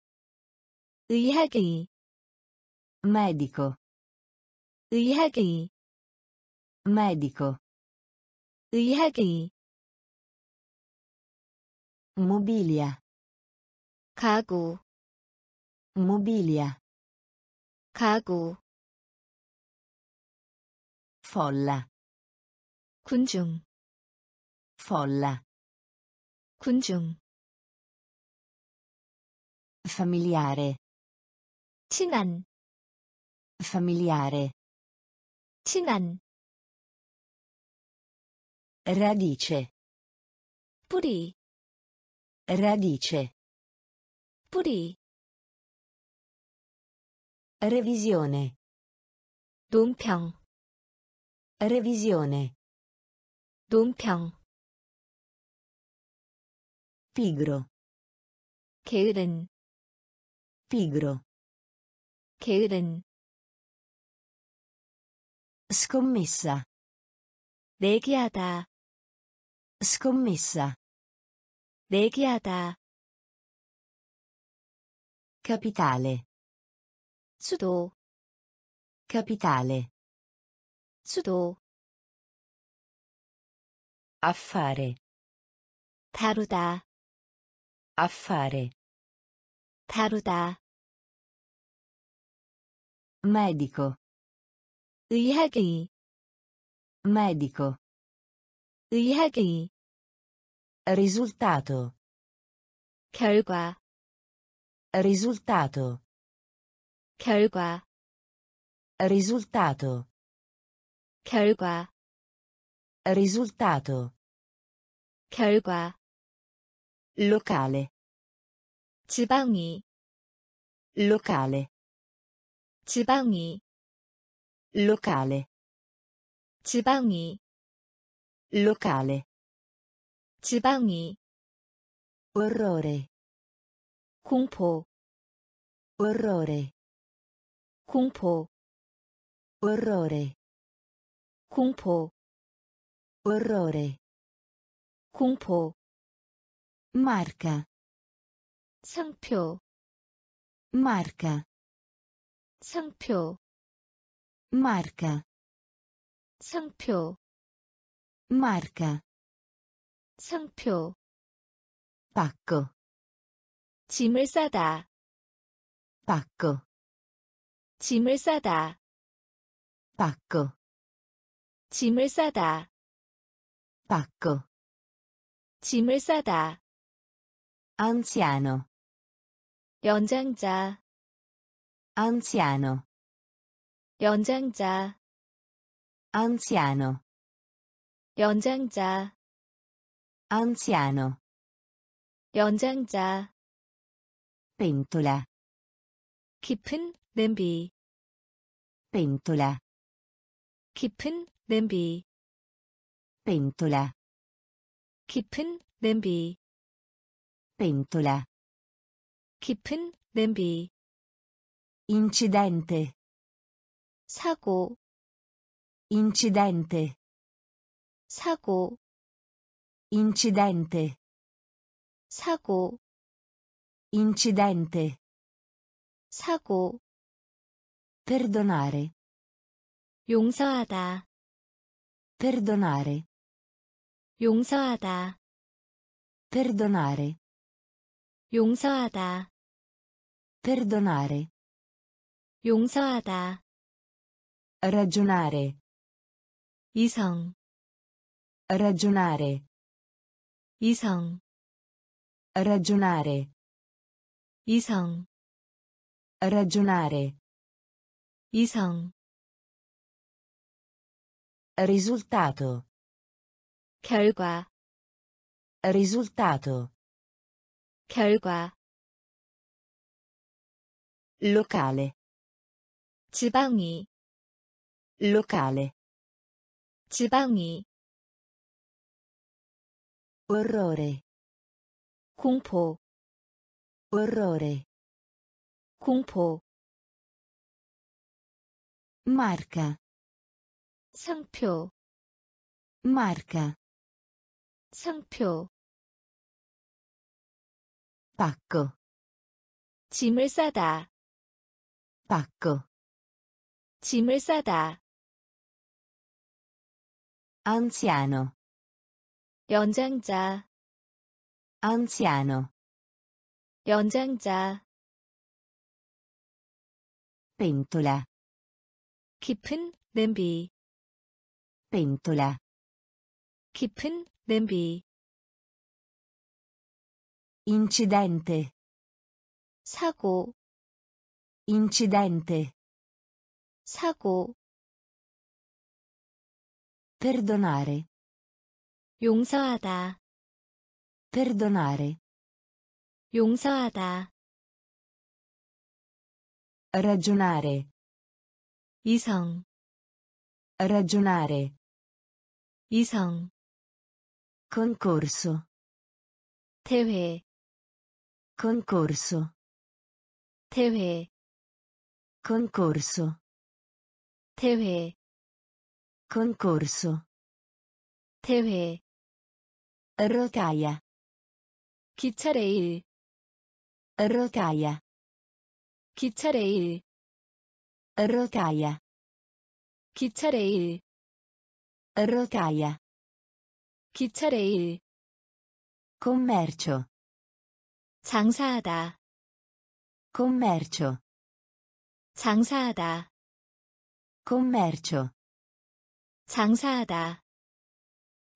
의학의. Medico. 의학의. Medico. 의학의. Mobilia. 가구. Mobilia. 가구. Folla. 군중. Folla. 군중. Familiare. 친한. Familiare. 친한. Radice. 뿌리. Radice. 뿌리 revisione 논평 revisione 논평 pigro 게으른 pigro 게으른 scommessa 내기하다 scommessa 내기하다 capitale 수도 capitale 수도 affare 다루다 affare 다루다 medico 의학의 medico 의학의 risultato 결과 risultato 결과 risultato 결과 risultato 결과 locale 지방이 locale 지방이 locale 지방이 locale 지방이 orrore 공포 orrore 공포 orrore 공포 orrore 공포 marca 상표 marca 상표 marca 상표 marca 상표 pacco 짐을 싸다 pacco 짐을 싸다 pacco 짐을 싸다 pacco 짐을 싸다 anziano 연장자 anziano 연장자 anziano 연장자 anziano 연장자 pentola 깊은 냄비 pentola 깊은 냄비 pentola 깊은 냄비 pentola 깊은 냄비 incidente 사고 incidente 사고 incidente 사고 incidente 사고 perdonare 용서하다 perdonare 용서하다 perdonare 용서하다 perdonare 용서하다 ragionare 이성 ragionare 이성 ragionare 이성 ragionare 이성 risultato 결과 risultato 결과 locale 지방이 orrore 공포 marca 상표 pacco 짐을 싸다 anziano 연장자 anziano 연장자 pentola 깊은 냄비 pentola 깊은 냄비 incidente 사고 incidente 사고 perdonare 용서하다 perdonare 용서하다 ragionare 이성 ragionare 이성 concorso 대회 concorso 대회 concorso 대회 concorso 대회 rotaia 기차레일 rotaia 기차레일 rotaia 기차레일 rotaia 기차레일 commercio 장사하다 commercio 장사하다 commercio 장사하다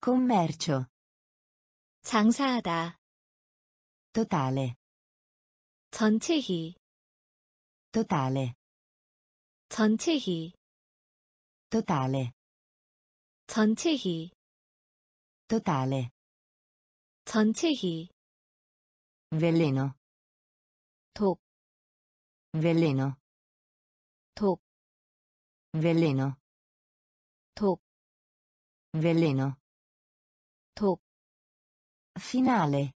commercio 장사하다 totale 전체히 totale 전체히 totale 전체히 totale 전체히 veleno 독 veleno 독 veleno 독 veleno 독 finale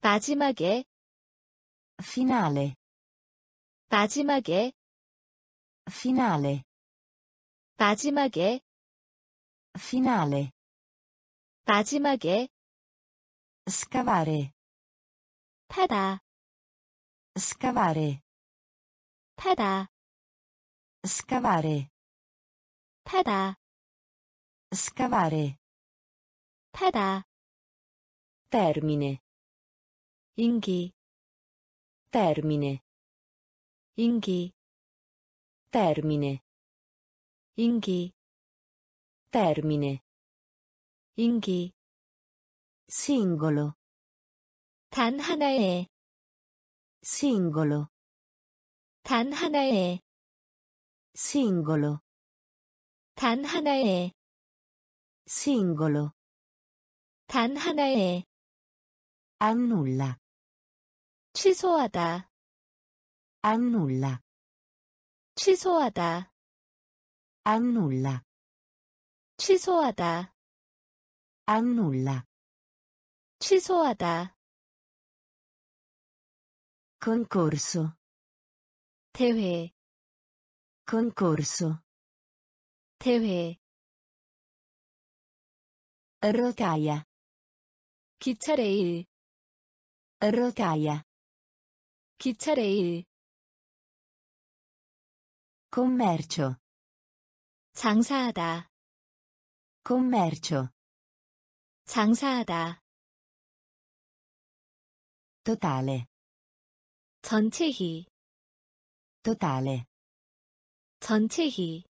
마지막에 finale 마지막에 finale 마지막에 finale 마지막에 scavare 파다 scavare 파다 scavare 파다 scavare 파다 termine 인기 termine 인기 termine 인기 singolo 단 하나의 singolo 단 하나의 singolo 단 하나의 singolo 단 하나의 annulla 취소하다 annulla 취소하다 annulla 취소하다 annulla 취소하다 concorso 대회 rotaia 기차레일 commercio 장사하다 commercio 장사하다 totale 전체히 totale 전체히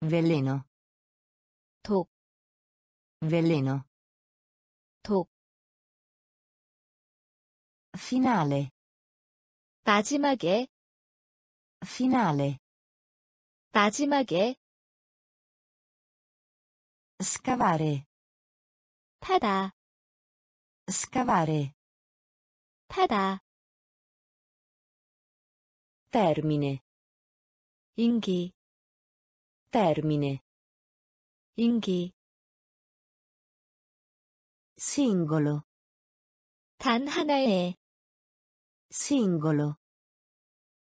veleno 독 veleno 독 finale 마지막에 finale 마지막에 scavare 파다 scavare 파다 termine 인기 singolo 단 하나의 singolo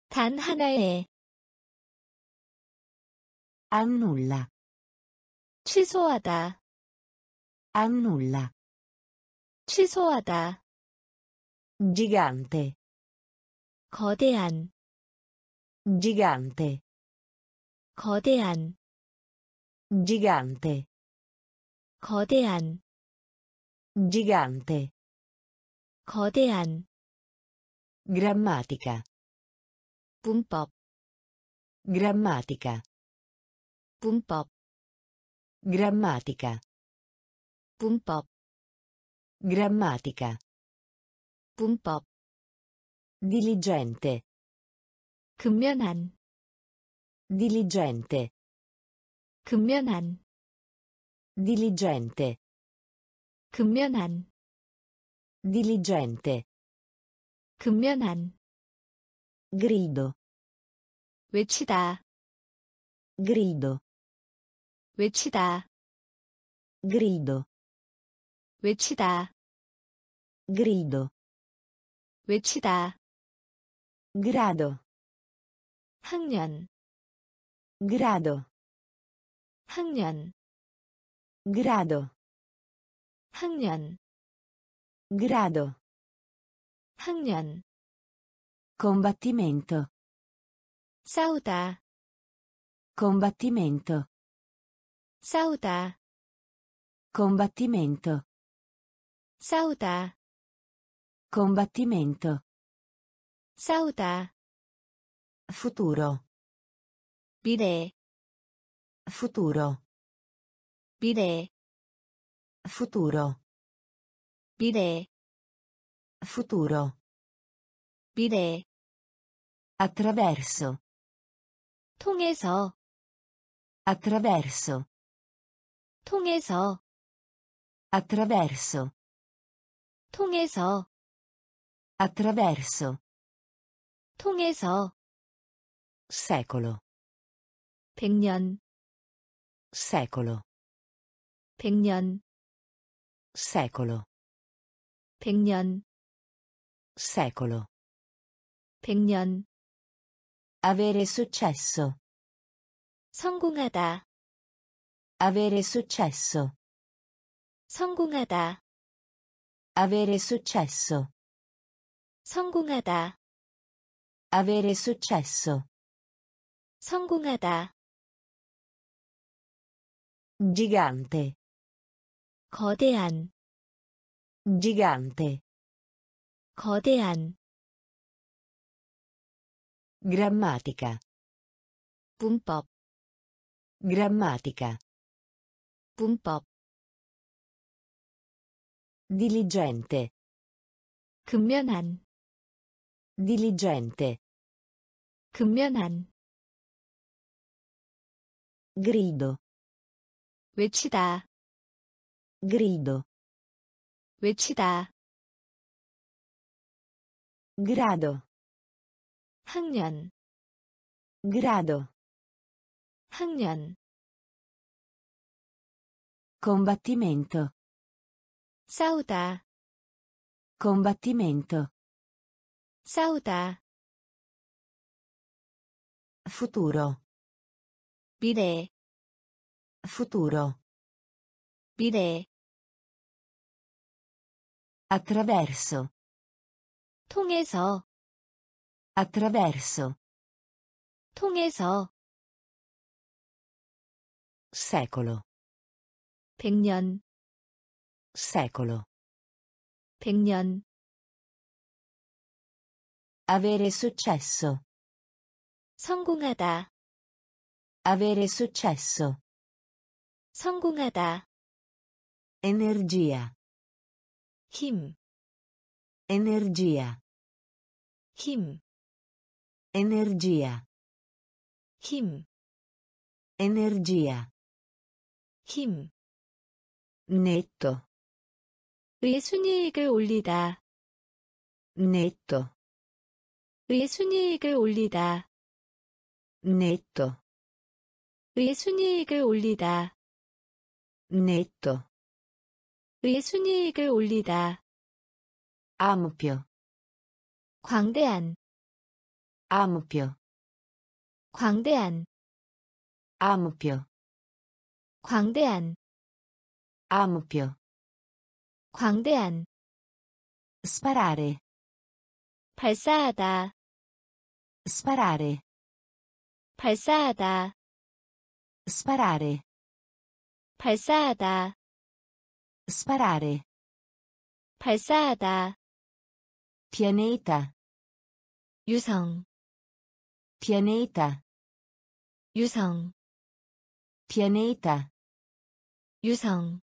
단 하나의 annulla 취소하다 annulla 취소하다 gigante 거대한 gigante 거대한 gigante 거대한 gigante 거대한 grammatica 문법 grammatica 문법 grammatica 문법 grammatica 문법 diligente 근면한 diligente 근면한 diligente 근면한 diligente 근면한 grido. 외치다. grido. 외치다. grido. 외치다. grido. 외치다. grado. 학년. grado. 학년. grado. 학년. grado. 학년. combattimento. 싸우다. combattimento. 싸우다. combattimento. 싸우다. combattimento. 싸우다. futuro. 미래. futuro. 미래. futuro. 미래. futuro. 미래. attraverso. 통해서. attraverso. 통해서. attraverso. 통해서. attraverso. 통해서. secolo. 백년. secolo. 백년. secolo. 백년. secolo. 백년. avere successo. 성공하다. avere successo. 성공하다. avere successo. 성공하다. avere successo. 성공하다. gigante. 거대한. gigante. 거대한. grammatica. 문법. grammatica. 문법. diligente. 근면한. diligente. 근면한. grido. 외치다. grido. 외치다. grado. 학년. grado. 학년. combattimento. 싸우다. combattimento. 싸우다. futuro. 미래. futuro. 미래. attraverso. 통해서. attraverso. 통해서. secolo. 백년. secolo. 백년. avere successo. 성공하다. avere successo. 성공하다. energia. 힘. energia. 힘. energia. 힘. energia. 힘. netto. 의 순이익을 올리다. netto. 의 순이익을 올리다. netto. 의 순이익을 올리다. netto. 의 순이익을 올리다. ampio. 광대한. ampio. 광대한. ampio. 광대한. ampio. 광대한. sparare. 발사하다. sparare. 발사하다. sparare. 발사하다. sparare. 발사하다. pianeta. 유성. pianeta. 유성. pianeta. 유성.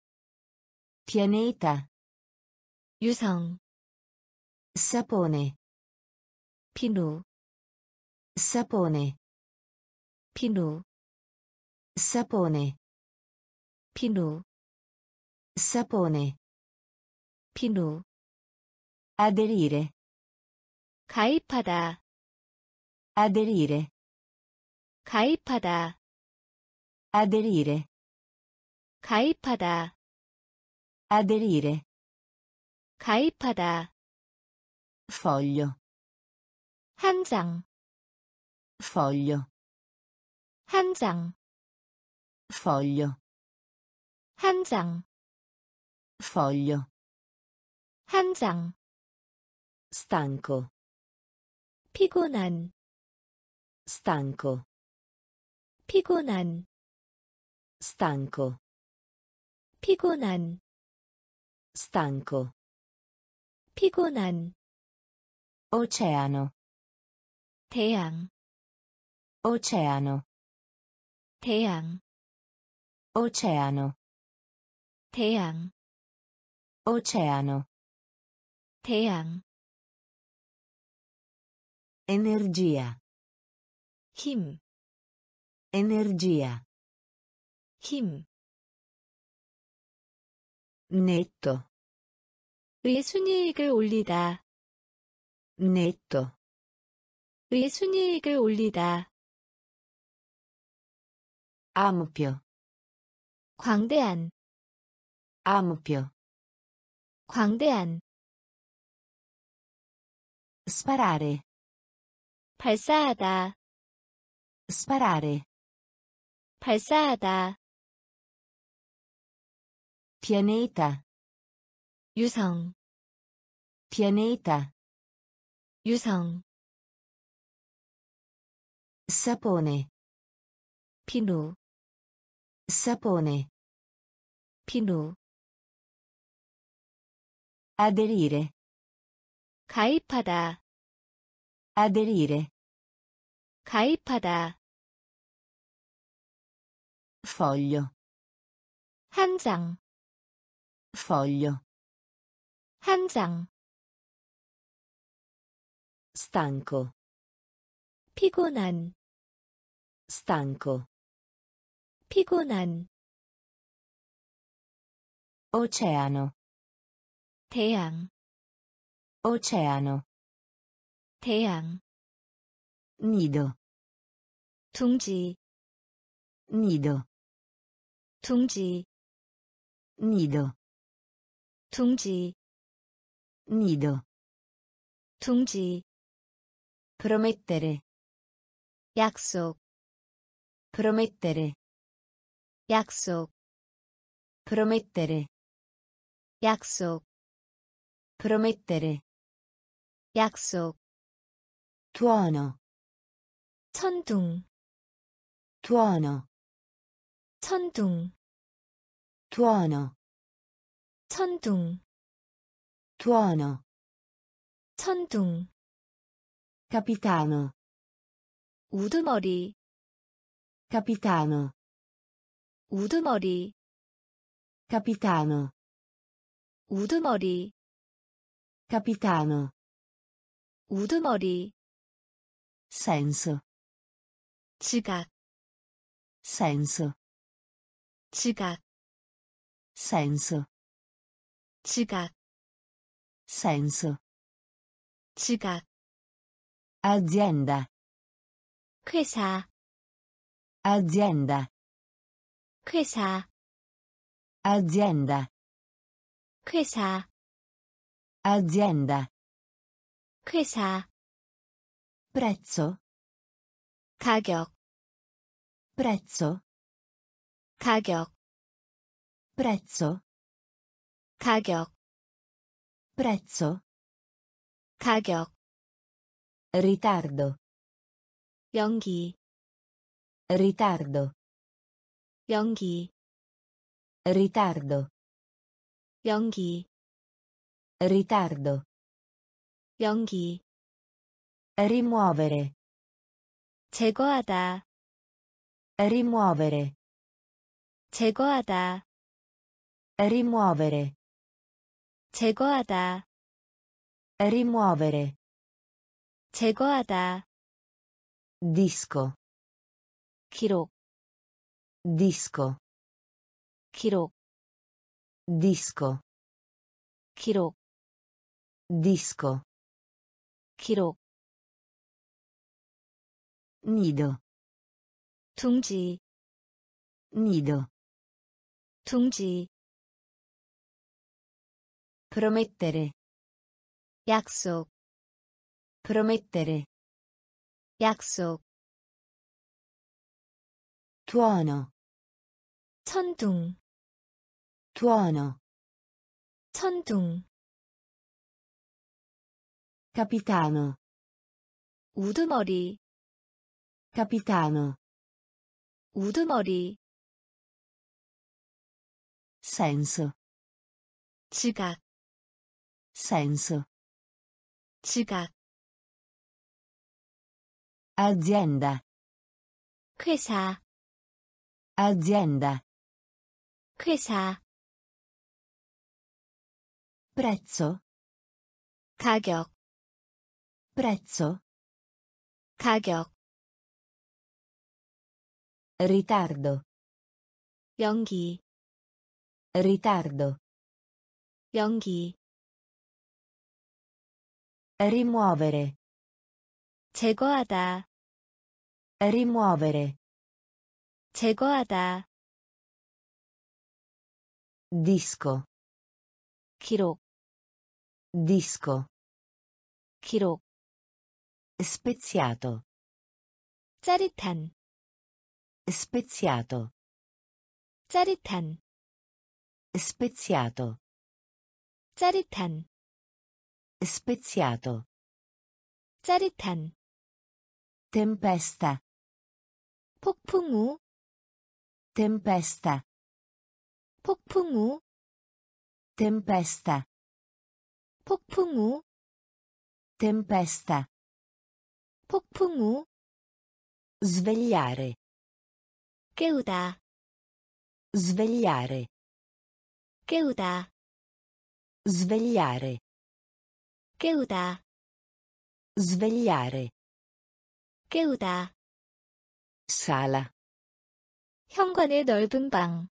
pianeta. 유성. sapone. 비누. sapone. 비누. sapone. 비누. sapone. 비누. aderire. 가입하다. aderire 가입하다 aderire 가입하다 aderire 가입하다 foglio 한 장 foglio 한 장 foglio 한 장 foglio 한 장 stanco 피곤한 stanco 피곤한 stanco 피곤한 stanco 피곤한 oceano 태양 oceano 태양 oceano 태양 oceano 태양 energia 힘 energia 힘 netto 의 순이익을 올리다 netto 의 순이익을 올리다 ampio 광대한 ampio 광대한 sparare 발사하다 sparare 발사하다 pianeta 유성 pianeta 유성 sapone 비누 sapone 비누 aderire 가입하다 aderire 가입하다 foglio 한 장 foglio 한 장 stanco 피곤한 stanco 피곤한 oceano 태양 oceano 태양 nido 둥지 nido 둥지 nido 둥지 nido 둥지 promettere 약속 promettere 약속 promettere 약속 promettere 약속 tuono 천둥 tuono 천둥 tuono 천둥 tuono 천둥 capitano 우두머리 capitano 우두머리 capitano 우두머리 capitano 우두머리 senso 지각 senso 지각 senso 지각 senso 지각 azienda 회사 azienda 회사 azienda 회사 azienda 회사 prezzo 가격 prezzo 가격 prezzo 가격 prezzo 가격 ritardo 연기 ritardo 연기 ritardo 연기 ritardo 연기 rimuovere 제거하다 rimuovere 제거하다 rimuovere 제거하다 rimuovere 제거하다 disco 기록 disco 기록 disco 기록 disco 기록 nido. 둥지. nido. 둥지. promettere. 약속. promettere. 약속. tuono. 천둥. tuono. 천둥. capitano. 우두머리. capitano. 우두머리. senso. 지각. senso. 지각. azienda. 회사. azienda. 회사. prezzo. 가격. prezzo. 가격. ritardo. 연기. ritardo. 연기. rimuovere. 제거하다. rimuovere. 제거하다. disco. 기록. disco. 기록. Speziato. 짜릿한. Speziato. 짜릿한. Speziato. 짜릿한. Speziato. 짜릿한. Tempesta. 폭풍우. Tempesta. 폭풍우. Tempesta. 폭풍우. Tempesta. 폭풍우. Svegliare. 깨우다. Svegliare. 깨우다. Svegliare. 깨우다. Svegliare. 깨우다. Sala. 현관의 넓은 방.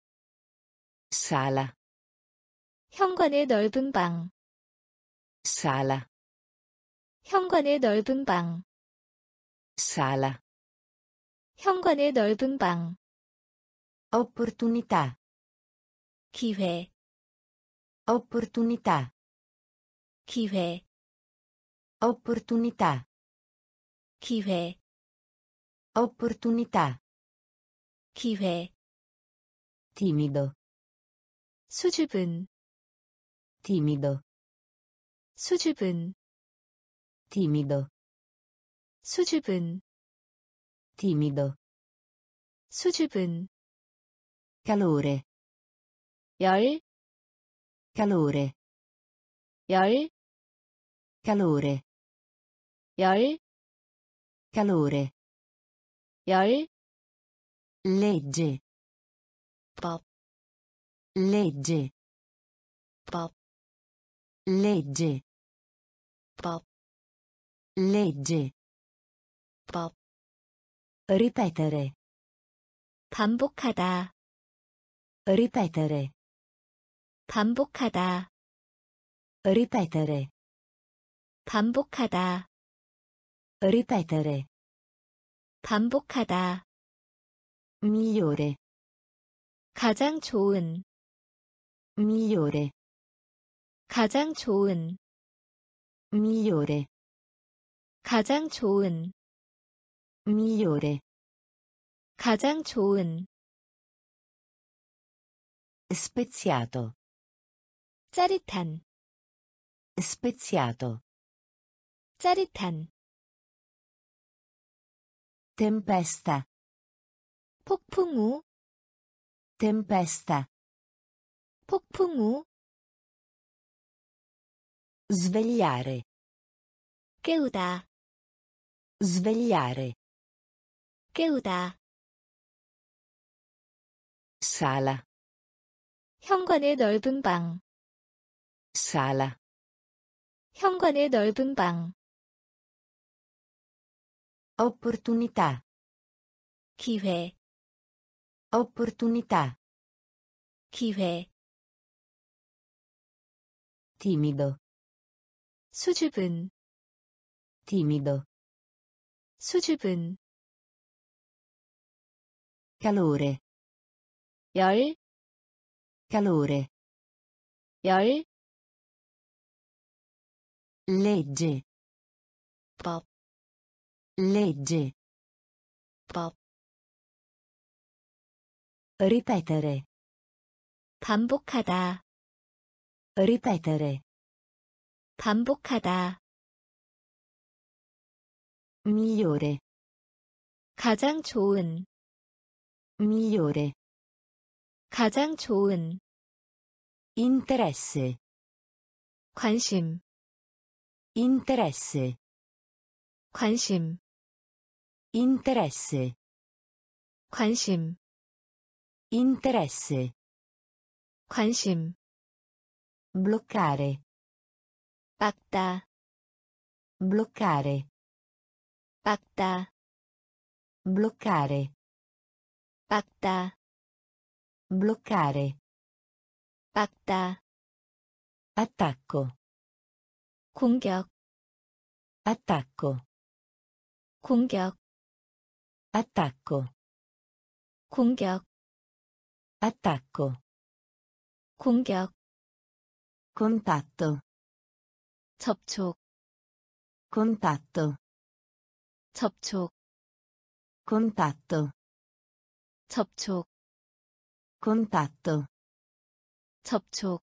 Sala. 현관의 넓은 방. Sala. 현관의 넓은 방. Sala. 현관의 넓은 방. Opportunità. 기회. Opportunità. 기회. Opportunità. 기회. Opportunità. 기회. Timido. 수줍은. Timido. 수줍은. Timido. 수줍은. timido. 수줍은. calore. 열. calore. 열. calore. 열. calore. 열. legge. 법. legge. 법. legge. 법. legge. 법. ripetere. 반복하다. ripetere. 반복하다. ripetere. 반복하다. ripetere. 반복하다. migliore. 가장 좋은. migliore. 가장 좋은. migliore. 가장 좋은. migliore. 가장 좋은. speziato. 짜릿한. speziato. 짜릿한. tempesta. 폭풍우. tempesta. 폭풍우. svegliare. 깨우다. svegliare. 깨우다. sala. 현관의 넓은 방. sala. 현관의 넓은 방. opportunità. 기회. opportunità. 기회. timido. 수줍은. timido. 수줍은. calore 열 calore 열 legge pop legge pop ripetere 반복하다 ripetere 반복하다 migliore 가장 좋은 migliore 가장 좋은 interesse 관심 interesse 관심 interesse 관심 interesse 관심 bloccare 빡다 bloccare 빡다 bloccare 빡다 bloccare 빡다 attacco 공격 attacco 공격 attacco 공격 attacco 공격 contatto 접촉 contatto 접촉 contatto 접촉 contatto 접촉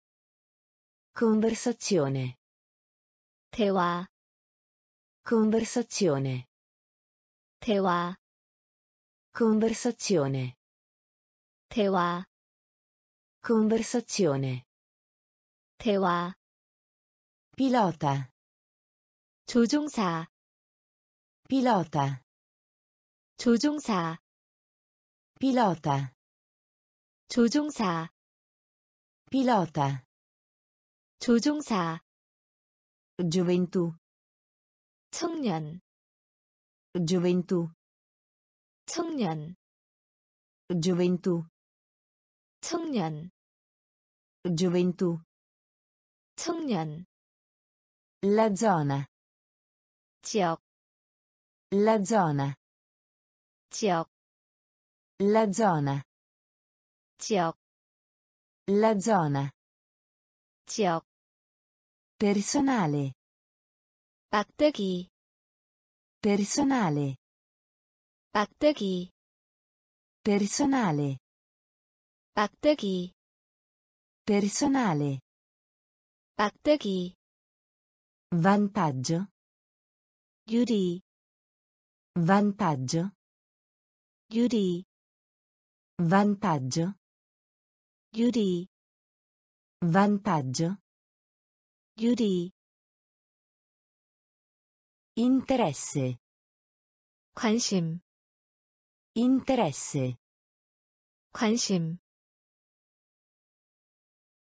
conversazione 대화 conversazione 대화 conversazione 대화 conversazione 대화 pilota 조종사 pilota 조종사 pilota 조종사 pilota 조종사 gioventù 청년 gioventù 청년 gioventù 청년 gioventù 청년 la zona 지역 la zona 지역 la zona 지역 la zona 지역 personale 빡뜨기 personale 빡뜨기 personale 빡뜨기 personale 빡뜨기 vantaggio 유리 vantaggio 유리 vantaggio 유리 vantaggio 유리 interesse 관심 interesse 관심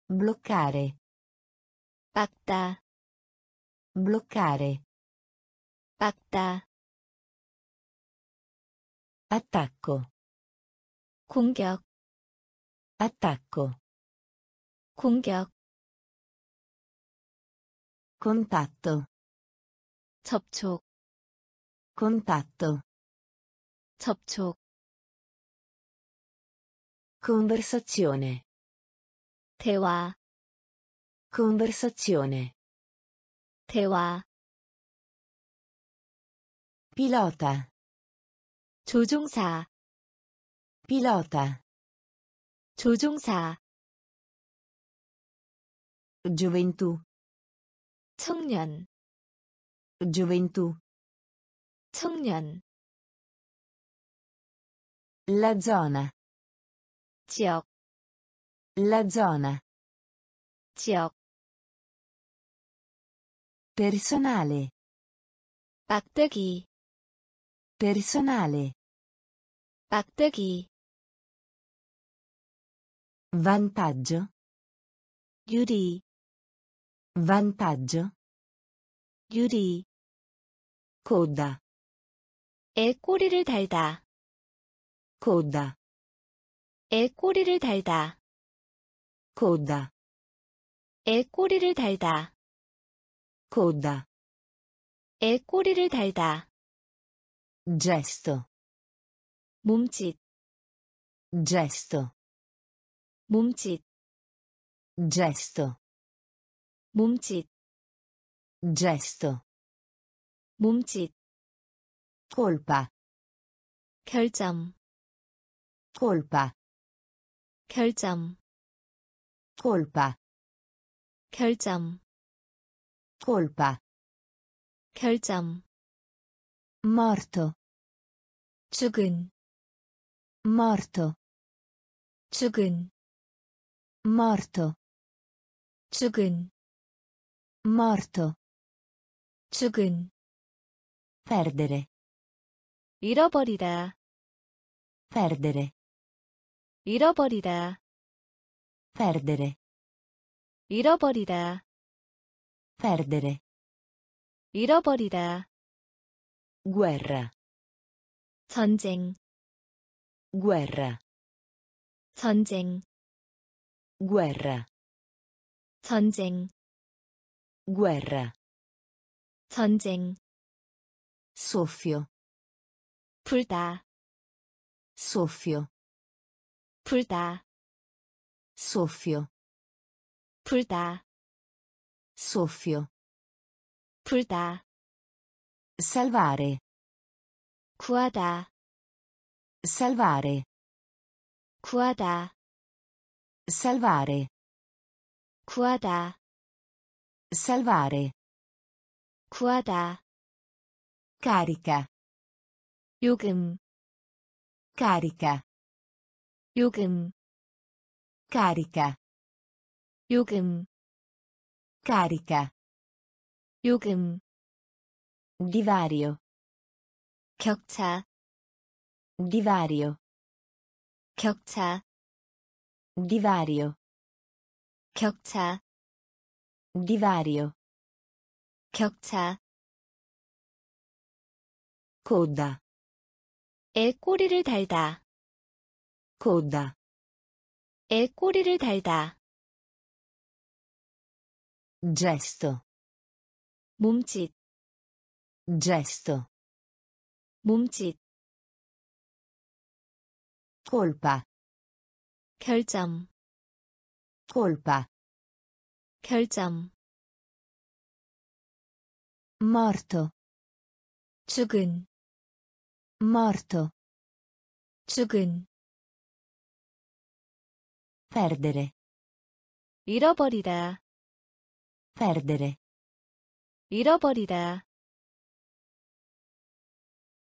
bloccare 빡다 bloccare 빡다 attacco 공격 attacco 공격 contatto 접촉 contatto 접촉 conversazione 대화 conversazione 대화 pilota 조종사 pilota 조종사 gioventù 청년 gioventù 청년 la zona 지역 la zona 지역 personale 빡뜨기 personale 빡뜨기 vantaggio 유리 vantaggio 유리 coda 에 꼬리를 달다 coda 에 꼬리를 달다 coda 에 꼬리를 달다 coda 에 꼬리를 달다 gesto 몸짓 gesto 몸짓 gesto 몸짓 gesto 몸짓 colpa 결점 colpa 결점 colpa 결점 colpa 결점 morto 죽은 morto 죽은 morto 죽은 morto 죽은 perdere 잃어버리다 perdere 잃어버리다 perdere 잃어버리다 perdere 잃어버리다 guerra 전쟁 guerra 전쟁 guerra 전쟁 guerra 전쟁 soffio 불다 soffio 불다 soffio 불다 soffio 불다 salvare 구하다 salvare 구하다 salvare 구하다 salvare 구하다 carica 요금 carica 요금 carica 요금 carica 요금 divario 격차 divario 격차 divario 격차 divario 격차 coda 에 꼬리를 달다 coda 에 꼬리를 달다 gesto 몸짓 gesto 몸짓 colpa 결점 morto 죽은 perdere 잃어버리다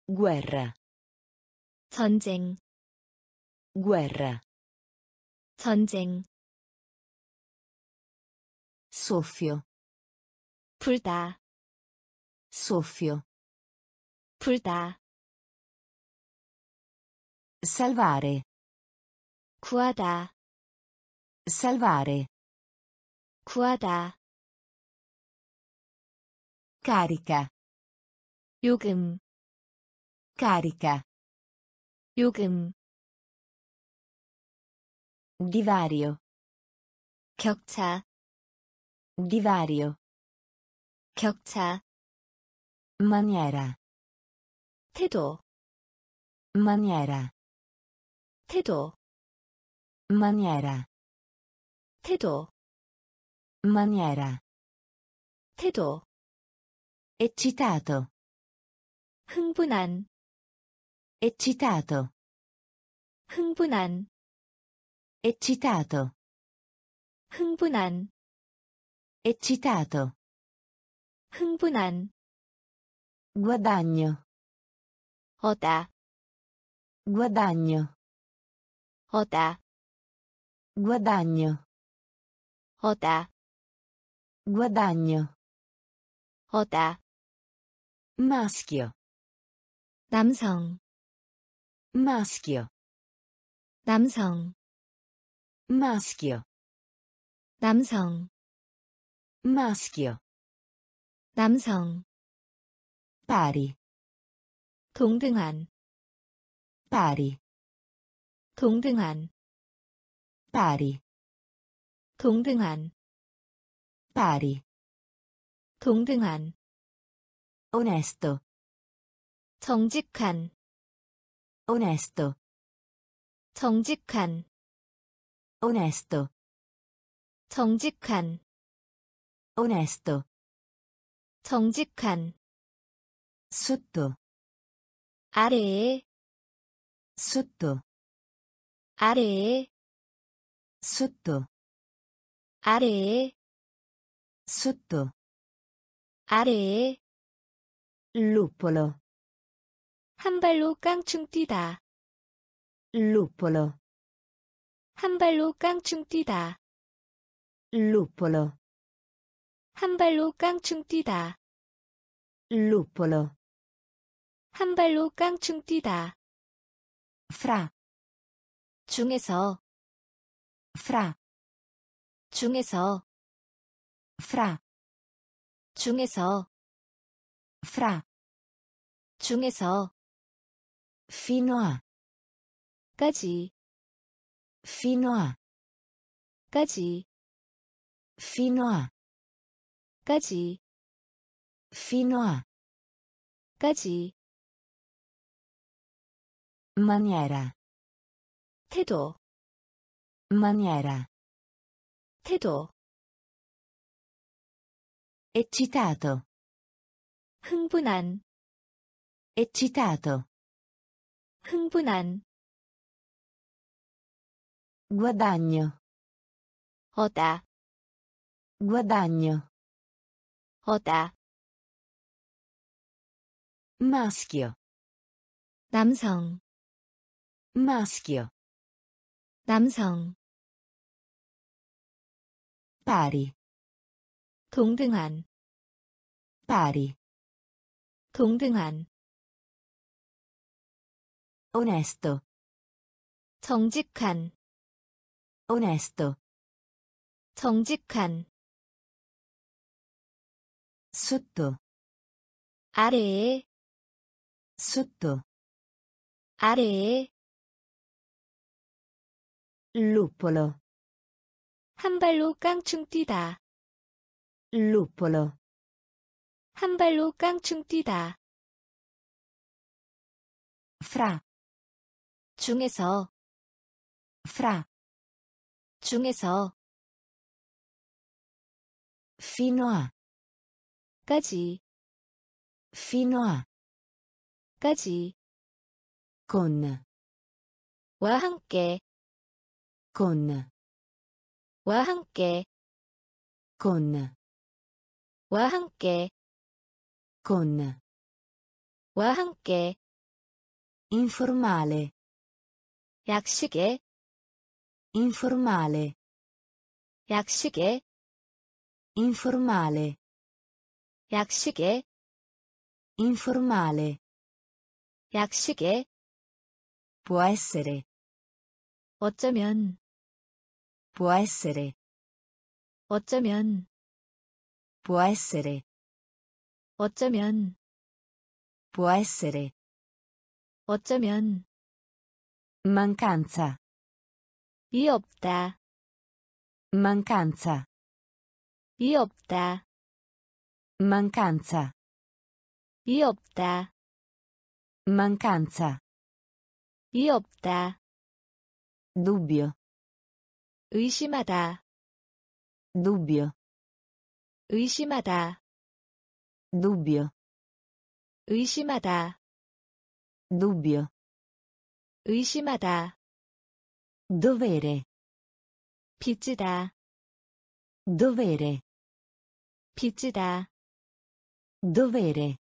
guerra 전쟁 soffio 불다 salvare 구하다 carica 요금 divario 격차 maniera 태도 eccitato 흥분한 guadagno oda maschio 남성 pari 동등한 onesto 정직한 onesto 정직한 onesto 정직한 sotto 아래에 sotto 아래에 sotto 아래에 sotto 아래에 luppolo 한 발로 깡충 뛰다 luppolo 한 발로 깡충 뛰다 luppolo 한 발로 깡충 뛰다 luppolo 한 발로 깡충 뛰다 fra 중에서 fra 중에서 fra 중에서 fra 중에서 fino a 까지 fino a 까지 fino a 까지 fino a 까지 maniera 태도 maniera 태도 eccitato 흥분한 eccitato 흥분한 guadagno 얻다 guadagno 얻다 maschio 남성 maschio 남성 pari 동등한 pari 동등한 onesto 정직한 onesto 정직한 sotto 아래에 sotto 아래에 luppolo 한 발로 깡충 뛰다 luppolo 한 발로 깡충 뛰다 fra 중에서 fra 중에서 fino a 까지 fino a 까지 con 와 함께 con 와 함께 con 와 함께 con 와 함께 informale 약식에 informale 약식에 informale 약식에 informale 약식에 può essere 어쩌면 può essere 어쩌면 può essere 어쩌면 può essere 어쩌면 mancanza 이 없다 mancanza 이 없다 mancanza 이 없다 mancanza 이 없다 dubbio 의심하다 dubbio 의심하다 dubbio 의심하다 dubbio 의심하다 dovere 빚지다 dovere 빚지다 dovere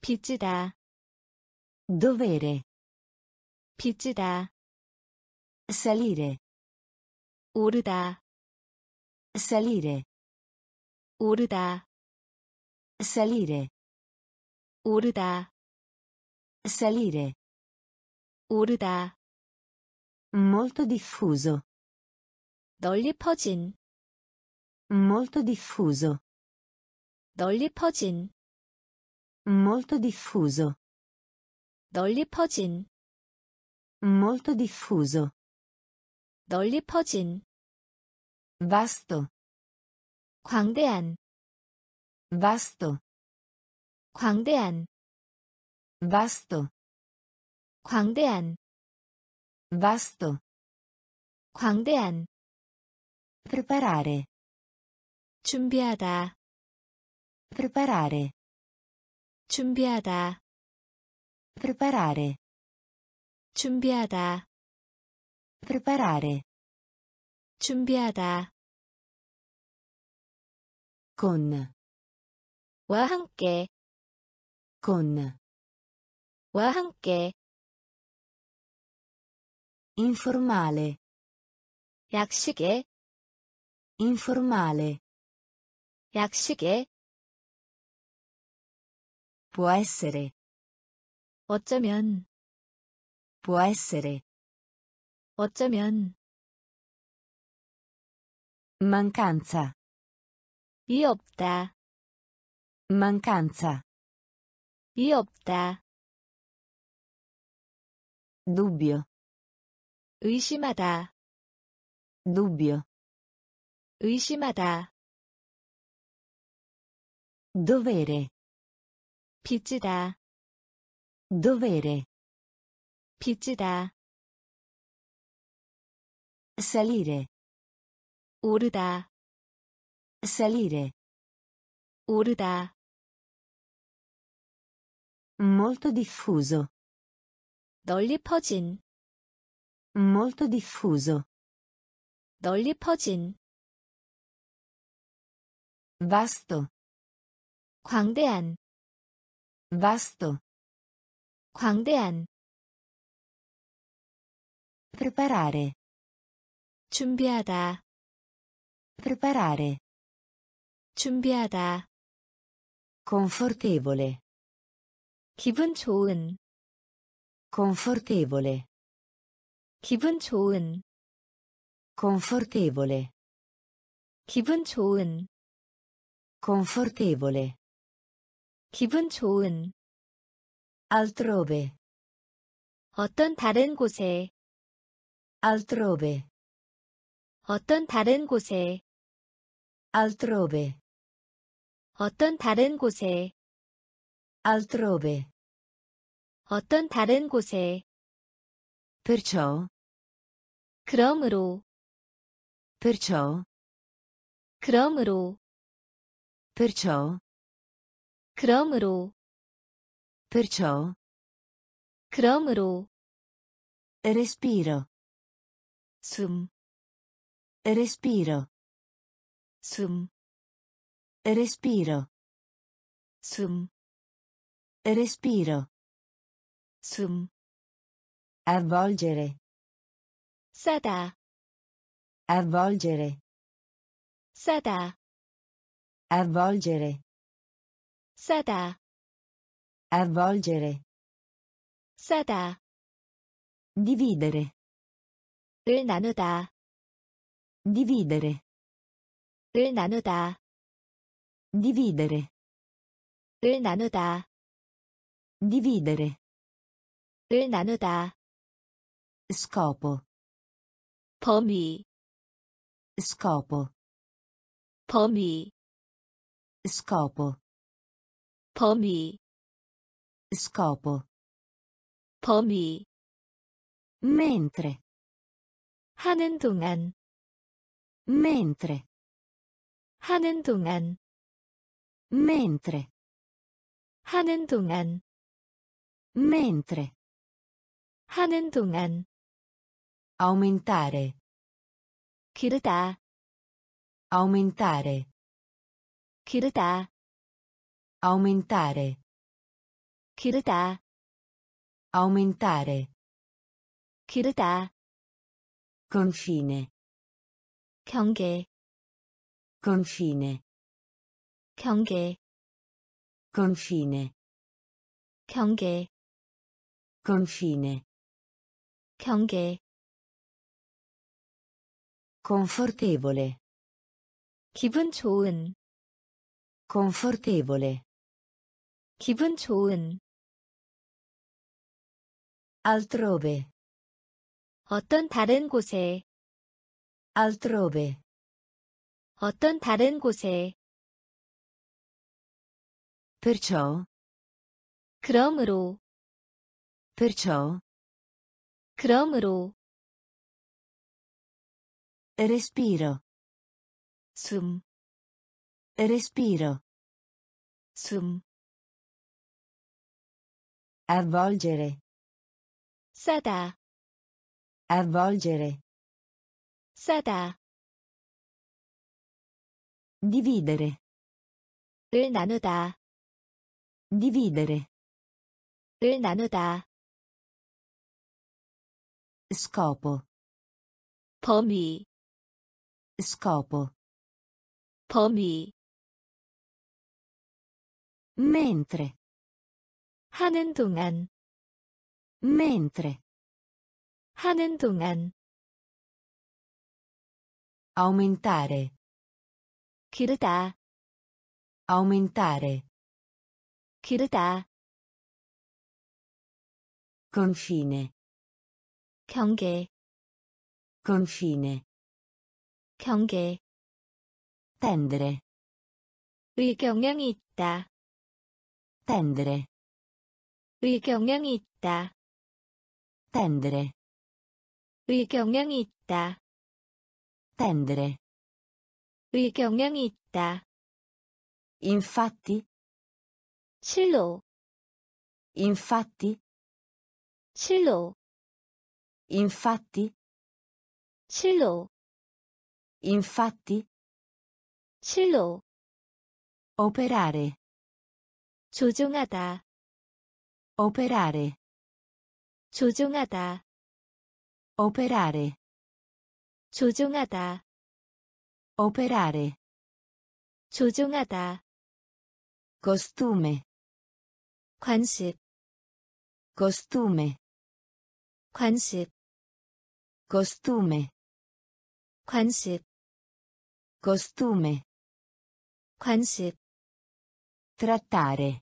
빚지다 dovere 빚지다 salire 오르다 salire 오르다 salire 오르다 salire 오르다 molto diffuso 널리 퍼진 molto diffuso 널리 퍼진 molto diffuso 널리 퍼진 molto diffuso 널리 퍼진 vasto 광대한 vasto 광대한 vasto 광대한 vasto 광대한 preparare 준비하다 preparare 준비하다 preparare 준비하다 preparare 준비하다 con 와 함께 con 와 함께 informale 약식에 informale 약식에 può essere 어쩌면 può essere 어쩌면 mancanza 이 없다 mancanza 이 없다 dubbio 의심하다 dubbio 의심하다 dovere 빚지다 dovere 빚지다 salire 오르다 salire 오르다 molto diffuso 널리 퍼진 molto diffuso 널리 퍼진 vasto 광대한 vasto 광대한 preparare 준비하다 preparare 준비하다 confortevole 기분 좋은 confortevole 기분 좋은 confortevole 기분 좋은 confortevole 기분 좋은 altrove 어떤 다른 곳에 altrove 어떤 다른 곳에 altrove 어떤 다른 곳에 altrove 어떤 다른 곳에 perciò 그러므로 perciò 그러므로 perciò 그러므로 perciò 그러므로 respiro 숨 respiro 숨 respiro 숨 respiro 숨 avvolgere 싸다 avvolgere 싸다 avvolgere 싸다 avvolgere 싸다 dividere 을 나누다 dividere 을 나누다 dividere 을 나누다 dividere 을 나누다 scopo 범위 scopo 범위 scopo 범위 scopo 범위 mentre 하는 동안 mentre 하는 동안 mentre 하는 동안 mentre 하는 동안 aumentare 기르다 aumentare 기르다 aumentare 기르다 aumentare 기르다 confine 경계 confine 경계 confine 경계 confine 경계 confortevole 기분 좋은 confortevole 기분 좋은 altrove 어떤 다른 곳에 altrove 어떤 다른 곳에 perciò 그러므로 perciò 그러므로 Respiro. Sum. Respiro. Sum. Avvolgere. Sada. Avvolgere. Sada. Dividere. 을 나누다. Dividere. 을 나누다. Scopo. 범위. Scopo. 범위. Mentre. 하는 동안. Mentre. 하는 동안. Aumentare. 기르다. Aumentare. 기르다. Confine. 경계. Confine. 경계. Tendere. 의경향이 있다. Tendere. 의경향이 있다. Tendere. 의경향이 있다. Tendere. 의경향이 있다. Infatti. 실로. Infatti. 실로. Infatti. 실로. Infatti. 실로. Operare. 조종하다. Operare. 조종하다. Operare. 조종하다. Operare. 조종하다. Costume. 관습. Costume. 관습. Costume. 관습. Costume. 관습. Trattare.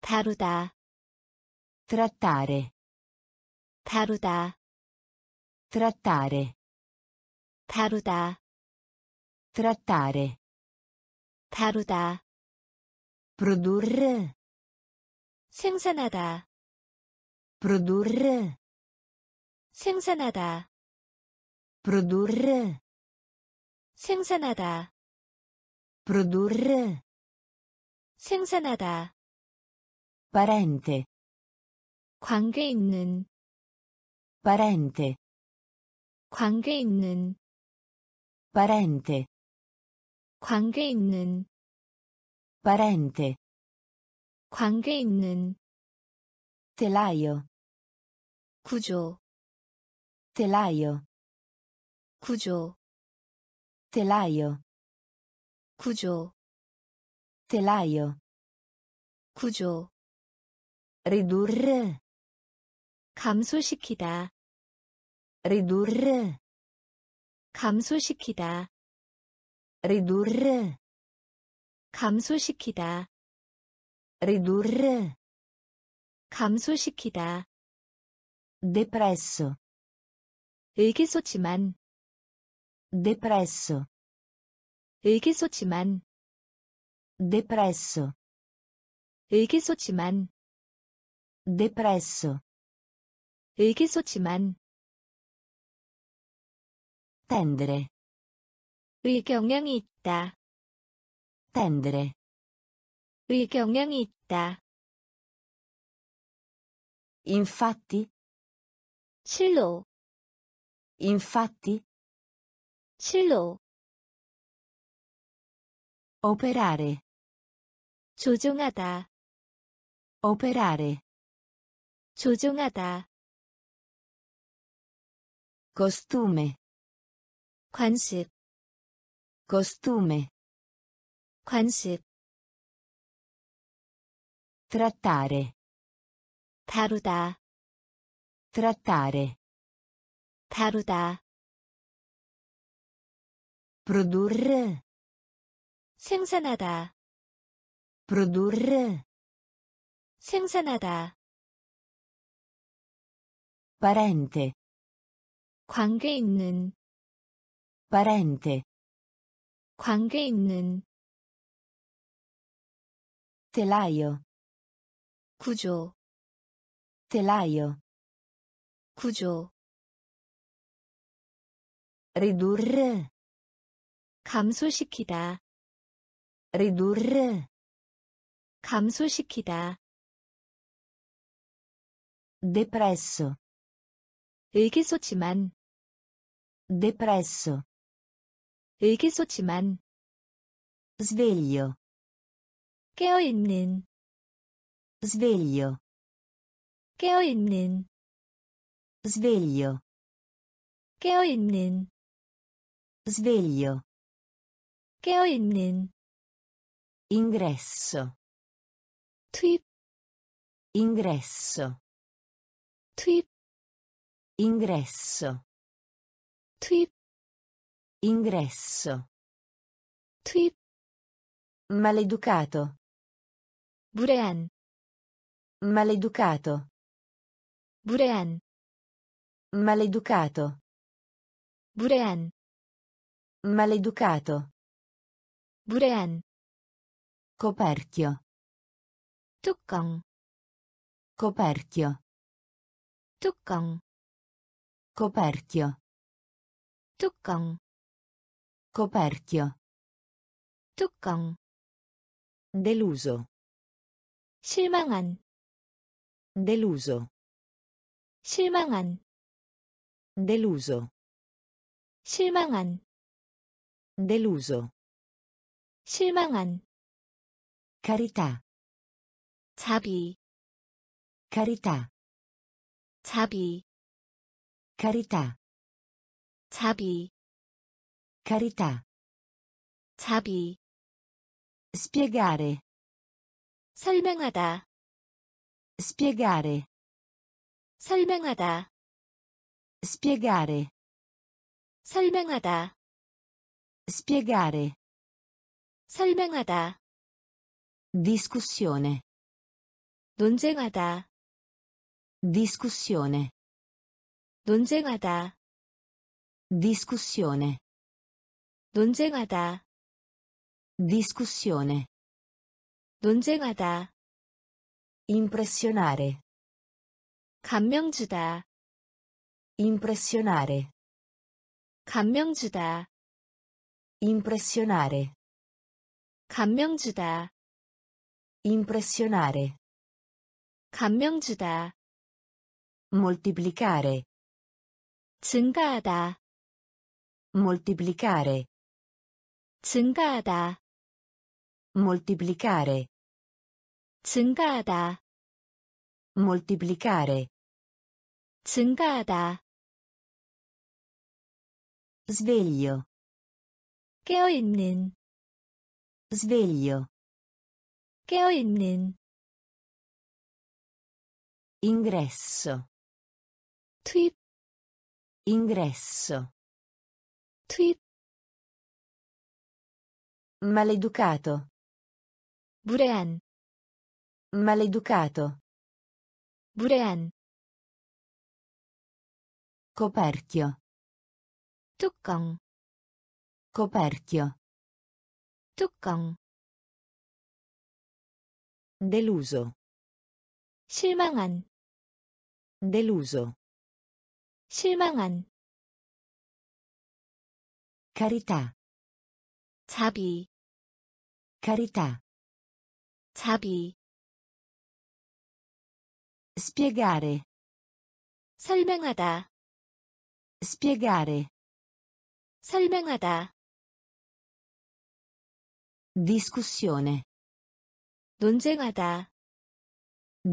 다루다. Trattare. 다루다. Trattare. 다루다. Trattare. 다루다. Produrre. 생산하다. Produrre. 생산하다. Produrre. 생산하다. Produrre. 생산하다. Parente. 관계 있는. Parente. 관계 있는. Parente. 관계 있는. Parente. 관계 있는. Telaio. 구조. Telaio. 구조. Telaio. 구조. Telaio. 구조. Ridurre. 감소시키다. Ridurre. 감소시키다. Ridurre. 감소시키다. Ridurre. 감소시키다. Depresso. 의기소침한. Depresso. 의기소침한. Depresso. 의기소침한. Depresso. 의기소침한. Tendere. 의경향이 있다. Tendere. 의경향이 있다. Infatti. 실로. Infatti. 실로. Operare. 조종하다. Operare. 조종하다. Costume. 관습. Costume. 관습. Trattare. 다루다. Trattare. 다루다. Produrre. 생산하다. Produrre. 생산하다. Parente. 관계 있는. Parente. 관계 있는. Telaio. 구조. Telaio. 구조. ridurre 감소시키다 ridurre 감소시키다 depresso 의기소침한 depresso 의기소침한 sveglio 깨어있는 sveglio 깨어있는 sveglio 깨어있는 sveglio 깨어있는 ingresso 투입 ingresso 투입 ingresso 투입 ingresso 투입 maleducato 무례한 maleducato 무례한 maleducato 무례한 maleducato 무례한 coperchio 뚜껑 coperchio 뚜껑 coperchio 뚜껑 coperchio 뚜껑 deluso 실망한 deluso 실망한 deluso 실망한 deluso 실망한 carità 자비 carità 자비 carità 자비 carità 자비 spiegare 설명하다 spiegare 설명하다 spiegare 설명하다 spiegare 설명하다 discussione 논쟁하다 discussione 논쟁하다 discussione 논쟁하다 discussione 논쟁하다 impressionare 감명주다 impressionare 감명주다 impressionare 감명주다 impressionare 감명주다 moltiplicare 증가하다 moltiplicare 증가하다 moltiplicare 증가하다 moltiplicare 증가하다 sveglio 깨어있는 sveglio 깨어있는 ingresso 투입 ingresso 투입 maleducato 무례한 maleducato 무례한 coperchio 뚜껑 coperchio 뚜껑 deluso 실망한 deluso 실망한 carità 자비 carità 자비 spiegare 설명하다 spiegare 설명하다 discussione 논쟁하다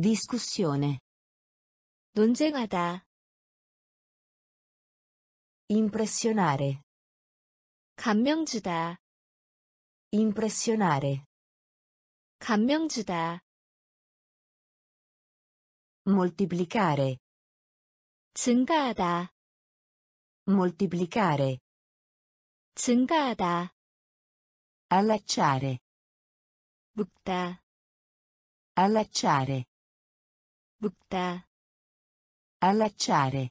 discussione 논쟁하다 impressionare 감명주다 impressionare 감명주다 moltiplicare 증가하다 moltiplicare 증가하다 allacciare 묶다 allacciare 묶다 allacciare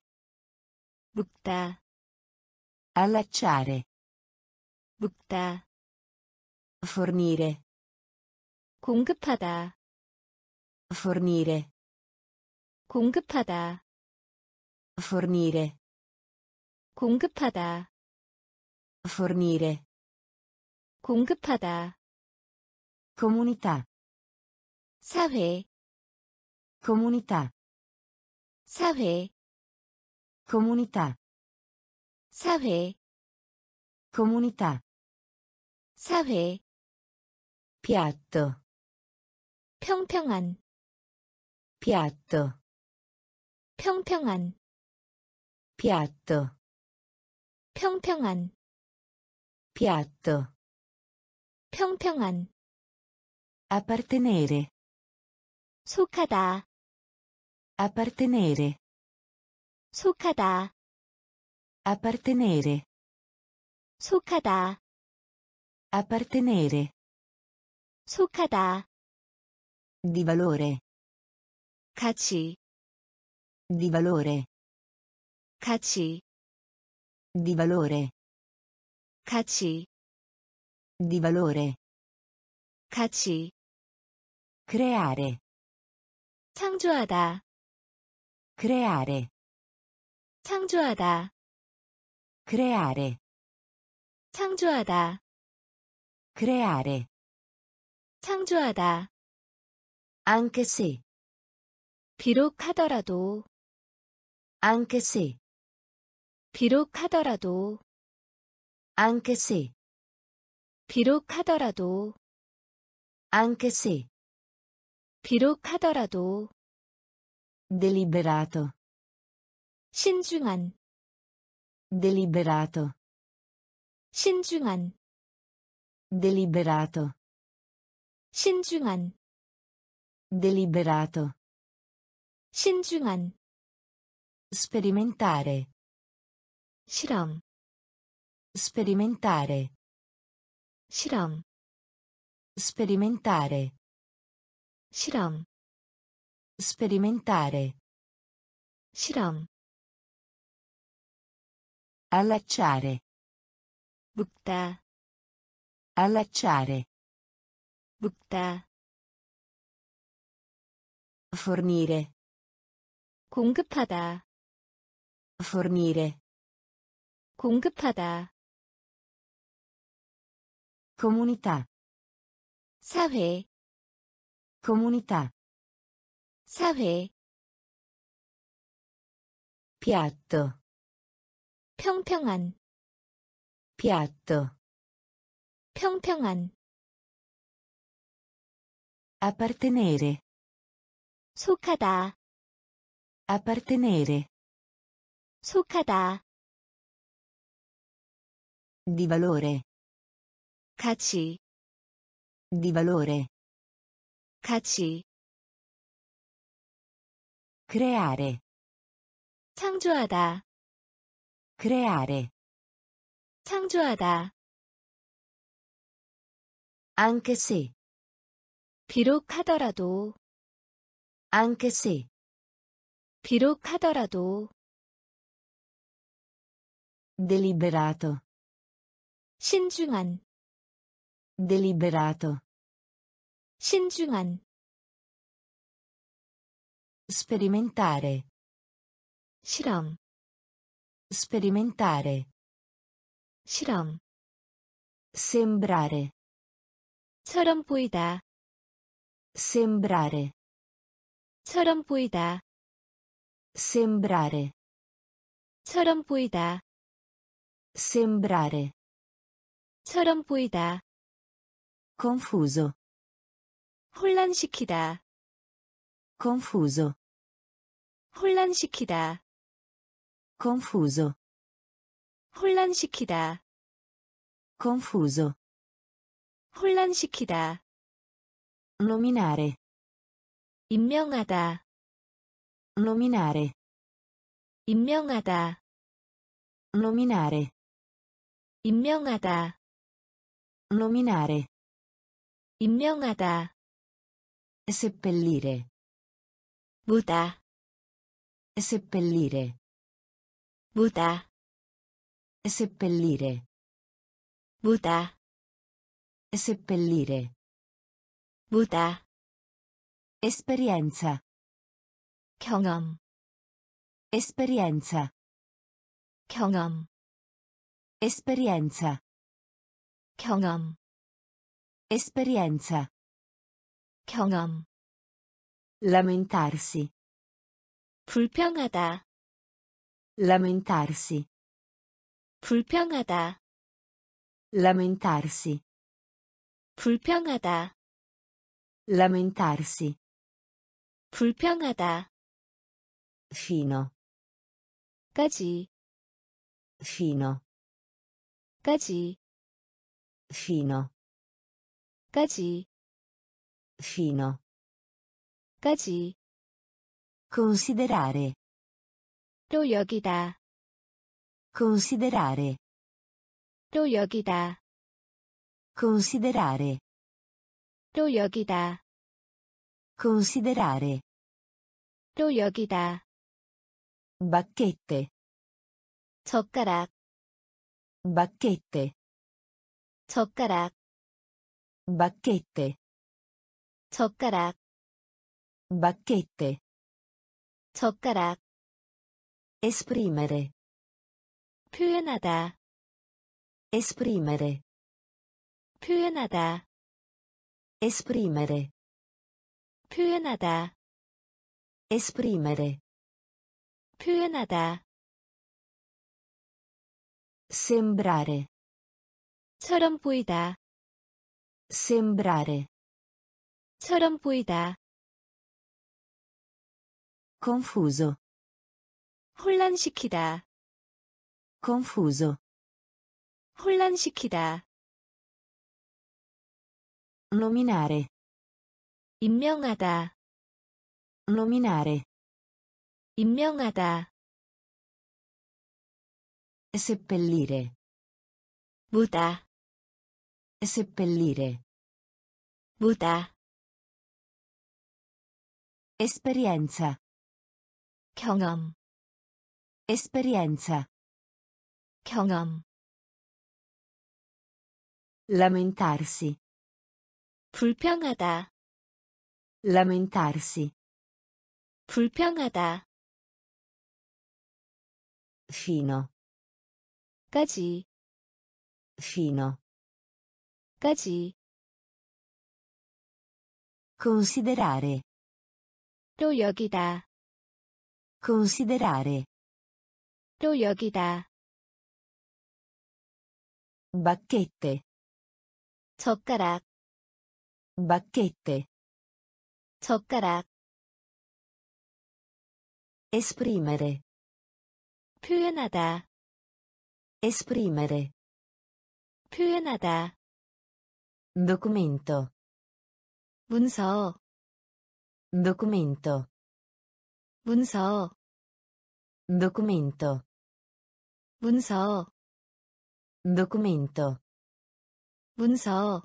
묶다 allacciare 묶다 fornire 공급하다 fornire 공급하다 fornire 공급하다 fornire 공급하다 comunità 사회 comunità 사회 comunità 사회 comunità 사회 piatto 평평한 piatto 평평한 piatto 평평한 piatto 평평한 appartenere 속하다 appartenere 속하다 appartenere 속하다 appartenere 속하다 di valore 가치 di valore 가치 di valore 가치 di valore 가치 creare 창조하다 creare 창조하다 creare 창조하다 creare 창조하다 anche se 비록 하더라도 anche se 비록 하더라도 anche se 비록 하더라도 anche se 비록 하더라도 deliberato 신중한 deliberato 신중한 deliberato 신중한 deliberato 신중한 sperimentare 실험 sperimentare 실험 sperimentare 실험 sperimentare 실험 allacciare 묶다 allacciare 묶다 fornire 공급하다 fornire 공급하다 comunità 사회 piatto 평평한 appartenere 속하다 di valore 가치 creare 창조하다 anche se 비록 하더라도 anche se 비록 하더라도 deliberato 신중한 deliberato 신중한 sperimentare 실험 sembrare 처럼 보이다 sembrare 처럼 보이다 sembrare 처럼 보이다 confuso 혼란시키다 confuso 혼란시키다 confuso 혼란시키다 confuso 혼란시키다 nominare 임명하다 nominare 임명하다 nominare 임명하다 nominare 임명하다 seppellire 묻다 seppellire 묻다 seppellire 묻다 seppellire 묻다 esperienza 경험 esperienza 경험 esperienza 경험 esperienza 경험 lamentarsi 불평하다 lamentarsi 불평하다 lamentarsi 불평하다 lamentarsi 불평하다 fino 까지 fino 까지 fino 까지 fino 까지 considerare 또 여기다 considerare 또 여기다 considerare 또 여기다 considerare 또 여기다 bacchette 젓가락 bacchette 젓가락 bacchette 젓가락 bacchette 젓가락 esprimere 표현하다 esprimere 표현하다 esprimere 표현하다 esprimere 표현하다 sembrare 처럼 보이다 sembrare 처럼 보이다 confuso 혼란시키다 confuso 혼란시키다 nominare 임명하다 nominare 임명하다 seppellire 묻다 seppellire 묻다 esperienza 경험 esperienza 경험 lamentarsi 불평하다 lamentarsi 불평하다 fino 까지 fino 까지 considerare 또 여기다 considerare 또 여기다 bacchette 젓가락 bacchette 젓가락 esprimere 표현하다 esprimere 표현하다 documento 문서 documento 문서 documento 문서 documento 문서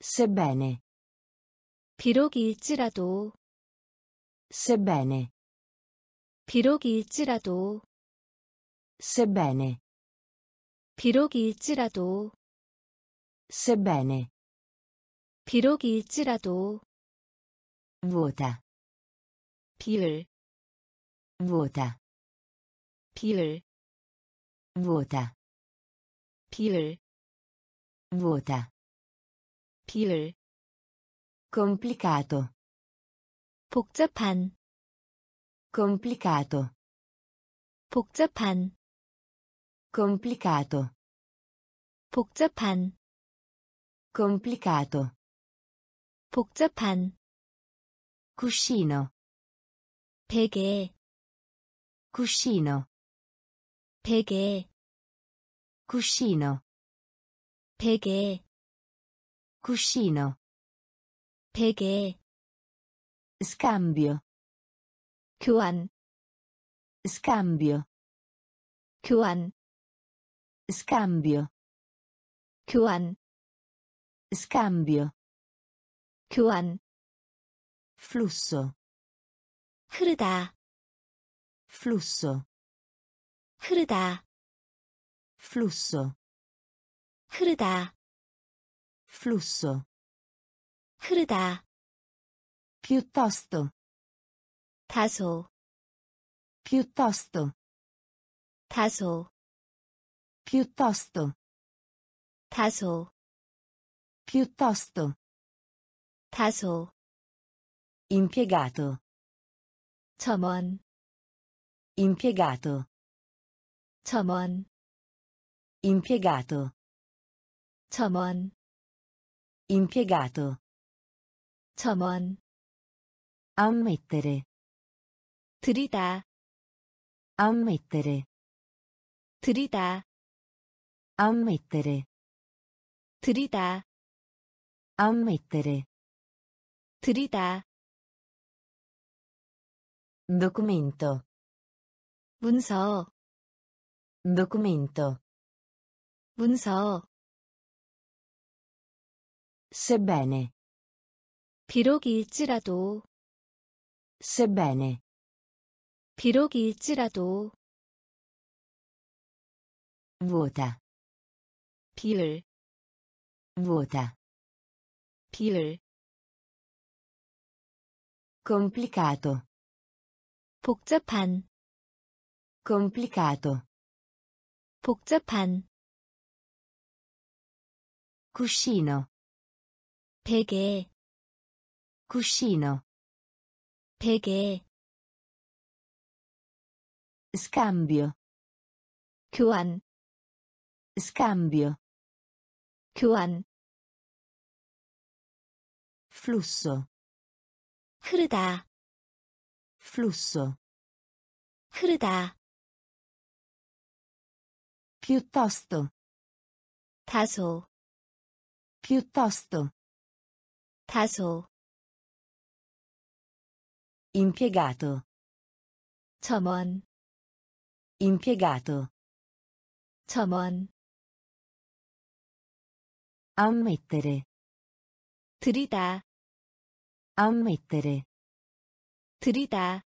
sebbene 비록일지라도 sebbene 비록일지라도 sebbene 비록일지라도 sebbene 비록일지라도 vuota 비을 vuota 비을 vuota 비을 vuota 비을 complicato 복잡한 complicato 복잡한 complicato 복잡한 complicato 복잡한 cuscino 베개 cuscino 베개 cuscino 베개 cuscino 베개 scambio 교환 scambio 교환 scambio 교환 scambio 교환 flusso 흐르다 flusso 흐르다 flusso 흐르다 flusso 흐르다 piuttosto 다소 piuttosto 다소 piuttosto, 다소, piuttosto, 다소, impiegato, 점원, impiegato, 점원, impiegato, 점원, impiegato, 점원, ammettere, 들이다, ammettere, 들이다, ammettere, 들이다, ammettere, 들이다, documento, 문서, documento, 문서, sebbene, 비록일지라도, sebbene, 비록일지라도, vuota, 비을, vuota, 비을, complicato, 복잡한, complicato, 복잡한, cuscino, 베개, cuscino, 베개, scambio, 교환, scambio, 교환, flusso, 흐르다, flusso, 흐르다, piuttosto, 다소, piuttosto, 다소, impiegato, 점원, impiegato, 점원, ammettere, 들이다, ammettere, 들이다,